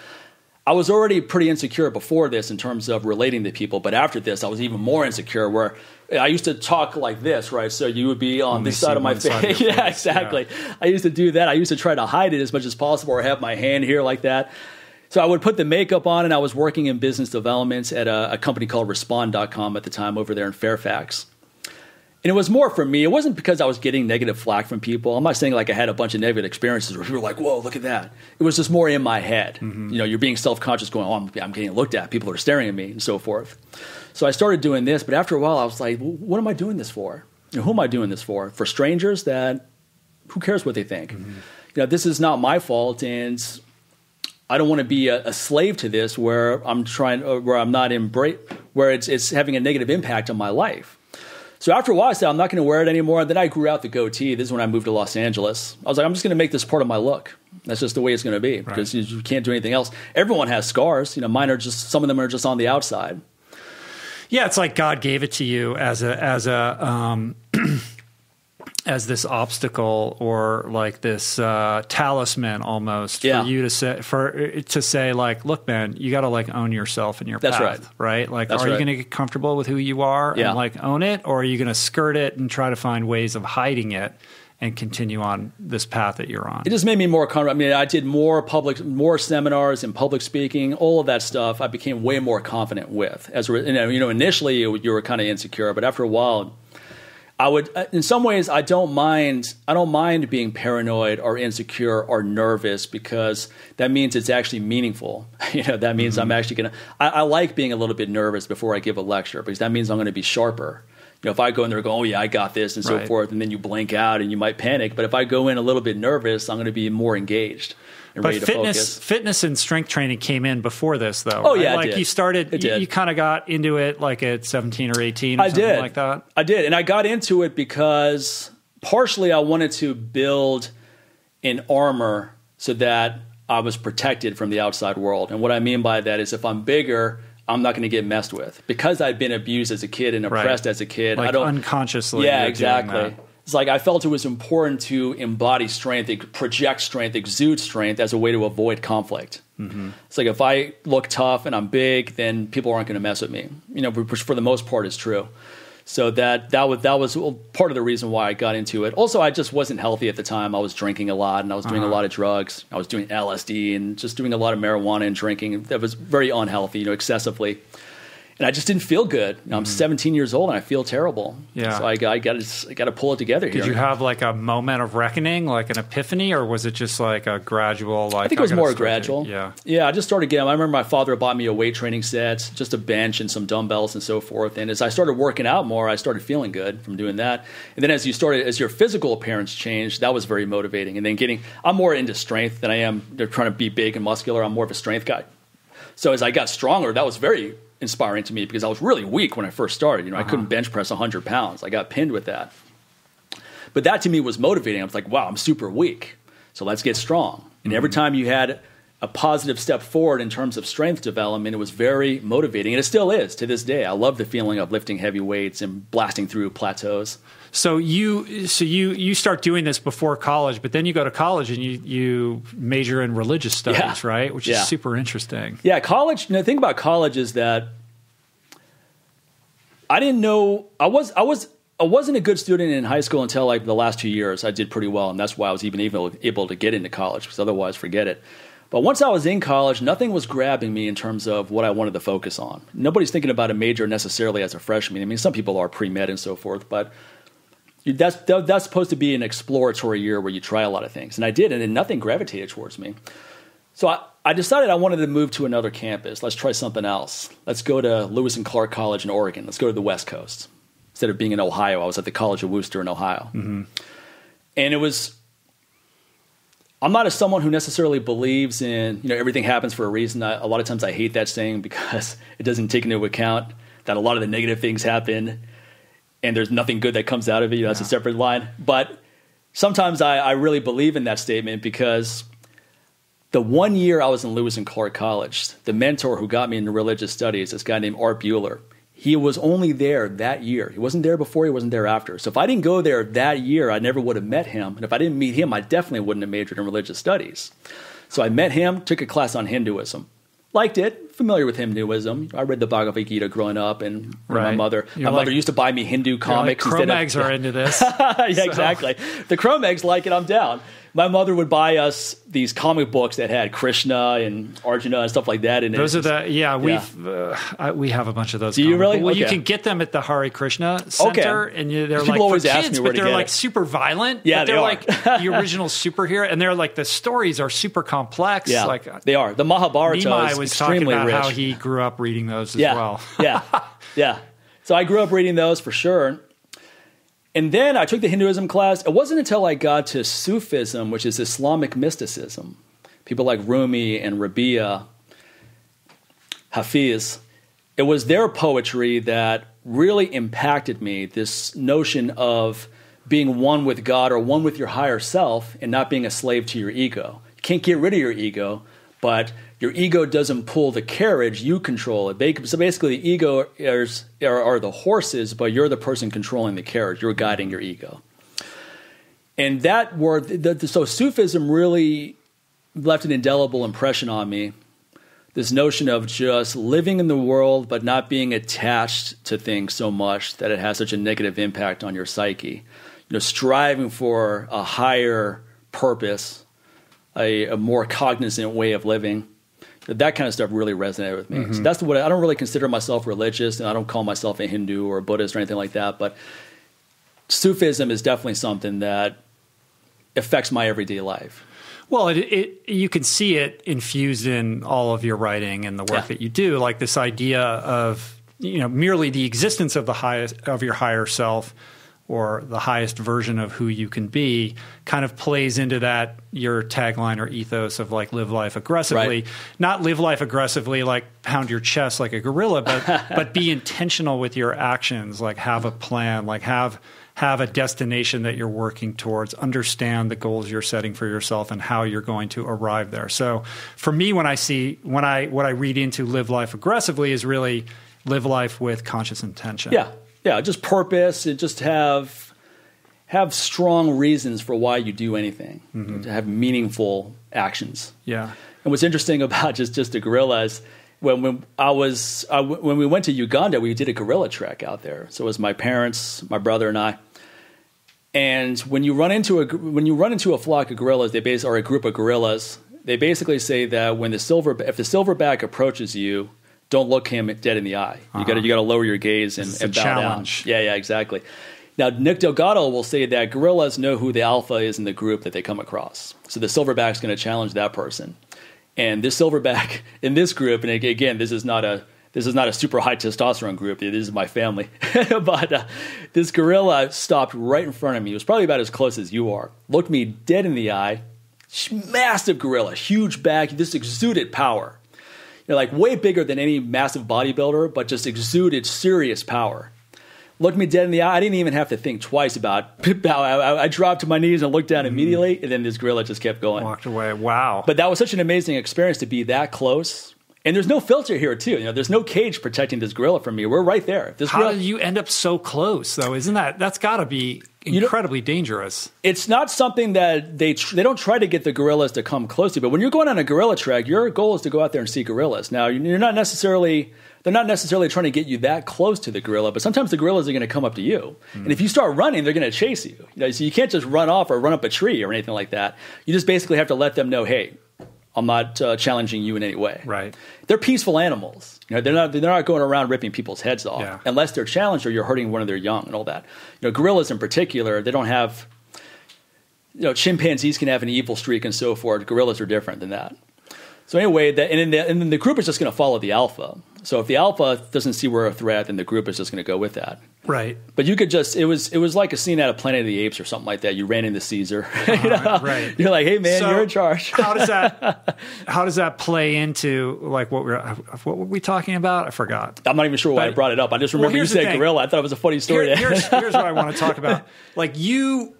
I was already pretty insecure before this in terms of relating to people. But after this, I was even more insecure, where I used to talk like this, right? So you would be on this side of my face. Yeah, exactly. Yeah. I used to do that. I used to try to hide it as much as possible, or have my hand here like that. So I would put the makeup on, and I was working in business developments at a company called Respond.com at the time over there in Fairfax. And it was more for me. It wasn't because I was getting negative flack from people. I'm not saying like I had a bunch of negative experiences where people were like, whoa, look at that. It was just more in my head. You know, you're being self-conscious going, oh, I'm getting looked at. People are staring at me and so forth. So I started doing this, but after a while I was like, well, what am I doing this for? You know, who am I doing this for? For strangers that, who cares what they think? You know, this is not my fault, and I don't want to be a slave to this, where it's having a negative impact on my life. So after a while, I said, I'm not going to wear it anymore. And then I grew out the goatee. This is when I moved to Los Angeles. I was like, I'm just going to make this part of my look. That's just the way it's going to be, because you can't do anything else. Everyone has scars. You know, mine are just, some of them are just on the outside. Yeah, it's like God gave it to you as this obstacle, or like this talisman almost for you to say, like, look, man, you got to like own yourself and your path, right? Like, are you going to get comfortable with who you are and like own it, or are you going to skirt it and try to find ways of hiding it and continue on this path that you're on? It just made me more confident. I mean, I did more seminars and public speaking, all of that stuff. I became way more confident with, initially you were kind of insecure, but after a while, I would, in some ways, I don't mind being paranoid or insecure or nervous, because that means it's actually meaningful. You know, that means I'm actually gonna. I like being a little bit nervous before I give a lecture, because that means I'm gonna be sharper. You know, if I go in there going, oh yeah, I got this, and so forth, and then you blank out and you might panic. But if I go in a little bit nervous, I'm gonna be more engaged. But fitness and strength training came in before this, though. Oh, right? Yeah, like you started, you kind of got into it like at 17 or 18 or something like that. I did. And I got into it because partially I wanted to build an armor so that I was protected from the outside world. And what I mean by that is if I'm bigger, I'm not going to get messed with, because I'd been abused as a kid and oppressed as a kid. Like I don't unconsciously. Yeah, exactly. It's like I felt it was important to embody strength, project strength, exude strength as a way to avoid conflict. Mm-hmm. It's like if I look tough and I'm big, then people aren't going to mess with me, you know, which for the most part is true. So that was part of the reason why I got into it. Also, I just wasn't healthy at the time. I was drinking a lot, and I was doing a lot of drugs. I was doing LSD and just doing a lot of marijuana and drinking. That was very unhealthy, you know, excessively. And I just didn't feel good. You know, I'm 17 years old and I feel terrible. Yeah. So I got to pull it together here. Did you have like a moment of reckoning, like an epiphany, or was it just like a gradual? Like I think it was more gradual. Yeah. Yeah. I just started getting. I remember my father bought me a weight training set, just a bench and some dumbbells and so forth. And as I started working out more, I started feeling good from doing that. And then as your physical appearance changed, that was very motivating. And then I'm more into strength than I am. They're trying to be big and muscular. I'm more of a strength guy. So as I got stronger, that was very inspiring to me, because I was really weak when I first started. You know, I couldn't bench press 100 pounds. I got pinned with that. But that to me was motivating. I was like, wow, I'm super weak. So let's get strong. And every time you had a positive step forward in terms of strength development, it was very motivating. And it still is to this day. I love the feeling of lifting heavy weights and blasting through plateaus. So you start doing this before college, but then you go to college and you major in religious studies, right? Which is super interesting. Yeah, college. The thing about college is that I didn't know I wasn't a good student in high school until like the last 2 years. I did pretty well, and that's why I was even able to get into college, because otherwise, forget it. But once I was in college, nothing was grabbing me in terms of what I wanted to focus on. Nobody's thinking about a major necessarily as a freshman. I mean, some people are pre-med and so forth, but that's supposed to be an exploratory year where you try a lot of things. And I did, and then nothing gravitated towards me. So I decided I wanted to move to another campus. Let's try something else. Let's go to Lewis and Clark College in Oregon. Let's go to the West Coast. Instead of being in Ohio, I was at the College of Wooster in Ohio. Mm-hmm. And it was... I'm not someone who necessarily believes in, you know, everything happens for a reason. A lot of times I hate that saying, because it doesn't take into account that a lot of the negative things happen and there's nothing good that comes out of it. You know, that's a separate line. But sometimes I really believe in that statement, because the 1 year I was in Lewis and Clark College, the mentor who got me into religious studies, this guy named Art Buehler, he was only there that year. He wasn't there before. He wasn't there after. So if I didn't go there that year, I never would have met him. And if I didn't meet him, I definitely wouldn't have majored in religious studies. So I met him, took a class on Hinduism. Liked it. Familiar with Hinduism. I read the Bhagavad Gita growing up, and my mother. My mother used to buy me Hindu comics. Like, Cro-Mags are into this. Exactly. The Cro-Mags like it. I'm down. My mother would buy us these comic books that had Krishna and Arjuna and stuff like that. And those are the we have a bunch of those. Do you really? Well, you can get them at the Hare Krishna Center, and they're like people always ask me where to get it. But they're like super violent. Yeah, but they're like the original superhero, and they're like the stories are super complex. Yeah, like they are. The Mahabharata is extremely rich. How he grew up reading those as well. So I grew up reading those for sure. And then I took the Hinduism class. It wasn't until I got to Sufism, which is Islamic mysticism. People like Rumi and Rabia, Hafiz. It was their poetry that really impacted me, this notion of being one with God or one with your higher self and not being a slave to your ego. You can't get rid of your ego, but your ego doesn't pull the carriage. You control it. So basically the ego are the horses, but you're the person controlling the carriage. You're guiding your ego. And that word, so Sufism really left an indelible impression on me. This notion of just living in the world, but not being attached to things so much that it has such a negative impact on your psyche. You know, striving for a higher purpose, a more cognizant way of living. That kind of stuff really resonated with me. Mm-hmm. So that's what I don't really consider myself religious, and I don't call myself a Hindu or a Buddhist or anything like that. But Sufism is definitely something that affects my everyday life. Well, you can see it infused in all of your writing and the work that you do, like this idea of, you know, merely the existence of the highest, of your higher self, or the highest version of who you can be, kind of plays into that, your tagline or ethos of like live life aggressively, not live life aggressively, like pound your chest like a gorilla, but, but be intentional with your actions, like have a plan, like have a destination that you're working towards, understand the goals you're setting for yourself and how you're going to arrive there. So for me, when I see, what I read into live life aggressively is really live life with conscious intention. Yeah. Yeah, just purpose, and just have strong reasons for why you do anything, to have meaningful actions. Yeah. And what's interesting about just the gorilla is when we went to Uganda, we did a gorilla trek out there. So it was my parents, my brother, and I. And when you run into a flock of gorillas, they or a group of gorillas, they basically say that when if the silverback approaches you, don't look him dead in the eye. You gotta lower your gaze and bow down. Yeah, yeah, exactly. Now, Nick Delgado will say that gorillas know who the alpha is in the group that they come across. So the silverback's gonna challenge that person. And this silverback in this group, and again, this is not a super high testosterone group. This is my family. But this gorilla stopped right in front of me. It was probably about as close as you are. Looked me dead in the eye. Massive gorilla, huge back. This exuded power. You know, like way bigger than any massive bodybuilder, but just exuded serious power. Looked me dead in the eye. I didn't even have to think twice about it. I dropped to my knees and looked down immediately, and then this gorilla just kept going. Walked away. Wow. But that was such an amazing experience to be that close. And there's no filter here, too. You know, there's no cage protecting this gorilla from me. We're right there. How did you end up so close, though? Isn't that's got to be incredibly dangerous? It's not something that they don't try to get the gorillas to come close to. But when you're going on a gorilla trek, your goal is to go out there and see gorillas. Now, they're not necessarily trying to get you that close to the gorilla, but sometimes the gorillas are going to come up to you. And if you start running, they're going to chase you. You know, so you can't just run off or run up a tree or anything like that. You just basically have to let them know, hey, I'm not challenging you in any way. Right. They're peaceful animals. You know, they're not going around ripping people's heads off unless they're challenged or you're hurting one of their young and all that. You know, gorillas in particular, they don't have, you know, chimpanzees can have an evil streak and so forth. Gorillas are different than that. So anyway, and then the group is just going to follow the alpha. So if the alpha doesn't see we're a threat, then the group is just going to go with that. Right. But you could just, it was like a scene out of Planet of the Apes or something like that. You ran into Caesar. You know? Right. You're like, hey man, so you're in charge. how does that play into like what were we talking about? I forgot. I'm not even sure why I brought it up. I just remember you said gorilla. I thought it was a funny story. Here's what I want to talk about. Like you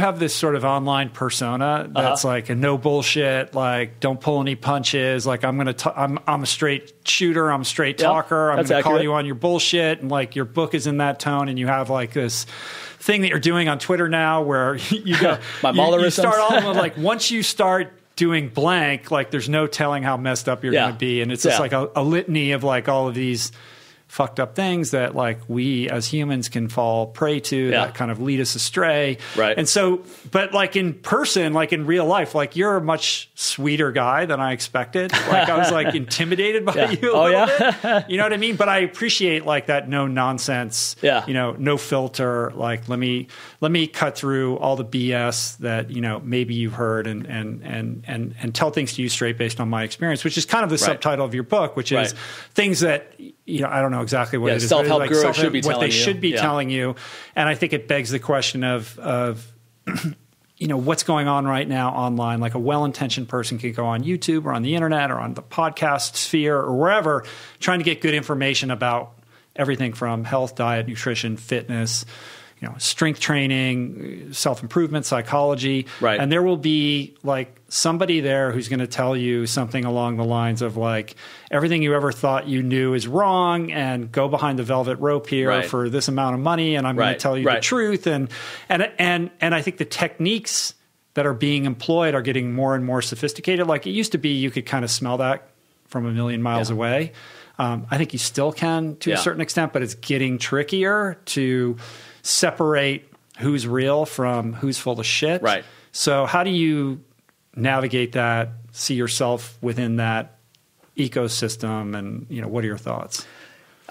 have this sort of online persona that's like a no bullshit, like don't pull any punches. Like I'm a straight shooter. I'm a straight talker. I'm going to call you on your bullshit. And like your book is in that tone. And you have like this thing that you're doing on Twitter now where you go, you start all like, once you start doing blank, like there's no telling how messed up you're going to be. And it's just like a litany of like all of these fucked up things that like we as humans can fall prey to that kind of lead us astray. Right. And so, but like in person, like in real life, like you're a much sweeter guy than I expected. Like I was like intimidated by you a little bit. You know what I mean? But I appreciate like that no nonsense, you know, no filter. Like, let me cut through all the BS that, you know, maybe you've heard and tell things to you straight based on my experience, which is kind of the subtitle of your book, which is things that, you know, I don't know exactly what it is. Self-help gurus should be telling you. And I think it begs the question of you know, what's going on right now online. Like a well-intentioned person can go on YouTube or on the internet or on the podcast sphere or wherever, trying to get good information about everything from health, diet, nutrition, fitness, you know, strength training, self-improvement, psychology. Right. And there will be like somebody there who's going to tell you something along the lines of like, everything you ever thought you knew is wrong and go behind the velvet rope here for this amount of money. And I'm going to tell you the truth. And I think the techniques that are being employed are getting more and more sophisticated. Like it used to be, you could kind of smell that from a million miles away. I think you still can to a certain extent, but it's getting trickier to separate who's real from who's full of shit. Right. So how do you navigate that, see yourself within that ecosystem, and, you know, what are your thoughts?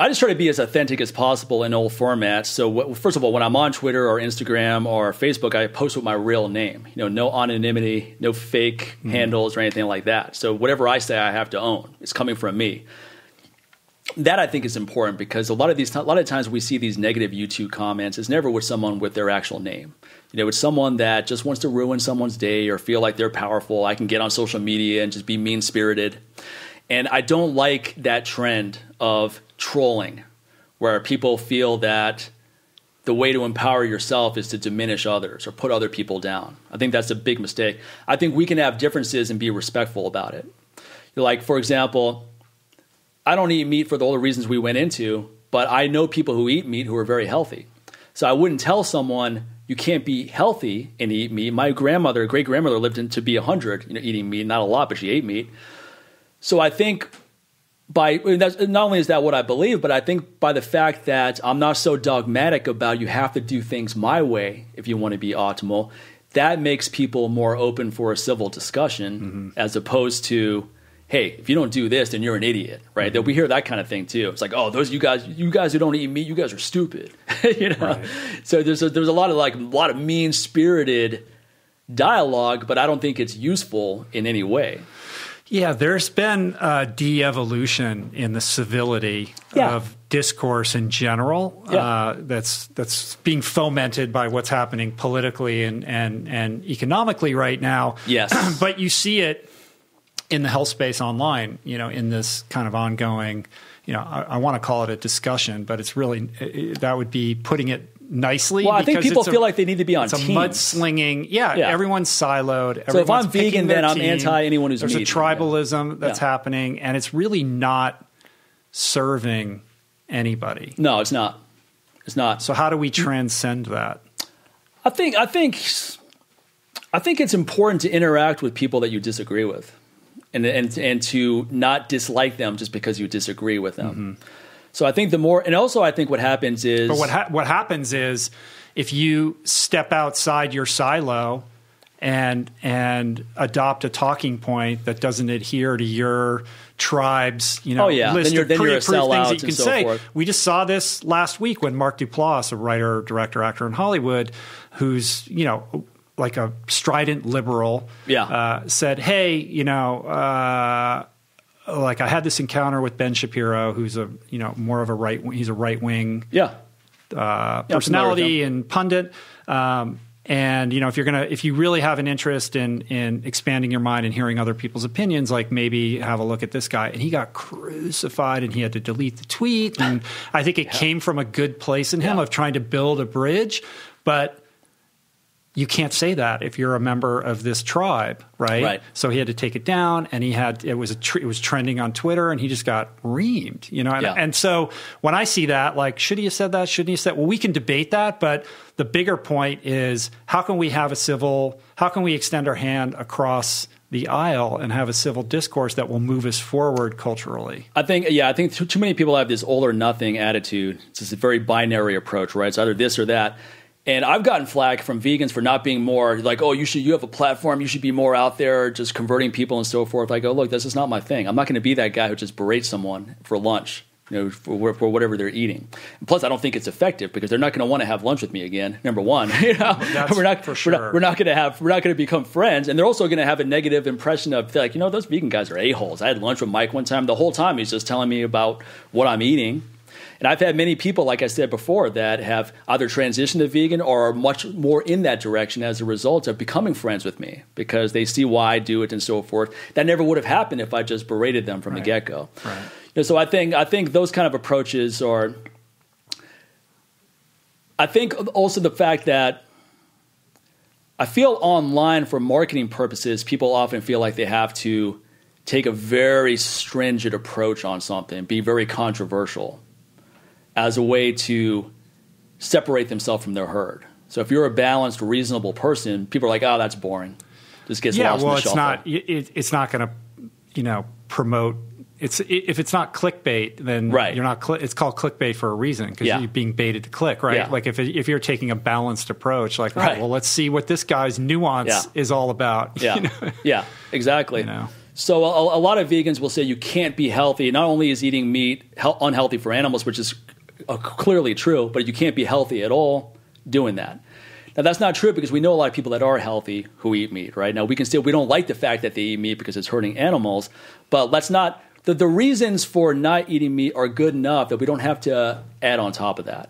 I just try to be as authentic as possible in all formats. So first of all, when I'm on Twitter or Instagram or Facebook, I post with my real name. You know, no anonymity, no fake handles or anything like that. So whatever I say, I have to own. It's coming from me. That I think is important, because a lot of times we see these negative YouTube comments. It's never with someone with their actual name. You know, it's someone that just wants to ruin someone's day or feel like they're powerful. I can get on social media and just be mean-spirited. And I don't like that trend of trolling, where people feel that the way to empower yourself is to diminish others or put other people down. I think that's a big mistake. I think we can have differences and be respectful about it. Like, for example, I don't eat meat for all the reasons we went into, but I know people who eat meat who are very healthy. So I wouldn't tell someone, you can't be healthy and eat meat. My grandmother, great-grandmother, lived to be 100, you know, eating meat, not a lot, but she ate meat. So I think not only is that what I believe, but I think by the fact that I'm not so dogmatic about you have to do things my way if you want to be optimal, that makes people more open for a civil discussion, as opposed to, hey, if you don't do this, then you're an idiot, right? Mm-hmm. We hear that kind of thing too. It's like, oh, those you guys who don't eat meat, you guys are stupid. You know? Right. So there's a lot of mean-spirited dialogue, but I don't think it's useful in any way. Yeah, there's been a de-evolution in the civility of discourse in general. Yeah. That's being fomented by what's happening politically and economically right now. Yes, but you see it in the health space online. You know, in this kind of ongoing, you know, I want to call it a discussion, but it's really that would be putting it nicely. Well, I think people feel like they need to be on teams. It's a mudslinging. Yeah, everyone's siloed. So if I'm vegan, then I'm anti anyone who's vegan. There's a tribalism that's happening, and it's really not serving anybody. No, it's not. It's not. So how do we transcend that? I think it's important to interact with people that you disagree with, and to not dislike them just because you disagree with them. So I think also I think what happens is... But what happens is, if you step outside your silo and adopt a talking point that doesn't adhere to your tribe's, you know, list of pre-approved things that you can say. Forth. We just saw this last week when Mark Duplass, a writer, director, actor in Hollywood, who's, you know, like a strident liberal, said, hey, you know... like I had this encounter with Ben Shapiro, who's a, you know, more of a right wing personality and pundit. And you know, if you really have an interest in expanding your mind and hearing other people's opinions, like maybe have a look at this guy. And he got crucified, and he had to delete the tweet. And I think it came from a good place in him of trying to build a bridge, but you can't say that if you're a member of this tribe, right? So he had to take it down, and it was trending on Twitter, and he just got reamed, you know? And so when I see that, like, should he have said that? Shouldn't he have said that? Well, we can debate that, but the bigger point is, how can we extend our hand across the aisle and have a civil discourse that will move us forward culturally? I think too many people have this all or nothing attitude. It's just a very binary approach, right? It's either this or that. And I've gotten flack from vegans for not being more like, oh, you have a platform, you should be more out there just converting people and so forth. Like, oh, look, this is not my thing. I'm not going to be that guy who just berates someone for lunch, you know, for whatever they're eating. And plus, I don't think it's effective, because they're not going to want to have lunch with me again. Number one, you know, we're not going to become friends, and they're also going to have a negative impression of, like, you know, those vegan guys are a-holes. I had lunch with Mike one time. The whole time he's just telling me about what I'm eating. And I've had many people, like I said before, that have either transitioned to vegan or are much more in that direction as a result of becoming friends with me, because they see why I do it and so forth. That never would have happened if I just berated them from the get-go. Right. You know, so I think those kind of approaches are – I think also the fact that I feel online for marketing purposes, people often feel like they have to take a very stringent approach on something, be very controversial, as a way to separate themselves from their herd. So if you're a balanced, reasonable person, people are like, oh, that's boring. This gets lost in the shuffle. It's not going to, you know, promote. If it's not clickbait, then you're not. It's called clickbait for a reason, because you're being baited to click, right? Like if you're taking a balanced approach, like, well, let's see what this guy's nuance is all about. You know? Exactly. You know? So a lot of vegans will say you can't be healthy. Not only is eating meat unhealthy for animals, which is clearly true, but you can't be healthy at all doing that. Now, that's not true because we know a lot of people that are healthy who eat meat, right? Now, we don't like the fact that they eat meat because it's hurting animals, but let's not, the reasons for not eating meat are good enough that we don't have to add on top of that.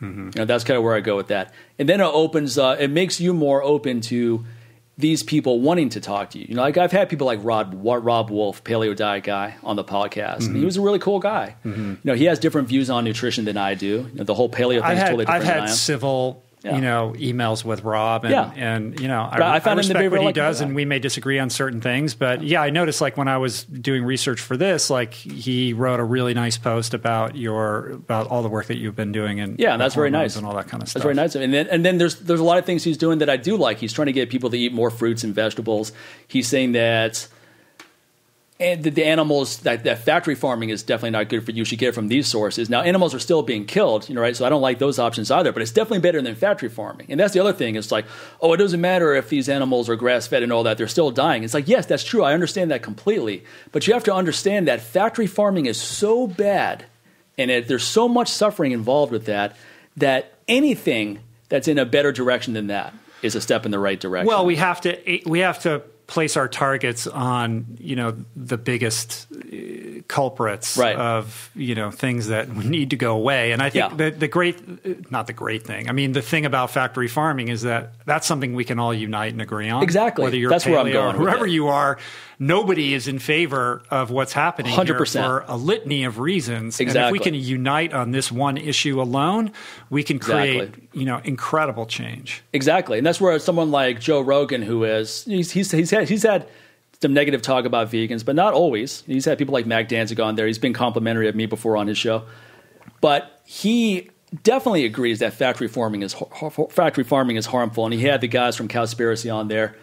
Mm-hmm. You know, that's kind of where I go with that. And then it opens, it makes you more open to these people wanting to talk to you. You know, like I've had people like Rob Wolf, paleo diet guy, on the podcast. Mm-hmm. He was a really cool guy. Mm-hmm. You know, he has different views on nutrition than I do. You know, the whole paleo thing is totally different. I've had civil, you know, emails with Rob, and and you know, I respect what he does, and we may disagree on certain things, but yeah, I noticed like when I was doing research for this, like he wrote a really nice post about your all the work that you've been doing, and that's very nice, and all that kind of stuff. That's very nice. And then there's a lot of things he's doing that I do like. He's trying to get people to eat more fruits and vegetables. He's saying that. And the animals that factory farming is definitely not good for you. You should get it from these sources. Now, animals are still being killed, you know, right? So I don't like those options either, but it's definitely better than factory farming. And that's the other thing. It's like, oh, it doesn't matter if these animals are grass-fed and all that. They're still dying. It's like, yes, that's true. I understand that completely. But you have to understand that factory farming is so bad, and there's so much suffering involved with that, that anything that's in a better direction than that is a step in the right direction. Well, we have to place our targets on, you know, the biggest culprits of, you know, things that need to go away. And I think the thing about factory farming is that that's something we can all unite and agree on. Exactly. Whether you're paleo or whoever you are, nobody is in favor of what's happening 100%. Here for a litany of reasons. Exactly. And if we can unite on this one issue alone, we can create, you know, incredible change. Exactly. And that's where someone like Joe Rogan, who is, he's had some negative talk about vegans, but not always. He's had people like Mac Danzig on there. He's been complimentary of me before on his show, but he definitely agrees that factory farming is harmful. And he had the guys from Cowspiracy on there,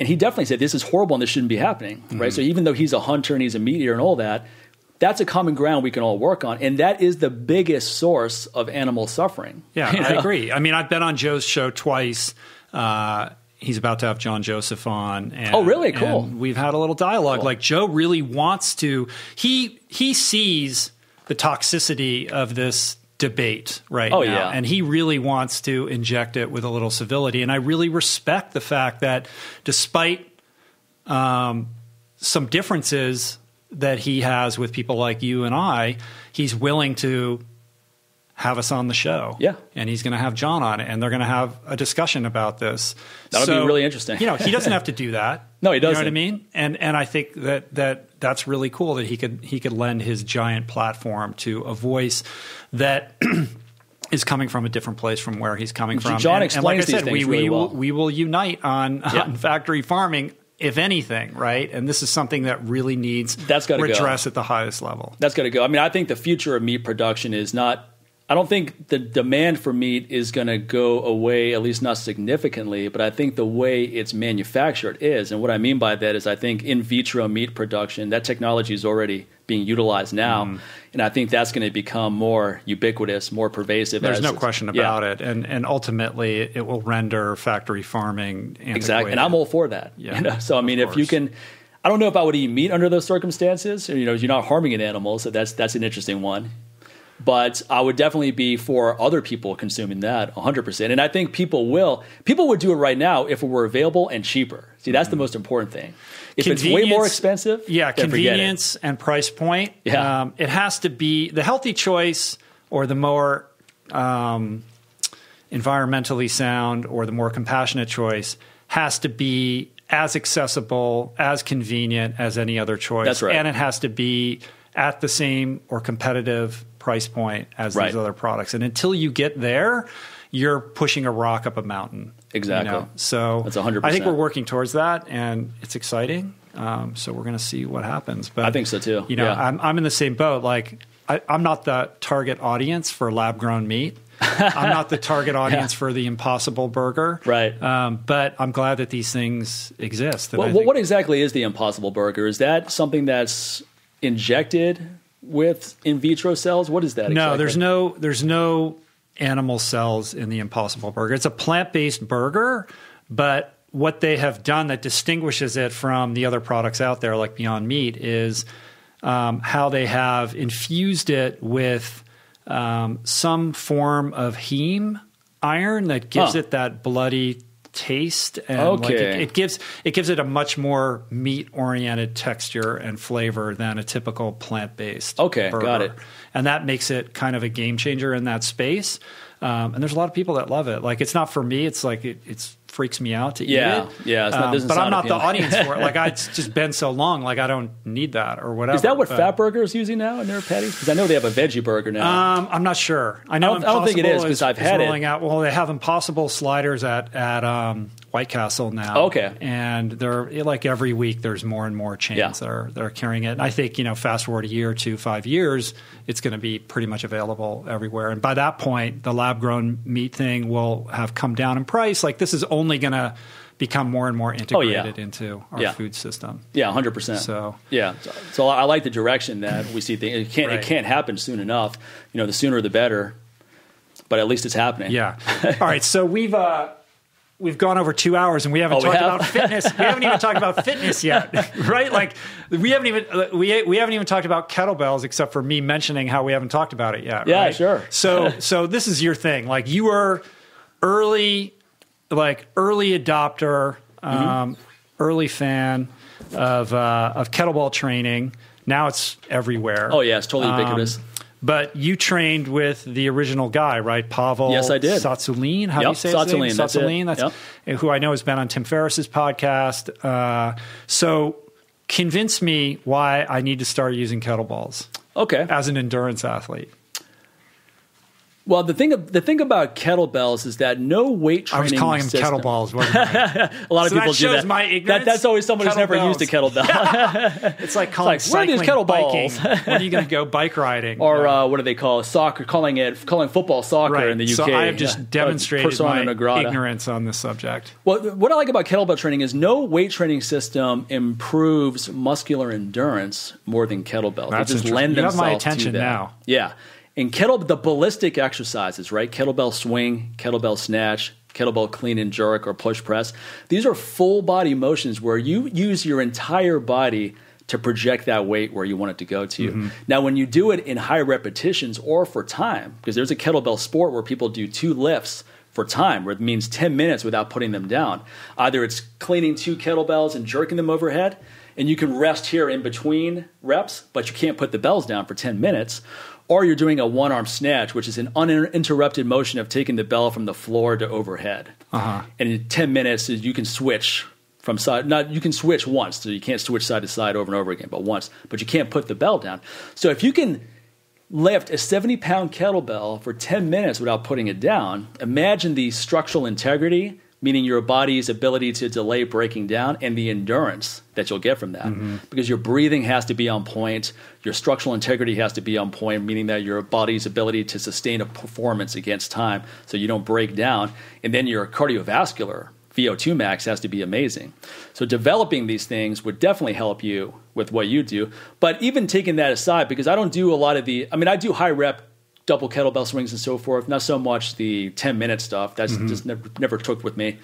and he definitely said this is horrible and this shouldn't be happening, right? So even though he's a hunter and he's a meat eater and all that, that's a common ground we can all work on, and that is the biggest source of animal suffering. Yeah, you know? I agree. I mean, I've been on Joe's show twice. He's about to have John Joseph on. And, oh, really? Cool. And we've had a little dialogue. Cool. Like Joe really wants to. He sees the toxicity of this debate right now, and he really wants to inject it with a little civility. And I really respect the fact that despite some differences that he has with people like you and I, he's willing to have us on the show. Yeah. And he's going to have John on it, and they're going to have a discussion about this. That'll be really interesting. You know, he doesn't have to do that. No, he doesn't. You know what I mean? And I think that's really cool that he could lend his giant platform to a voice that is coming from a different place from where he's coming from. John explains these things really well. We will unite on factory farming, if anything, right? And this is something that really needs redress at the highest level. That's got to go. I mean, I think the future of meat production is not... I don't think the demand for meat is going to go away, at least not significantly, but I think the way it's manufactured is. And what I mean by that is I think in vitro meat production, that technology is already being utilized now. And I think that's going to become more ubiquitous, more pervasive. There's no question about it. And ultimately, it will render factory farming antiquated. Exactly. And I'm all for that. Yeah, you know? So, I mean, if you can... I don't know if I would eat meat under those circumstances. You know, you're not harming an animal, so that's an interesting one. But I would definitely be for other people consuming that 100%. And I think people would do it right now if it were available and cheaper. See, that's the most important thing. If it's way more expensive, convenience and price point. Yeah. It has to be the healthy choice or the more environmentally sound or the more compassionate choice has to be as accessible, as convenient as any other choice. That's right. And it has to be at the same or competitive price point as these other products. And until you get there, you're pushing a rock up a mountain. Exactly. You know? So that's 100%. I think we're working towards that, and it's exciting. So we're going to see what happens. But I think so too. You know, I'm in the same boat. Like I'm not the target audience for lab-grown meat. I'm not the target audience for the Impossible Burger. Right. But I'm glad that these things exist. Well, what exactly is the Impossible Burger? Is that something that's injected with in vitro cells? What is that exactly? No, there's no animal cells in the Impossible Burger. It's a plant-based burger, but what they have done that distinguishes it from the other products out there, like Beyond Meat, is how they have infused it with some form of heme iron that gives it that bloody taste, and like it gives it a much more meat-oriented texture and flavor than a typical plant-based burger. Got it. And that makes it kind of a game changer in that space. And there's a lot of people that love it. Like, it's not for me. It's like it freaks me out to eat it. Yeah, it's not, but I'm not appealing. The audience for it. Like, it's just been so long. Like, I don't need that or whatever. Is that what Fatburger is using now in their patties? Because I know they have a veggie burger now. I'm not sure. I know I don't think it is, because I've had it. Well, they have Impossible sliders at White Castle now. Okay, and they're like every week there's more and more chains that are carrying it. And I think, you know, fast forward a year, 2, 5 years, it's going to be pretty much available everywhere. And by that point, the lab-grown meat thing will have come down in price. Like, this is only going to become more and more integrated into our food system. Yeah, 100%. So I like the direction that we see things. It can't happen soon enough. You know, the sooner the better. But at least it's happening. Yeah. All right. So We've gone over 2 hours and we haven't talked about fitness. We haven't even talked about fitness yet, right? Like, we haven't even talked about kettlebells, except for me mentioning how we haven't talked about it yet. Yeah, right? Sure. So this is your thing. Like, you were early adopter, early fan of kettlebell training. Now it's everywhere. Oh yeah, it's totally ubiquitous. But you trained with the original guy, right? Pavel. Yes, I did. Tsatsouline. How do you say his name? Tsatsouline. That's who I know has been on Tim Ferriss's podcast. So convince me why I need to start using kettlebells. Okay. As an endurance athlete. Well, the thing about kettlebells is that no weight training. I was calling them kettlebells. Wasn't I? A lot of people do that. That shows my ignorance. That's always someone who's never used a kettlebell. It's like calling cycling kettlebells. Biking. When are you going to go bike riding? Or what do they call soccer? Calling football soccer in the UK. So I have just demonstrated my ignorance on this subject. Well, what I like about kettlebell training is no weight training system improves muscular endurance more than kettlebells. They just lend themselves to that. You have my attention now. Yeah. And the ballistic exercises, right? Kettlebell swing, kettlebell snatch, kettlebell clean and jerk, or push press. These are full body motions where you use your entire body to project that weight where you want it to go to. Mm-hmm. Now, when you do it in high repetitions or for time, because there's a kettlebell sport where people do 2 lifts for time, where it means 10 minutes without putting them down. Either it's cleaning 2 kettlebells and jerking them overhead, and you can rest here in between reps, but you can't put the bells down for 10 minutes. Or you're doing a one-arm snatch, which is an uninterrupted motion of taking the bell from the floor to overhead. And in 10 minutes, you can switch from side. You can switch once, so you can't switch side to side over and over again, but once. But you can't put the bell down. So if you can lift a 70-pound kettlebell for 10 minutes without putting it down, imagine the structural integrity, meaning your body's ability to delay breaking down, and the endurance that you'll get from that. Because your breathing has to be on point, your structural integrity has to be on point, meaning that your body's ability to sustain a performance against time so you don't break down, and then your cardiovascular VO2 max has to be amazing. So developing these things would definitely help you with what you do. But even taking that aside, because I don't do a lot of I do high rep double kettlebell swings and so forth, not so much the 10-minute stuff. That's just never took with me.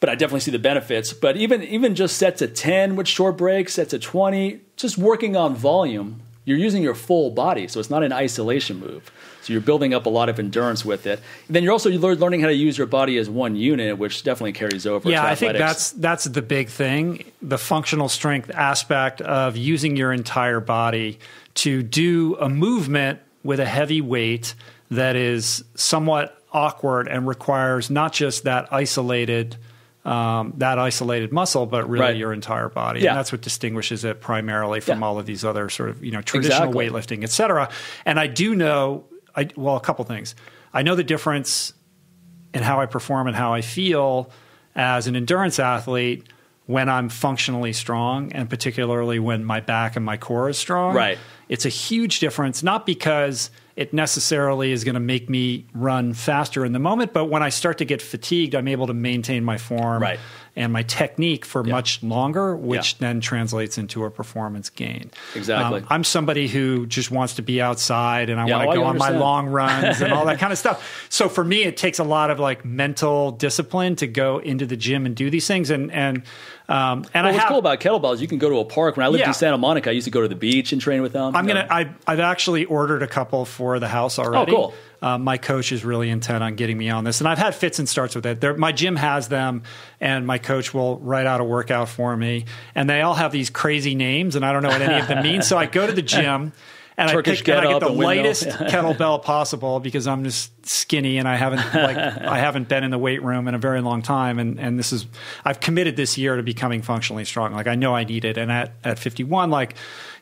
But I definitely see the benefits. But even just sets of 10 with short breaks, sets of 20, just working on volume, you're using your full body. So it's not an isolation move. So you're building up a lot of endurance with it. And then you're also learning how to use your body as one unit, which definitely carries over to athletics. Yeah, I think that's the big thing, the functional strength aspect of using your entire body to do a movement with a heavy weight that is somewhat awkward and requires not just that isolated muscle, but really your entire body. Yeah. And that's what distinguishes it primarily from all of these other sort of, traditional weightlifting, et cetera. And I do know, well, a couple things. I know the difference in how I perform and how I feel as an endurance athlete when I'm functionally strong, and particularly when my back and my core is strong. Right. It's a huge difference, not because it necessarily is going to make me run faster in the moment, but when I start to get fatigued, I'm able to maintain my form right. and my technique for yeah. much longer, which yeah. then translates into a performance gain. Exactly. I'm somebody who just wants to be outside and I yeah, want to go on my long runs and all that kind of stuff. So for me, it takes a lot of like mental discipline to go into the gym and do these things. And well, what's cool about kettlebells, you can go to a park. When I lived yeah. in Santa Monica, I used to go to the beach and train with them. I've actually ordered a couple for the house already. Oh, cool. My coach is really intent on getting me on this. And I've had fits and starts with it. My gym has them, and my coach will write out a workout for me. And they all have these crazy names, and I don't know what any of them mean. So I go to the gym, and I get the lightest kettlebell possible because I'm just skinny and I haven't been in the weight room in a very long time. And this is, I've committed this year to becoming functionally strong. Like I know I need it. And at 51, like,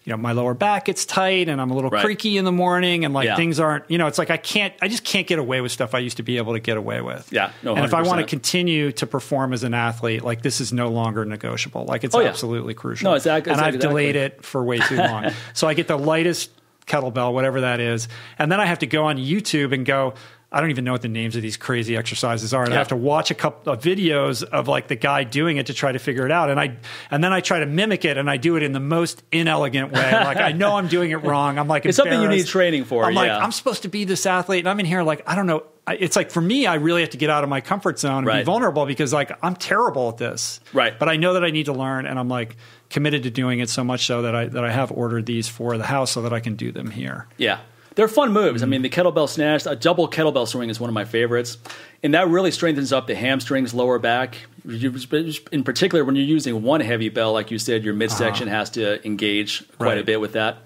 you know, my lower back gets tight and I'm a little right. creaky in the morning and like yeah. things aren't, you know, it's like, I just can't get away with stuff I used to be able to get away with. Yeah. No, and if I want to continue to perform as an athlete, like this is no longer negotiable. Like it's oh, yeah. absolutely crucial. No, exactly. And I've delayed it for way too long. So I get the lightest kettlebell, whatever that is. And then I have to go on YouTube and go, I don't even know what the names of these crazy exercises are. And yeah. I have to watch a couple of videos of like the guy doing it to try to figure it out. And then I try to mimic it and I do it in the most inelegant way. Like I know I'm doing it wrong. I'm like, it's something you need training for. I'm yeah. like, I'm supposed to be this athlete and I'm in here like, I don't know. It's like, for me, I really have to get out of my comfort zone and right. be vulnerable because like, I'm terrible at this, right? But I know that I need to learn and I'm like committed to doing it so much so that I have ordered these for the house so that I can do them here. Yeah. They're fun moves. I mean, the kettlebell snatch, a double kettlebell swing is one of my favorites. And that really strengthens up the hamstrings, lower back. In particular, when you're using one heavy bell, like you said, your midsection has to engage quite right. a bit with that.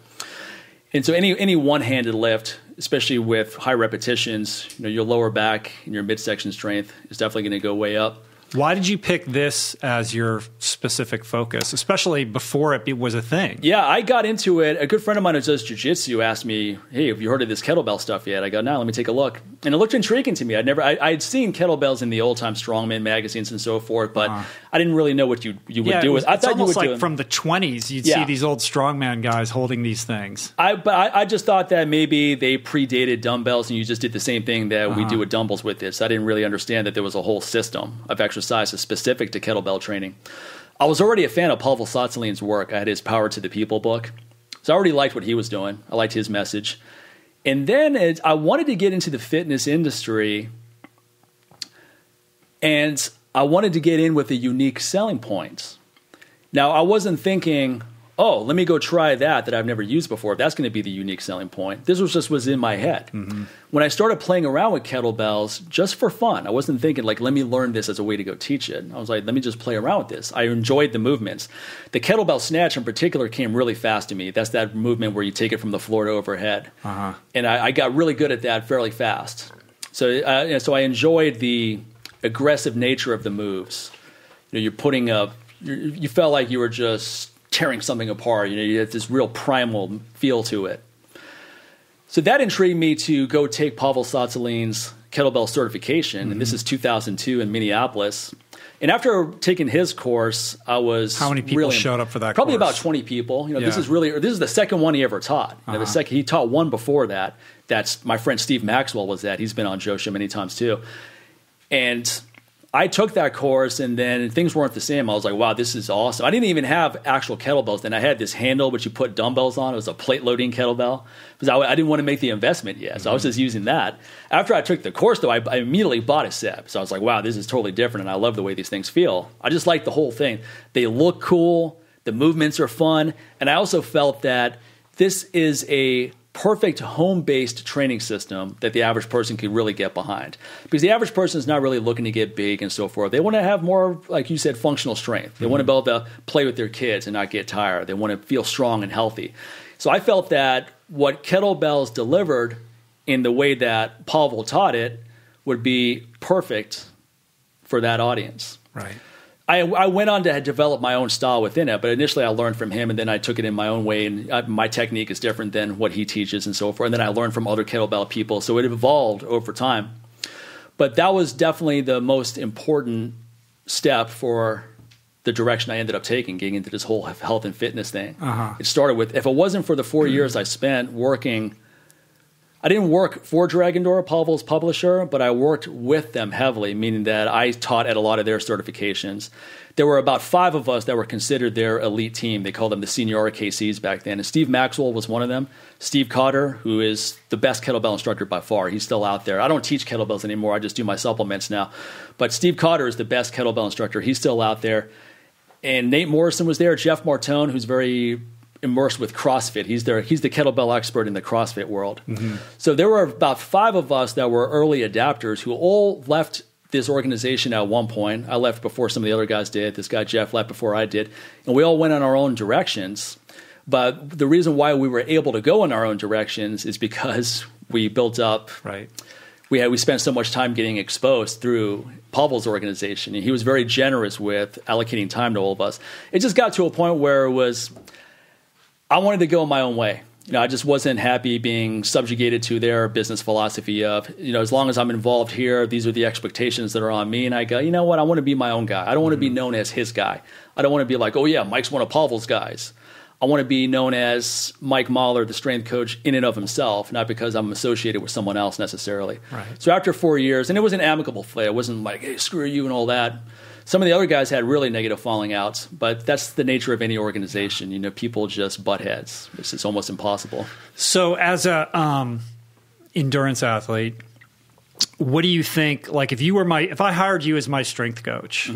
And so any one-handed lift, especially with high repetitions, you know, your lower back and your midsection strength is definitely going to go way up. Why did you pick this as your specific focus, especially before it was a thing? Yeah, I got into it. A good friend of mine who does jiu-jitsu asked me, hey, have you heard of this kettlebell stuff yet? I go, no, let me take a look. And it looked intriguing to me. I'd seen kettlebells in the old-time strongman magazines and so forth, but I didn't really know what you would yeah, do. I thought almost you would like from the 20s, you'd yeah. see these old strongman guys holding these things. But I just thought that maybe they predated dumbbells and you just did the same thing that we do with dumbbells with this. I didn't really understand that there was a whole system of exercise specific to kettlebell training. I was already a fan of Pavel Tsatsouline's work. I had his Power to the People book. So I already liked what he was doing. I liked his message. And then I wanted to get into the fitness industry and I wanted to get in with a unique selling point. Now I wasn't thinking, oh, let me go try that I've never used before. That's going to be the unique selling point. This was just was in my head. Mm-hmm. When I started playing around with kettlebells, just for fun, I wasn't thinking like, let me learn this as a way to go teach it. I was like, let me just play around with this. I enjoyed the movements. The kettlebell snatch in particular came really fast to me. That's that movement where you take it from the floor to overhead. Uh-huh. And I got really good at that fairly fast. So I enjoyed the aggressive nature of the moves. You know, you felt like you were just tearing something apart. You know, you have this real primal feel to it. So that intrigued me to go take Pavel Tsatsouline's kettlebell certification. Mm-hmm. And this is 2002 in Minneapolis. And after taking his course, I was how many people really showed up for that? Probably course? About 20 people. You know, yeah. this is the second one he ever taught. You know, he taught one before that. That's my friend Steve Maxwell was that. He's been on Joe Show many times too. And I took that course and then things weren't the same. I was like, wow, this is awesome. I didn't even have actual kettlebells. Then I had this handle, which you put dumbbells on. It was a plate loading kettlebell because I didn't want to make the investment yet. So I was just using that. After I took the course though, I immediately bought a set. So I was like, wow, this is totally different. And I love the way these things feel. I just like the whole thing. They look cool. The movements are fun. And I also felt that this is a perfect home-based training system that the average person could really get behind because the average person is not really looking to get big and so forth. They want to have more, like you said, functional strength. They want to be able to play with their kids and not get tired. They want to feel strong and healthy. So I felt that what kettlebells delivered in the way that Pavel taught it would be perfect for that audience. Right. I went on to develop my own style within it, but initially I learned from him and then I took it in my own way and my technique is different than what he teaches and so forth. And then I learned from other kettlebell people. So it evolved over time, but that was definitely the most important step for the direction I ended up taking, getting into this whole health and fitness thing. It started with, if it wasn't for the 4 years I spent working, I didn't work for Dragon Door, Pavel's publisher, but I worked with them heavily, meaning that I taught at a lot of their certifications. There were about 5 of us that were considered their elite team. They called them the senior RKCs back then. And Steve Maxwell was one of them. Steve Cotter, who is the best kettlebell instructor by far. He's still out there. I don't teach kettlebells anymore. I just do my supplements now. But Steve Cotter is the best kettlebell instructor. He's still out there. And Nate Morrison was there, Jeff Martone, who's very immersed with CrossFit. He's the kettlebell expert in the CrossFit world. So there were about 5 of us that were early adapters who all left this organization at one point. I left before some of the other guys did. This guy Jeff left before I did. And we all went in our own directions. But the reason why we were able to go in our own directions is because we built up – We spent so much time getting exposed through Pavel's organization, and he was very generous with allocating time to all of us. It just got to a point where it was, I wanted to go my own way. You know, I just wasn't happy being subjugated to their business philosophy of, you know, as long as I'm involved here, these are the expectations that are on me. And I go, you know what? I want to be my own guy. I don't want to be known as his guy. I don't want to be like, oh yeah, Mike's one of Pavel's guys. I want to be known as Mike Mahler, the strength coach, in and of himself, not because I'm associated with someone else necessarily. So after 4 years, and it was an amicable play. It wasn't like, hey, screw you and all that. Some of the other guys had really negative falling outs, but that's the nature of any organization. You know, people just butt heads. It's almost impossible. So as a endurance athlete, what do you think, like if you were if I hired you as my strength coach,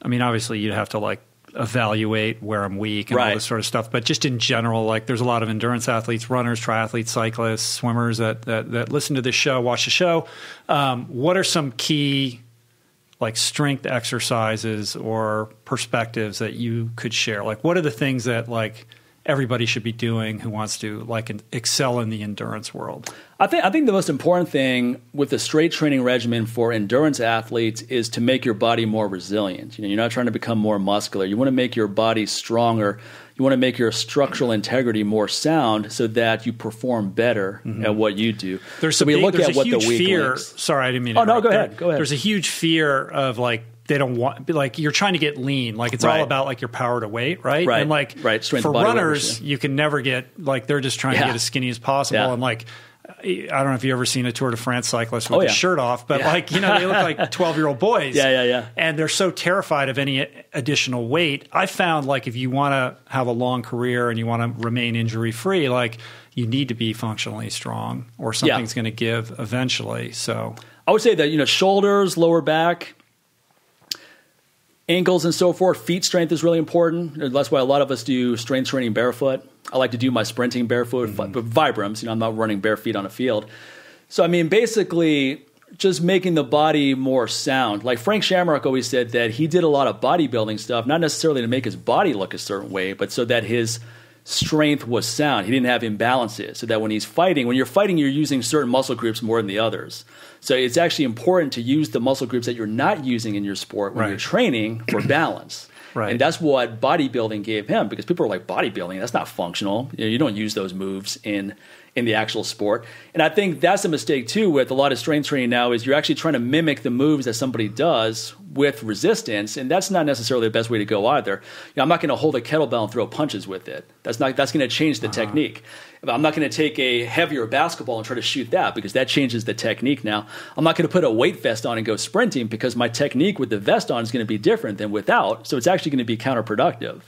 I mean, obviously you'd have to like evaluate where I'm weak and all this sort of stuff. But just in general, like there's a lot of endurance athletes, runners, triathletes, cyclists, swimmers that listen to this show, watch the show. What are some key like strength exercises or perspectives that you could share? Like what are the things that like everybody should be doing who wants to like excel in the endurance world? I think the most important thing with a straight training regimen for endurance athletes is to make your body more resilient. You know, you're not trying to become more muscular. You want to make your body stronger. You want to make your structural integrity more sound so that you perform better at what you do. There's Sorry, I didn't mean to. Oh no, go ahead. Go ahead. There's a huge fear of like, they don't want, like you're trying to get lean. Like it's all about like your power to weight, right? And like for runners, you can never get, like they're just trying to get as skinny as possible. And like, I don't know if you've ever seen a Tour de France cyclist with his shirt off, but like, you know, they look like 12-year-old boys. And they're so terrified of any additional weight. I found like if you want to have a long career and you want to remain injury free, like you need to be functionally strong or something's going to give eventually. So I would say that, you know, shoulders, lower back, ankles and so forth, feet strength is really important. That's why a lot of us do strength training barefoot. I like to do my sprinting barefoot, but Vibrams, you know, I'm not running bare feet on a field. So, I mean, basically just making the body more sound. Like Frank Shamrock always said that he did a lot of bodybuilding stuff, not necessarily to make his body look a certain way, but so that his strength was sound. He didn't have imbalances. So that when he's fighting, when you're fighting, you're using certain muscle groups more than the others. So it's actually important to use the muscle groups that you're not using in your sport when you're training for balance. And that's what bodybuilding gave him, because people are like, bodybuilding, that's not functional. You know, you don't use those moves in the actual sport. And I think that's a mistake too with a lot of strength training now, is you're actually trying to mimic the moves that somebody does with resistance. And that's not necessarily the best way to go either. You know, I'm not going to hold a kettlebell and throw punches with it. That's going to change the technique. I'm not going to take a heavier basketball and try to shoot that, because that changes the technique now. I'm not going to put a weight vest on and go sprinting, because my technique with the vest on is going to be different than without. So it's actually going to be counterproductive.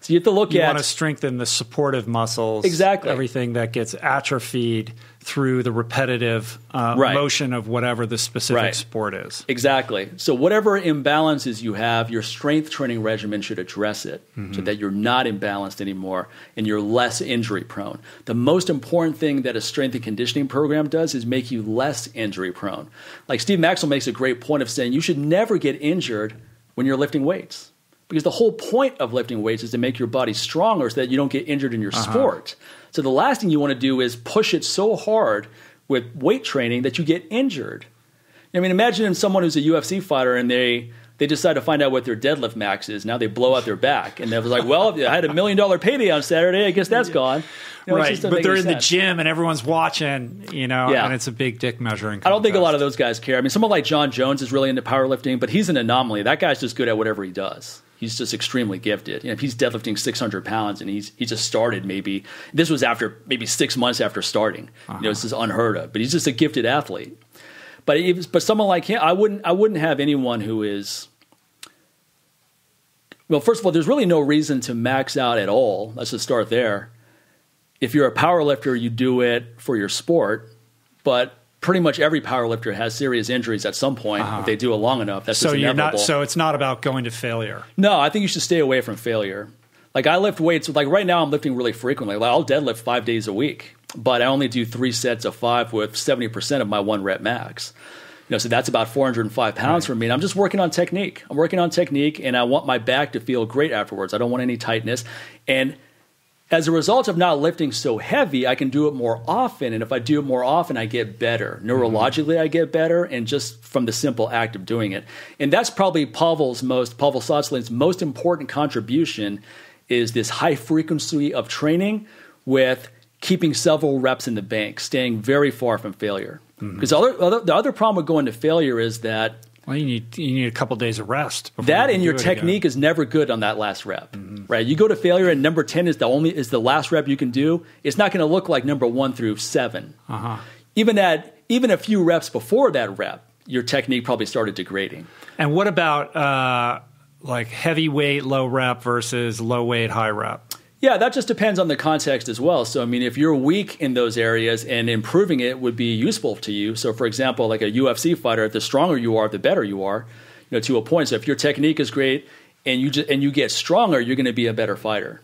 So you have to look at... You want to strengthen the supportive muscles. Exactly. Everything that gets atrophied through the repetitive motion of whatever the specific sport is. Exactly. So whatever imbalances you have, your strength training regimen should address it so that you're not imbalanced anymore and you're less injury prone. The most important thing that a strength and conditioning program does is make you less injury prone. Like Steve Maxwell makes a great point of saying you should never get injured when you're lifting weights, because the whole point of lifting weights is to make your body stronger so that you don't get injured in your sport. So the last thing you want to do is push it so hard with weight training that you get injured. I mean, imagine someone who's a UFC fighter and they They decide to find out what their deadlift max is. Now they blow out their back. And they was like, well, I had $1 million payday on Saturday. I guess that's gone. You know, right. But they're in the gym and everyone's watching, you know, and it's a big dick measuring contest. I don't think a lot of those guys care. I mean, someone like John Jones is really into powerlifting, but he's an anomaly. That guy's just good at whatever he does. He's just extremely gifted. You know, if he's deadlifting 600 pounds and he just started maybe, this was after maybe 6 months after starting. You know, this is unheard of, but he's just a gifted athlete. But someone like him, I wouldn't have anyone who is. Well, first of all, there's really no reason to max out at all. Let's just start there. If you're a powerlifter, you do it for your sport, but pretty much every powerlifter has serious injuries at some point. If they do it long enough, that's so inevitable. So it's not about going to failure. No, I think you should stay away from failure. Like I lift weights. Like right now, I'm lifting really frequently. Like I'll deadlift 5 days a week, but I only do 3 sets of 5 with 70% of my 1 rep max. You know, so that's about 405 pounds for me. And I'm just working on technique. I'm working on technique, and I want my back to feel great afterwards. I don't want any tightness. And as a result of not lifting so heavy, I can do it more often. And if I do it more often, I get better. Neurologically, I get better, and just from the simple act of doing it. And that's probably Pavel Tsatsouline's most important contribution is this high frequency of training with keeping several reps in the bank, staying very far from failure. Because the other problem with going to failure is that you need a couple of days of rest. That and your technique is never good on that last rep, right? You go to failure, and number 10 is the last rep you can do. It's not going to look like number 1 through 7. Even a few reps before that rep, your technique probably started degrading. And what about like heavy weight, low rep versus low weight, high rep? Yeah, that just depends on the context as well. So, I mean, if you're weak in those areas and improving it would be useful to you. So, for example, like a UFC fighter, the stronger you are, the better you are, you know, to a point. So, if your technique is great and you get stronger, you're going to be a better fighter.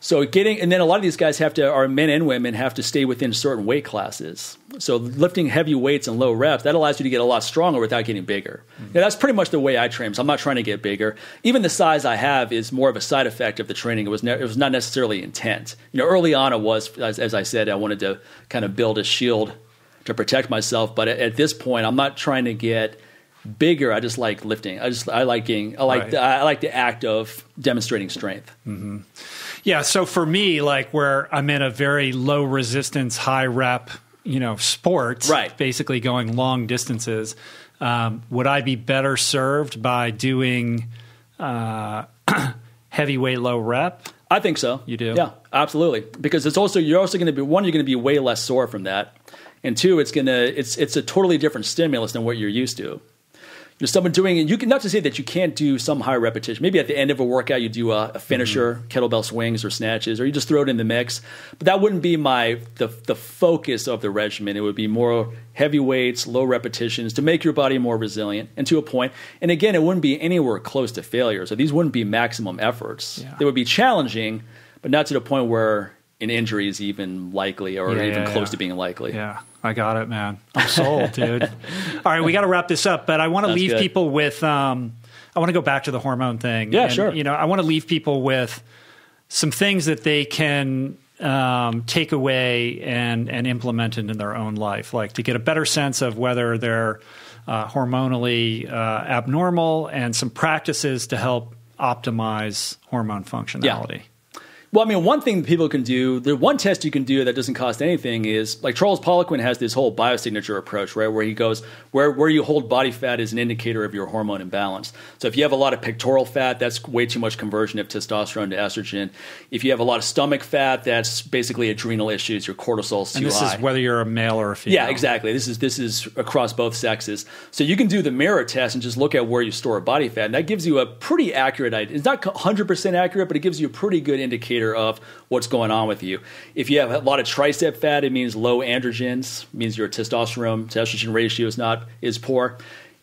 So, and then a lot of these guys are men and women, have to stay within certain weight classes. So, lifting heavy weights and low reps, that allows you to get a lot stronger without getting bigger. Now, that's pretty much the way I train. So, I'm not trying to get bigger. Even the size I have is more of a side effect of the training. It was not necessarily intent. You know, early on, it was, as I said, I wanted to kind of build a shield to protect myself. But at this point, I'm not trying to get bigger. I just like lifting. I like the act of demonstrating strength. Yeah. So for me, like where I'm in a very low resistance, high rep, you know, sports, basically going long distances, would I be better served by doing heavyweight low rep? I think so. You do? Yeah, absolutely. Because it's also, you're also going to be, one, you're going to be way less sore from that. And two, it's a totally different stimulus than what you're used to. There's someone doing it. You can, not to say that you can't do some high repetition. Maybe at the end of a workout, you do a finisher, kettlebell swings or snatches, or you just throw it in the mix. But that wouldn't be the focus of the regimen. It would be more heavy weights, low repetitions to make your body more resilient and to a point. And again, it wouldn't be anywhere close to failure. So these wouldn't be maximum efforts. They would be challenging, but not to the point where an injury is even likely or even close to being likely. Yeah. I got it, man. I'm sold, dude. All right, we got to wrap this up, but I want to leave people with, I want to go back to the hormone thing. Yeah, sure. You know, I want to leave people with some things that they can take away and implement into their own life, like to get a better sense of whether they're hormonally abnormal and some practices to help optimize hormone functionality. Yeah. Well, I mean, one thing people can do, the one test you can do that doesn't cost anything is, like Charles Poliquin has this whole biosignature approach, right, where he goes, where you hold body fat is an indicator of your hormone imbalance. So if you have a lot of pectoral fat, that's way too much conversion of testosterone to estrogen. If you have a lot of stomach fat, that's basically adrenal issues, your cortisol's too high. And this is whether you're a male or a female. Yeah, exactly. This is across both sexes. So you can do the mirror test and just look at where you store body fat, and that gives you a pretty accurate idea. It's not 100% accurate, but it gives you a pretty good indicator of what's going on with you. If you have a lot of tricep fat, it means low androgens, means your testosterone to estrogen ratio is poor.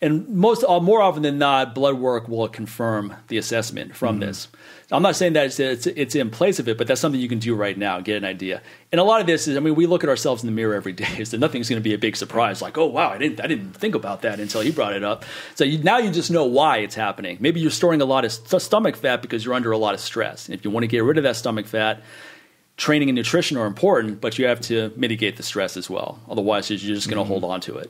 And more often than not, blood work will confirm the assessment from this. I'm not saying that it's in place of it, but that's something you can do right now, get an idea. And a lot of this is, I mean, we look at ourselves in the mirror every day, so nothing's going to be a big surprise. Like, oh wow, I didn't think about that until he brought it up. So now you just know why it's happening. Maybe you're storing a lot of stomach fat because you're under a lot of stress. And if you want to get rid of that stomach fat, training and nutrition are important, but you have to mitigate the stress as well. Otherwise, you're just going to hold on to it.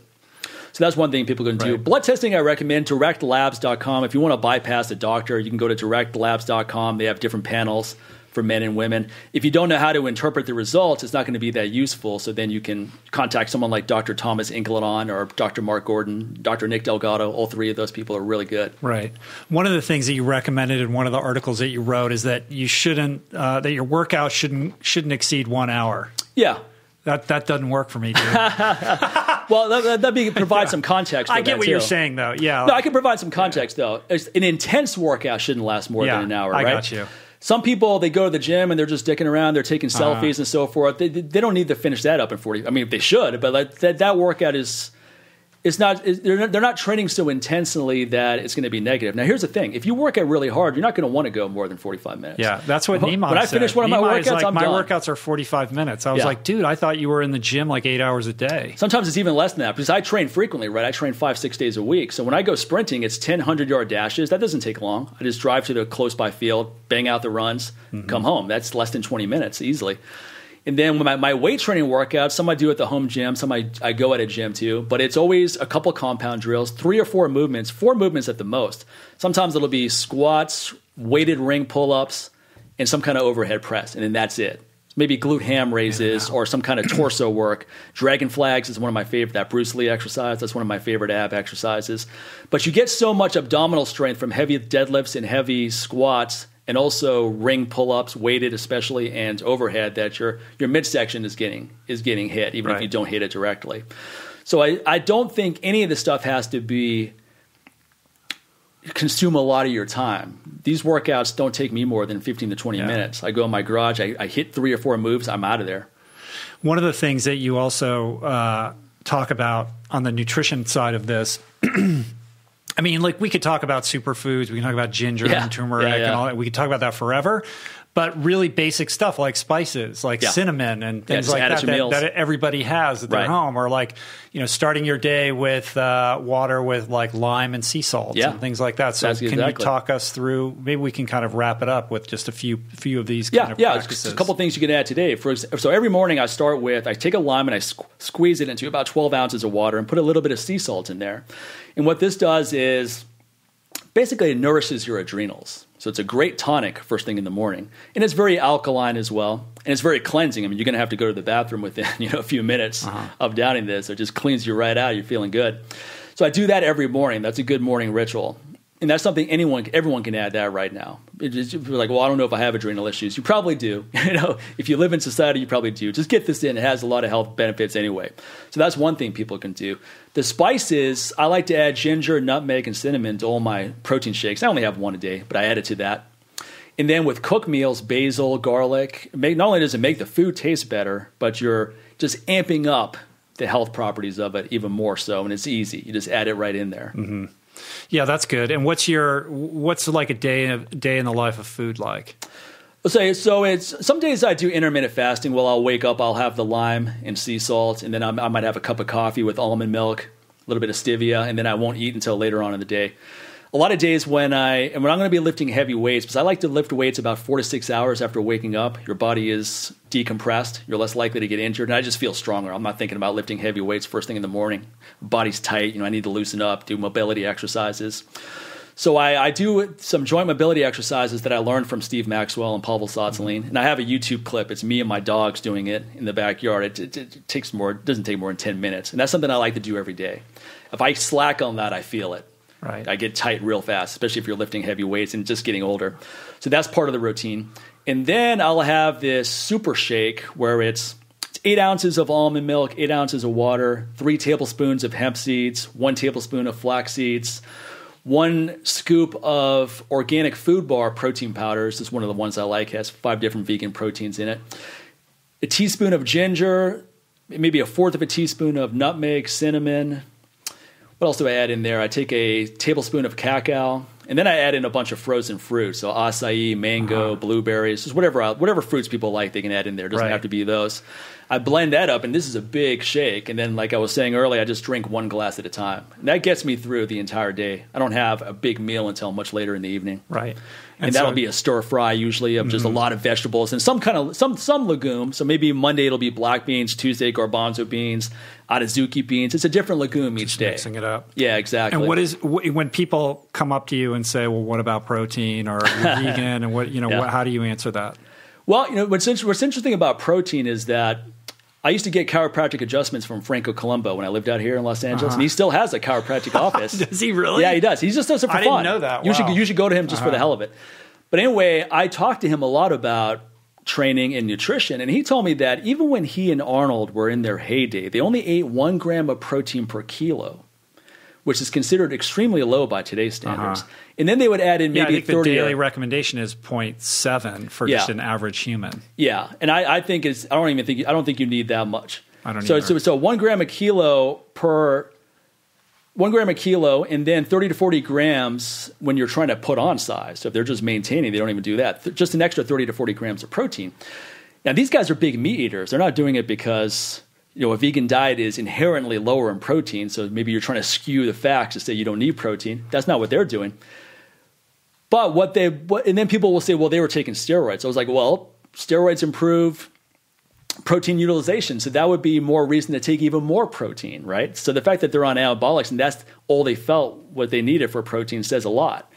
So that's one thing people can do. Blood testing, I recommend directlabs.com. If you want to bypass a doctor, you can go to directlabs.com. They have different panels for men and women. If you don't know how to interpret the results, it's not going to be that useful. So then you can contact someone like Dr. Thomas Inkelon or Dr. Mark Gordon, Dr. Nick Delgado. All three of those people are really good. Right. One of the things that you recommended in one of the articles that you wrote is that you shouldn't that your workout shouldn't exceed 1 hour. Yeah. That doesn't work for me, dude. Well, that provides some context. I get what you're saying, though. Yeah. No, I can provide some context, though. An intense workout shouldn't last more than an hour, right? I got you. Some people, they go to the gym and they're just dicking around. They're taking selfies and so forth. They don't need to finish that up in 40. I mean, they should, but like that workout is they're not training so intensely that it's going to be negative. Now, here's the thing. If you work out really hard, you're not going to want to go more than 45 minutes. Yeah, that's what Nima said. When I finish one of my workouts, like, I'm done. My workouts are 45 minutes. I was like, dude, I thought you were in the gym like 8 hours a day. Sometimes it's even less than that because I train frequently, right? I train 5-6 days a week. So when I go sprinting, it's 10 100-yard dashes. That doesn't take long. I just drive to the close-by field, bang out the runs, come home. That's less than 20 minutes easily. And then when my weight training workouts, some I do at the home gym, some I go at a gym too, but it's always a couple compound drills, 3 or 4 movements, 4 movements at the most. Sometimes it'll be squats, weighted ring pull-ups, and some kind of overhead press, and then that's it. Maybe glute ham raises or some kind of torso work. Dragon flags is one of my favorite, that Bruce Lee exercise. That's one of my favorite ab exercises. But you get so much abdominal strength from heavy deadlifts and heavy squats, and also ring pull-ups, weighted especially, and overhead, that your midsection is getting hit, even if you don't hit it directly. So I don't think any of this stuff has to consume a lot of your time. These workouts don't take me more than 15 to 20 minutes. I go in my garage, I hit 3 or 4 moves, I'm out of there. One of the things that you also talk about on the nutrition side of this I mean, like, we could talk about superfoods, we can talk about ginger and turmeric and all that. We could talk about that forever, but really basic stuff like spices, like cinnamon and things like that everybody has at their home, or like, you know, starting your day with water with like lime and sea salt and things like that. So can you talk us through, maybe we can kind of wrap it up with just a few of these kind of practices. Just a couple things you can add today. So every morning I start with, I take a lime and I squeeze it into about 12 ounces of water and put a little bit of sea salt in there. And what this does is basically it nourishes your adrenals. So it's a great tonic first thing in the morning. And it's very alkaline as well. And it's very cleansing. I mean, you're going to have to go to the bathroom within a few minutes of downing this. It just cleans you right out. You're feeling good. So I do that every morning. That's a good morning ritual. And that's something everyone can add that right now. It's like, well, I don't know if I have adrenal issues. You probably do. If you live in society, you probably do. Just get this in. It has a lot of health benefits anyway. So that's one thing people can do. The spices, I like to add ginger, nutmeg, and cinnamon to all my protein shakes. I only have 1 a day, but I add it to that. And then with cooked meals, basil, garlic, not only does it make the food taste better, but you're just amping up the health properties of it even more so. And it's easy. You just add it right in there. Mm-hmm. Yeah, that's good. And what's like a day in the life of food like? So it's, some days I do intermittent fasting. Well, I'll wake up, I'll have the lime and sea salt, and then I might have a cup of coffee with almond milk, a little bit of stevia, and then I won't eat until later on in the day. A lot of days when I'm going to be lifting heavy weights, because I like to lift weights about 4 to 6 hours after waking up. Your body is decompressed. You're less likely to get injured. And I just feel stronger. I'm not thinking about lifting heavy weights first thing in the morning. Body's tight. I need to loosen up, do mobility exercises. So I do some joint mobility exercises that I learned from Steve Maxwell and Pavel Tsatsouline. And I have a YouTube clip. It's me and my dogs doing it in the backyard. It doesn't take more than 10 minutes. And that's something I like to do every day. If I slack on that, I feel it. Right. I get tight real fast, especially if you're lifting heavy weights and just getting older. So that's part of the routine. And then I'll have this super shake where it's 8 ounces of almond milk, 8 ounces of water, 3 tablespoons of hemp seeds, 1 tablespoon of flax seeds, 1 scoop of organic food bar protein powders. This is one of the ones I like. It has 5 different vegan proteins in it. A teaspoon of ginger, maybe 1/4 of a teaspoon of nutmeg, cinnamon. What else do I add in there? I take a tablespoon of cacao, and then I add in a bunch of frozen fruit. So acai, mango, blueberries, just whatever fruits people like, they can add in there. It doesn't have to be those. I blend that up, and this is a big shake. And then, like I was saying earlier, I just drink one glass at a time. And that gets me through the entire day. I don't have a big meal until much later in the evening. Right. And that'll be a stir fry usually of just a lot of vegetables and some kind of some legume. So maybe Monday it'll be black beans, Tuesday garbanzo beans, adzuki beans. It's a different legume each day. Mixing it up. Yeah, exactly. And what is when people come up to you and say, "Well, what about protein or vegan?" and what how do you answer that? Well, you know what's interesting about protein is that I used to get chiropractic adjustments from Franco Colombo when I lived out here in Los Angeles, and he still has a chiropractic office. Does he really? Yeah, he does. He just does it for fun. I didn't know that. Wow. You should go to him just for the hell of it. But anyway, I talked to him a lot about training and nutrition, and he told me that even when he and Arnold were in their heyday, they only ate 1 gram of protein per kilo, which is considered extremely low by today's standards. And then they would add in maybe 30. I think the daily recommendation is 0.7 for just an average human. Yeah, and I think it's I don't think you need that much. I don't either. So 1 gram a kilo per 1 gram a kilo, and then 30 to 40 grams when you're trying to put on size. So if they're just maintaining, they don't even do that. Just an extra 30 to 40 grams of protein. Now, these guys are big meat eaters. They're not doing it because a vegan diet is inherently lower in protein, so maybe you're trying to skew the facts to say you don't need protein. That's not what they're doing. But and then people will say, well, they were taking steroids. I was like, well, steroids improve protein utilization, so that would be more reason to take even more protein, right? So the fact that they're on anabolics and that's all they felt what they needed for protein says a lot.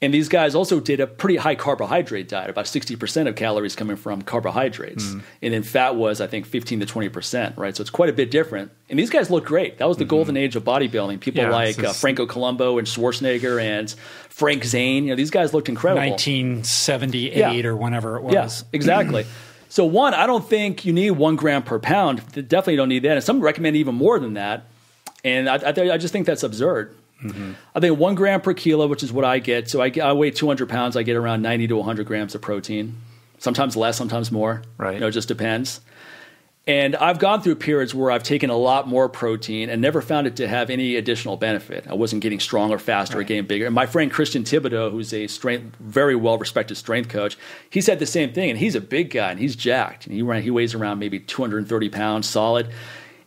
And these guys also did a pretty high carbohydrate diet, about 60% of calories coming from carbohydrates. And then fat was, I think, 15 to 20%, right? So it's quite a bit different. And these guys look great. That was the golden age of bodybuilding. People like Franco Colombo and Schwarzenegger and Frank Zane. You know, these guys looked incredible. 1978 or whenever it was. Yes, exactly. So one, I don't think you need 1 gram per pound. Definitely don't need that. And some recommend even more than that. And I just think that's absurd. I think 1 gram per kilo, which is what I get. So I weigh 200 pounds. I get around 90 to 100 grams of protein, sometimes less, sometimes more. Right. It just depends. And I've gone through periods where I've taken a lot more protein and never found it to have any additional benefit. I wasn't getting stronger, faster, or getting bigger. And my friend Christian Thibodeau, who's a very well-respected strength coach, he said the same thing. And he's a big guy, and he's jacked. And he weighs around maybe 230 pounds solid.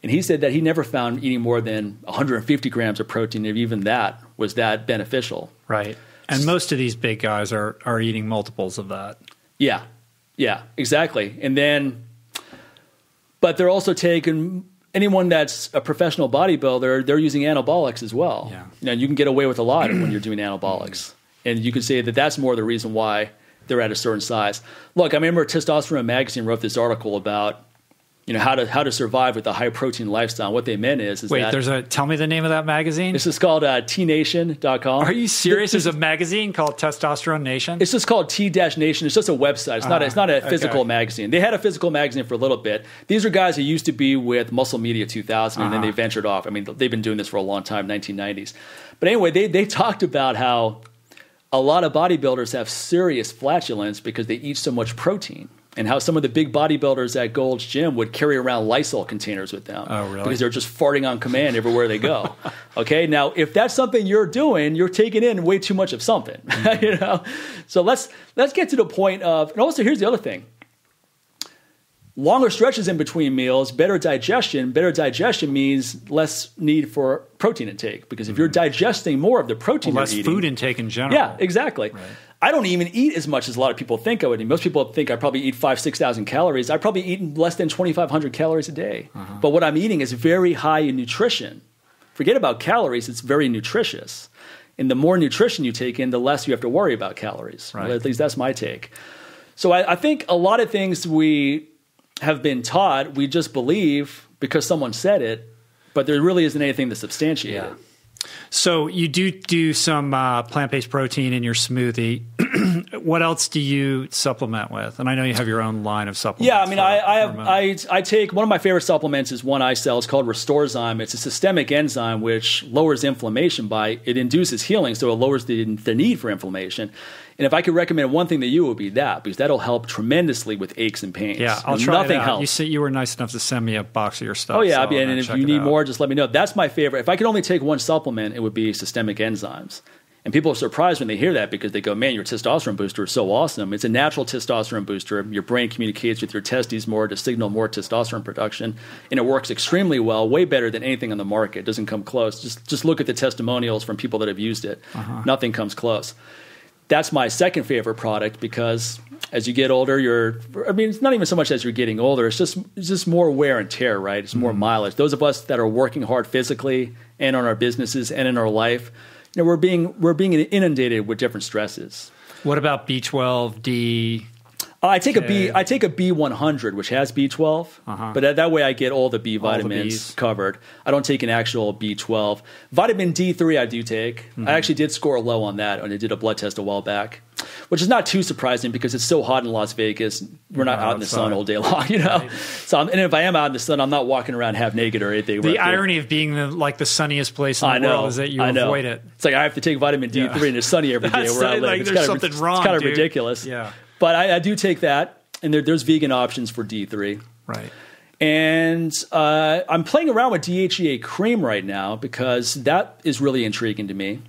And he said that he never found eating more than 150 grams of protein, if even that was that beneficial. Right. And most of these big guys are eating multiples of that. Yeah. Yeah, exactly. And then, but they're also taking, anyone that's a professional bodybuilder, they're using anabolics as well. Yeah. You can get away with a lot when you're doing anabolics. And you can say that that's more the reason why they're at a certain size. Look, I remember Testosterone Magazine wrote this article about how to survive with a high protein lifestyle. What they meant is wait, that there's a tell me the name of that magazine. This is called tnation.com. Are you serious? There's a magazine called Testosterone Nation. It's just called T Nation. It's just a website. It's not a physical magazine. They had a physical magazine for a little bit. These are guys who used to be with Muscle Media 2000 and then they ventured off. I mean, they've been doing this for a long time, 1990s. But anyway, they talked about how a lot of bodybuilders have serious flatulence because they eat so much protein. And how some of the big bodybuilders at Gold's Gym would carry around Lysol containers with them. Oh, really? Because they're just farting on command everywhere they go. Okay, now if that's something you're doing, you're taking in way too much of something. So let's get to the point of, and also here's the other thing. Longer stretches in between meals, better digestion. Better digestion means less need for protein intake because if you're digesting more of the protein you're eating. Less food intake in general. Yeah, exactly. Right. I don't even eat as much as a lot of people think I would. Most people think I probably eat 5,000 to 6,000 calories. I probably eat less than 2,500 calories a day. But what I'm eating is very high in nutrition. Forget about calories. It's very nutritious. And the more nutrition you take in, the less you have to worry about calories. Right. Well, at least that's my take. So I think a lot of things we have been taught, we just believe because someone said it, but there really isn't anything to substantiate it. So you do some plant-based protein in your smoothie. What else do you supplement with? And I know you have your own line of supplements. Yeah, I mean, I take one of my favorite supplements is one I sell. It's called Restorezyme. It's a systemic enzyme which lowers inflammation by it induces healing, so it lowers the need for inflammation. And if I could recommend one thing to you, it would be that because that'll help tremendously with aches and pains. Yeah, I'll try nothing else. You were nice enough to send me a box of your stuff. Oh yeah, so and if you need more, just let me know. That's my favorite. If I could only take one supplement, it would be systemic enzymes. And people are surprised when they hear that because they go, man, your testosterone booster is so awesome. It's a natural testosterone booster. Your brain communicates with your testes more to signal more testosterone production, and it works extremely well, way better than anything on the market. It doesn't come close. Just look at the testimonials from people that have used it. Nothing comes close. That's my second favorite product because as you get older, you're – I mean, it's not even so much as you're getting older. It's just more wear and tear, right? It's more mileage. Those of us that are working hard physically and on our businesses and in our life – you know, we're being inundated with different stresses. What about B12, D? I take a B100, which has B12, but that way I get all the B vitamins covered. I don't take an actual B12. Vitamin D3 I do take. I actually did score low on that, and I did a blood test a while back, which is not too surprising because it's so hot in Las Vegas. We're not out in the sun all day long, you know. Right. So, and if I am out in the sun, I'm not walking around half naked or anything. The irony of being like the sunniest place in the world is that you avoid it. It's like I have to take vitamin D3 and it's sunny every day where I live. Like, it's there's something wrong. It's kind of ridiculous. Yeah, but I do take that, and there's vegan options for D3. Right. And I'm playing around with DHEA cream right now because that is really intriguing to me.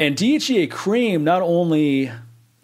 And DHEA cream not only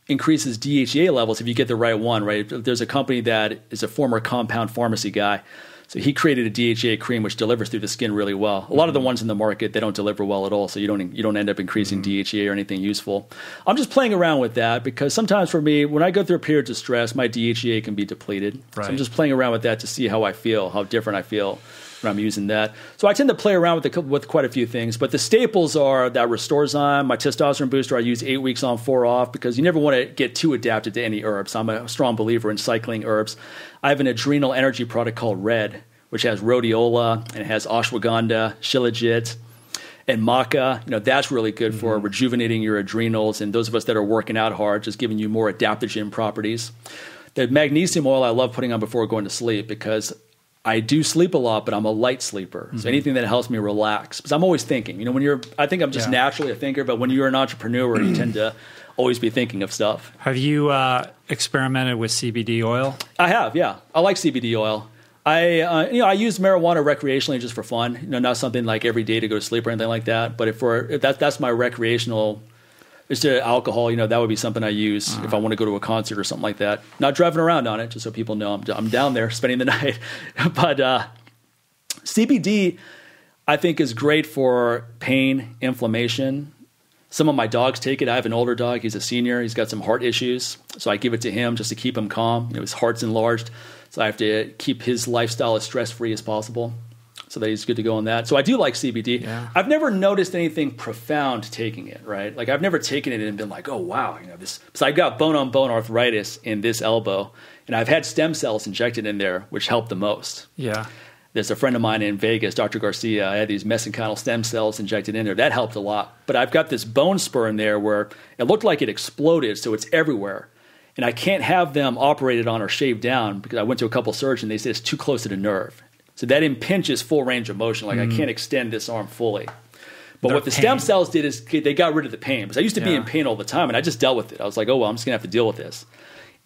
increases DHEA levels if you get the right one, right? There's a company that is a former compound pharmacy guy. So he created a DHEA cream which delivers through the skin really well. A lot of the ones in the market, they don't deliver well at all. So you don't end up increasing DHEA or anything useful. I'm just playing around with that because sometimes for me, when I go through periods of stress, my DHEA can be depleted. Right. So I'm just playing around with that to see how I feel, how different I feel when I'm using that. So I tend to play around with quite a few things, but the staples are that Restorzyme, my testosterone booster. I use 8 weeks on, 4 off because you never want to get too adapted to any herbs. I'm a strong believer in cycling herbs. I have an adrenal energy product called Red, which has rhodiola and it has ashwagandha, shilajit, and maca. You know, that's really good for rejuvenating your adrenals, and those of us that are working out hard, just giving you more adaptogen properties. The magnesium oil I love putting on before going to sleep because I do sleep a lot, but I'm a light sleeper. So anything that helps me relax, because I'm always thinking. You know, when you're, I think I'm just naturally a thinker, but when you're an entrepreneur, you tend to always be thinking of stuff. Have you experimented with CBD oil? I have, yeah. I like CBD oil. I use marijuana recreationally just for fun. You know, not something like every day to go to sleep or anything like that. But if that's my recreational. Instead of alcohol, you know, that would be something I use if I want to go to a concert or something like that. Not driving around on it, just so people know I'm down there spending the night. But CBD, I think, is great for pain, inflammation. Some of my dogs take it. I have an older dog. He's a senior. He's got some heart issues. So I give it to him just to keep him calm. You know, his heart's enlarged. So I have to keep his lifestyle as stress-free as possible, so that he's good to go on that. So I do like CBD. Yeah. I've never noticed anything profound taking it, right? Like I've never taken it and been like, oh, wow, you know, this. So I got bone-on-bone arthritis in this elbow, and I've had stem cells injected in there, which helped the most. Yeah. There's a friend of mine in Vegas, Dr. Garcia. I had these mesenchymal stem cells injected in there. That helped a lot. But I've got this bone spur in there where it looked like it exploded, so it's everywhere. And I can't have them operated on or shaved down because I went to a couple surgeons. They said it's too close to the nerve. So that impinges full range of motion. Like I can't extend this arm fully. But what the stem cells did is they got rid of the pain. Because I used to be in pain all the time, and I just dealt with it. I was like, oh, well, I'm just going to have to deal with this.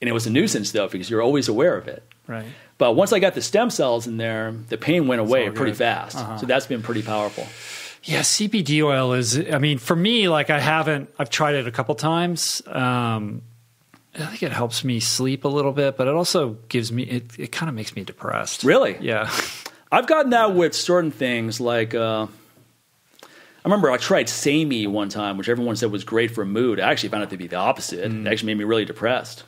And it was a nuisance, though, because you're always aware of it. Right. But once I got the stem cells in there, the pain went away pretty fast. So that's been pretty powerful. Yeah, CBD oil is, I mean, for me, like I've tried it a couple times. I think it helps me sleep a little bit, but it also gives me, it kind of makes me depressed. Really? Yeah. I've gotten that with certain things like, I remember I tried Samey one time, which everyone said was great for mood. I actually found it to be the opposite. It actually made me really depressed.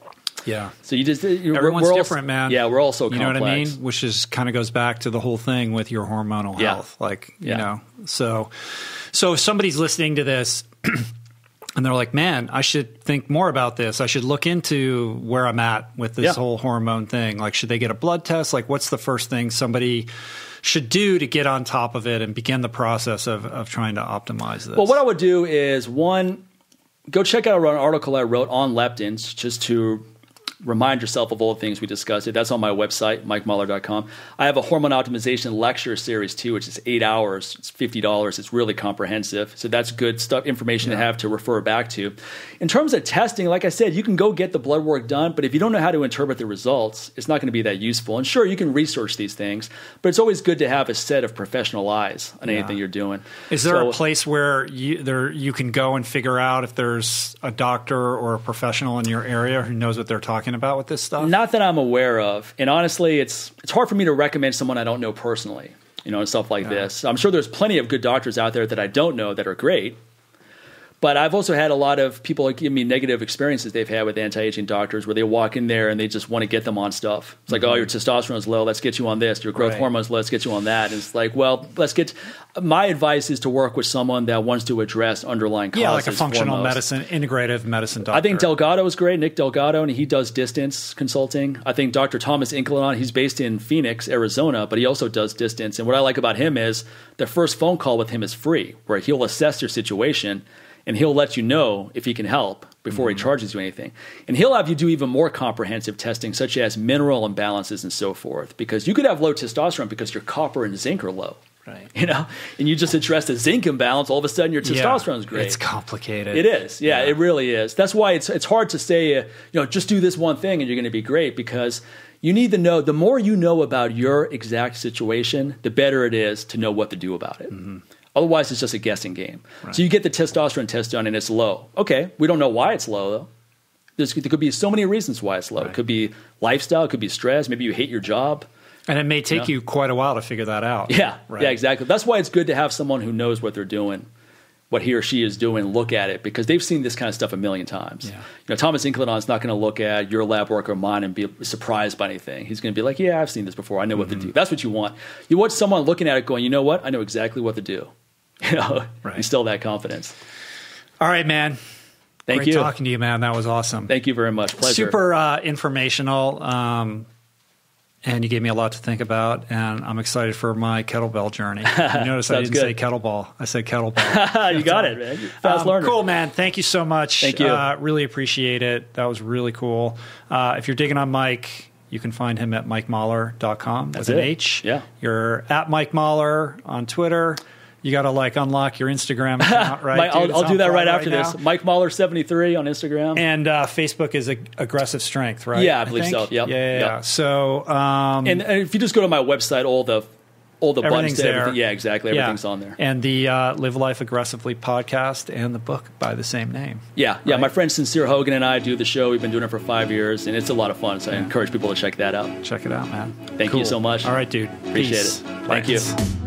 Yeah. So everyone's different, man. Yeah, we're all so complex. You know what I mean? Which is kind of goes back to the whole thing with your hormonal health. Like, you know, so if somebody's listening to this, and they're like, man, I should think more about this. I should look into where I'm at with this whole hormone thing. Like, should they get a blood test? Like, what's the first thing somebody should do to get on top of it and begin the process of trying to optimize this? Well, what I would do is, one, go check out an article I wrote on leptins just to Remind yourself of all the things we discussed. That's on my website, MikeMahler.com. I have a hormone optimization lecture series too, which is 8 hours. It's $50. It's really comprehensive. So that's good stuff, information to have to refer back to. In terms of testing, like I said, you can go get the blood work done, but if you don't know how to interpret the results, it's not going to be that useful. And sure, you can research these things, but it's always good to have a set of professional eyes on anything you're doing. Is there a place where you can go and figure out if there's a doctor or a professional in your area who knows what they're talking about with this stuff? Not that I'm aware of. And honestly, it's hard for me to recommend someone I don't know personally, and stuff like this. I'm sure there's plenty of good doctors out there that I don't know that are great. But I've also had a lot of people give me negative experiences they've had with anti-aging doctors where they walk in there and they just want to get them on stuff. It's like, oh, your testosterone's low, let's get you on this. Your growth hormone's low, let's get you on that. And it's like, well, my advice is to work with someone that wants to address underlying causes. Yeah, like a functional medicine, integrative medicine doctor. I think Delgado is great, Nick Delgado, and he does distance consulting. I think Dr. Thomas Inkelon, he's based in Phoenix, Arizona, but he also does distance. And what I like about him is the first phone call with him is free, where he'll assess your situation and he'll let you know if he can help before he charges you anything. And he'll have you do even more comprehensive testing, such as mineral imbalances and so forth, because you could have low testosterone because your copper and zinc are low. Right. And you just address the zinc imbalance, all of a sudden your testosterone's great. It's complicated. It is. Yeah, it really is. That's why it's hard to say, just do this one thing and you're going to be great, because you need to know, the more you know about your exact situation, the better it is to know what to do about it. Otherwise, it's just a guessing game. Right. So you get the testosterone test done and it's low. Okay, we don't know why it's low though. There could be so many reasons why it's low. Right. It could be lifestyle, it could be stress, maybe you hate your job. And it may take you quite a while to figure that out. Yeah, yeah, exactly. That's why it's good to have someone who knows what they're doing, what he or she is doing, look at it, because they've seen this kind of stuff a million times. Yeah. Thomas Inkelon's not going to look at your lab work or mine and be surprised by anything. He's going to be like, yeah, I've seen this before. I know what to do. That's what you want. You want someone looking at it going, you know what? I know exactly what to do. Instill that confidence. All right, man. Thank you. Great talking to you, man. That was awesome. Thank you very much. Pleasure. Super informational. And you gave me a lot to think about, and I'm excited for my kettlebell journey. You notice I didn't say kettleball. I said kettlebell. You got it, man. Fast learner. Cool, man. Thank you so much. Thank you. Really appreciate it. That was really cool. If you're digging on Mike, you can find him at MikeMahler.com with an H. Yeah. You're at Mike Mahler on Twitter. You got to unlock your Instagram account, right? I'll do that right after this. Mike Mahler 73 on Instagram. And Facebook is Aggressive Strength, right? Yeah, I believe so. Yep. Yeah. So, and if you just go to my website, all the buttons there. Everything, yeah, exactly. Everything's on there. And the Live Life Aggressively podcast and the book by the same name. Yeah. Yeah. Right? My friend Sincere Hogan and I do the show. We've been doing it for 5 years, and it's a lot of fun. So I encourage people to check that out. Check it out, man. Thank you so much. All right, dude. Appreciate it. Thank you.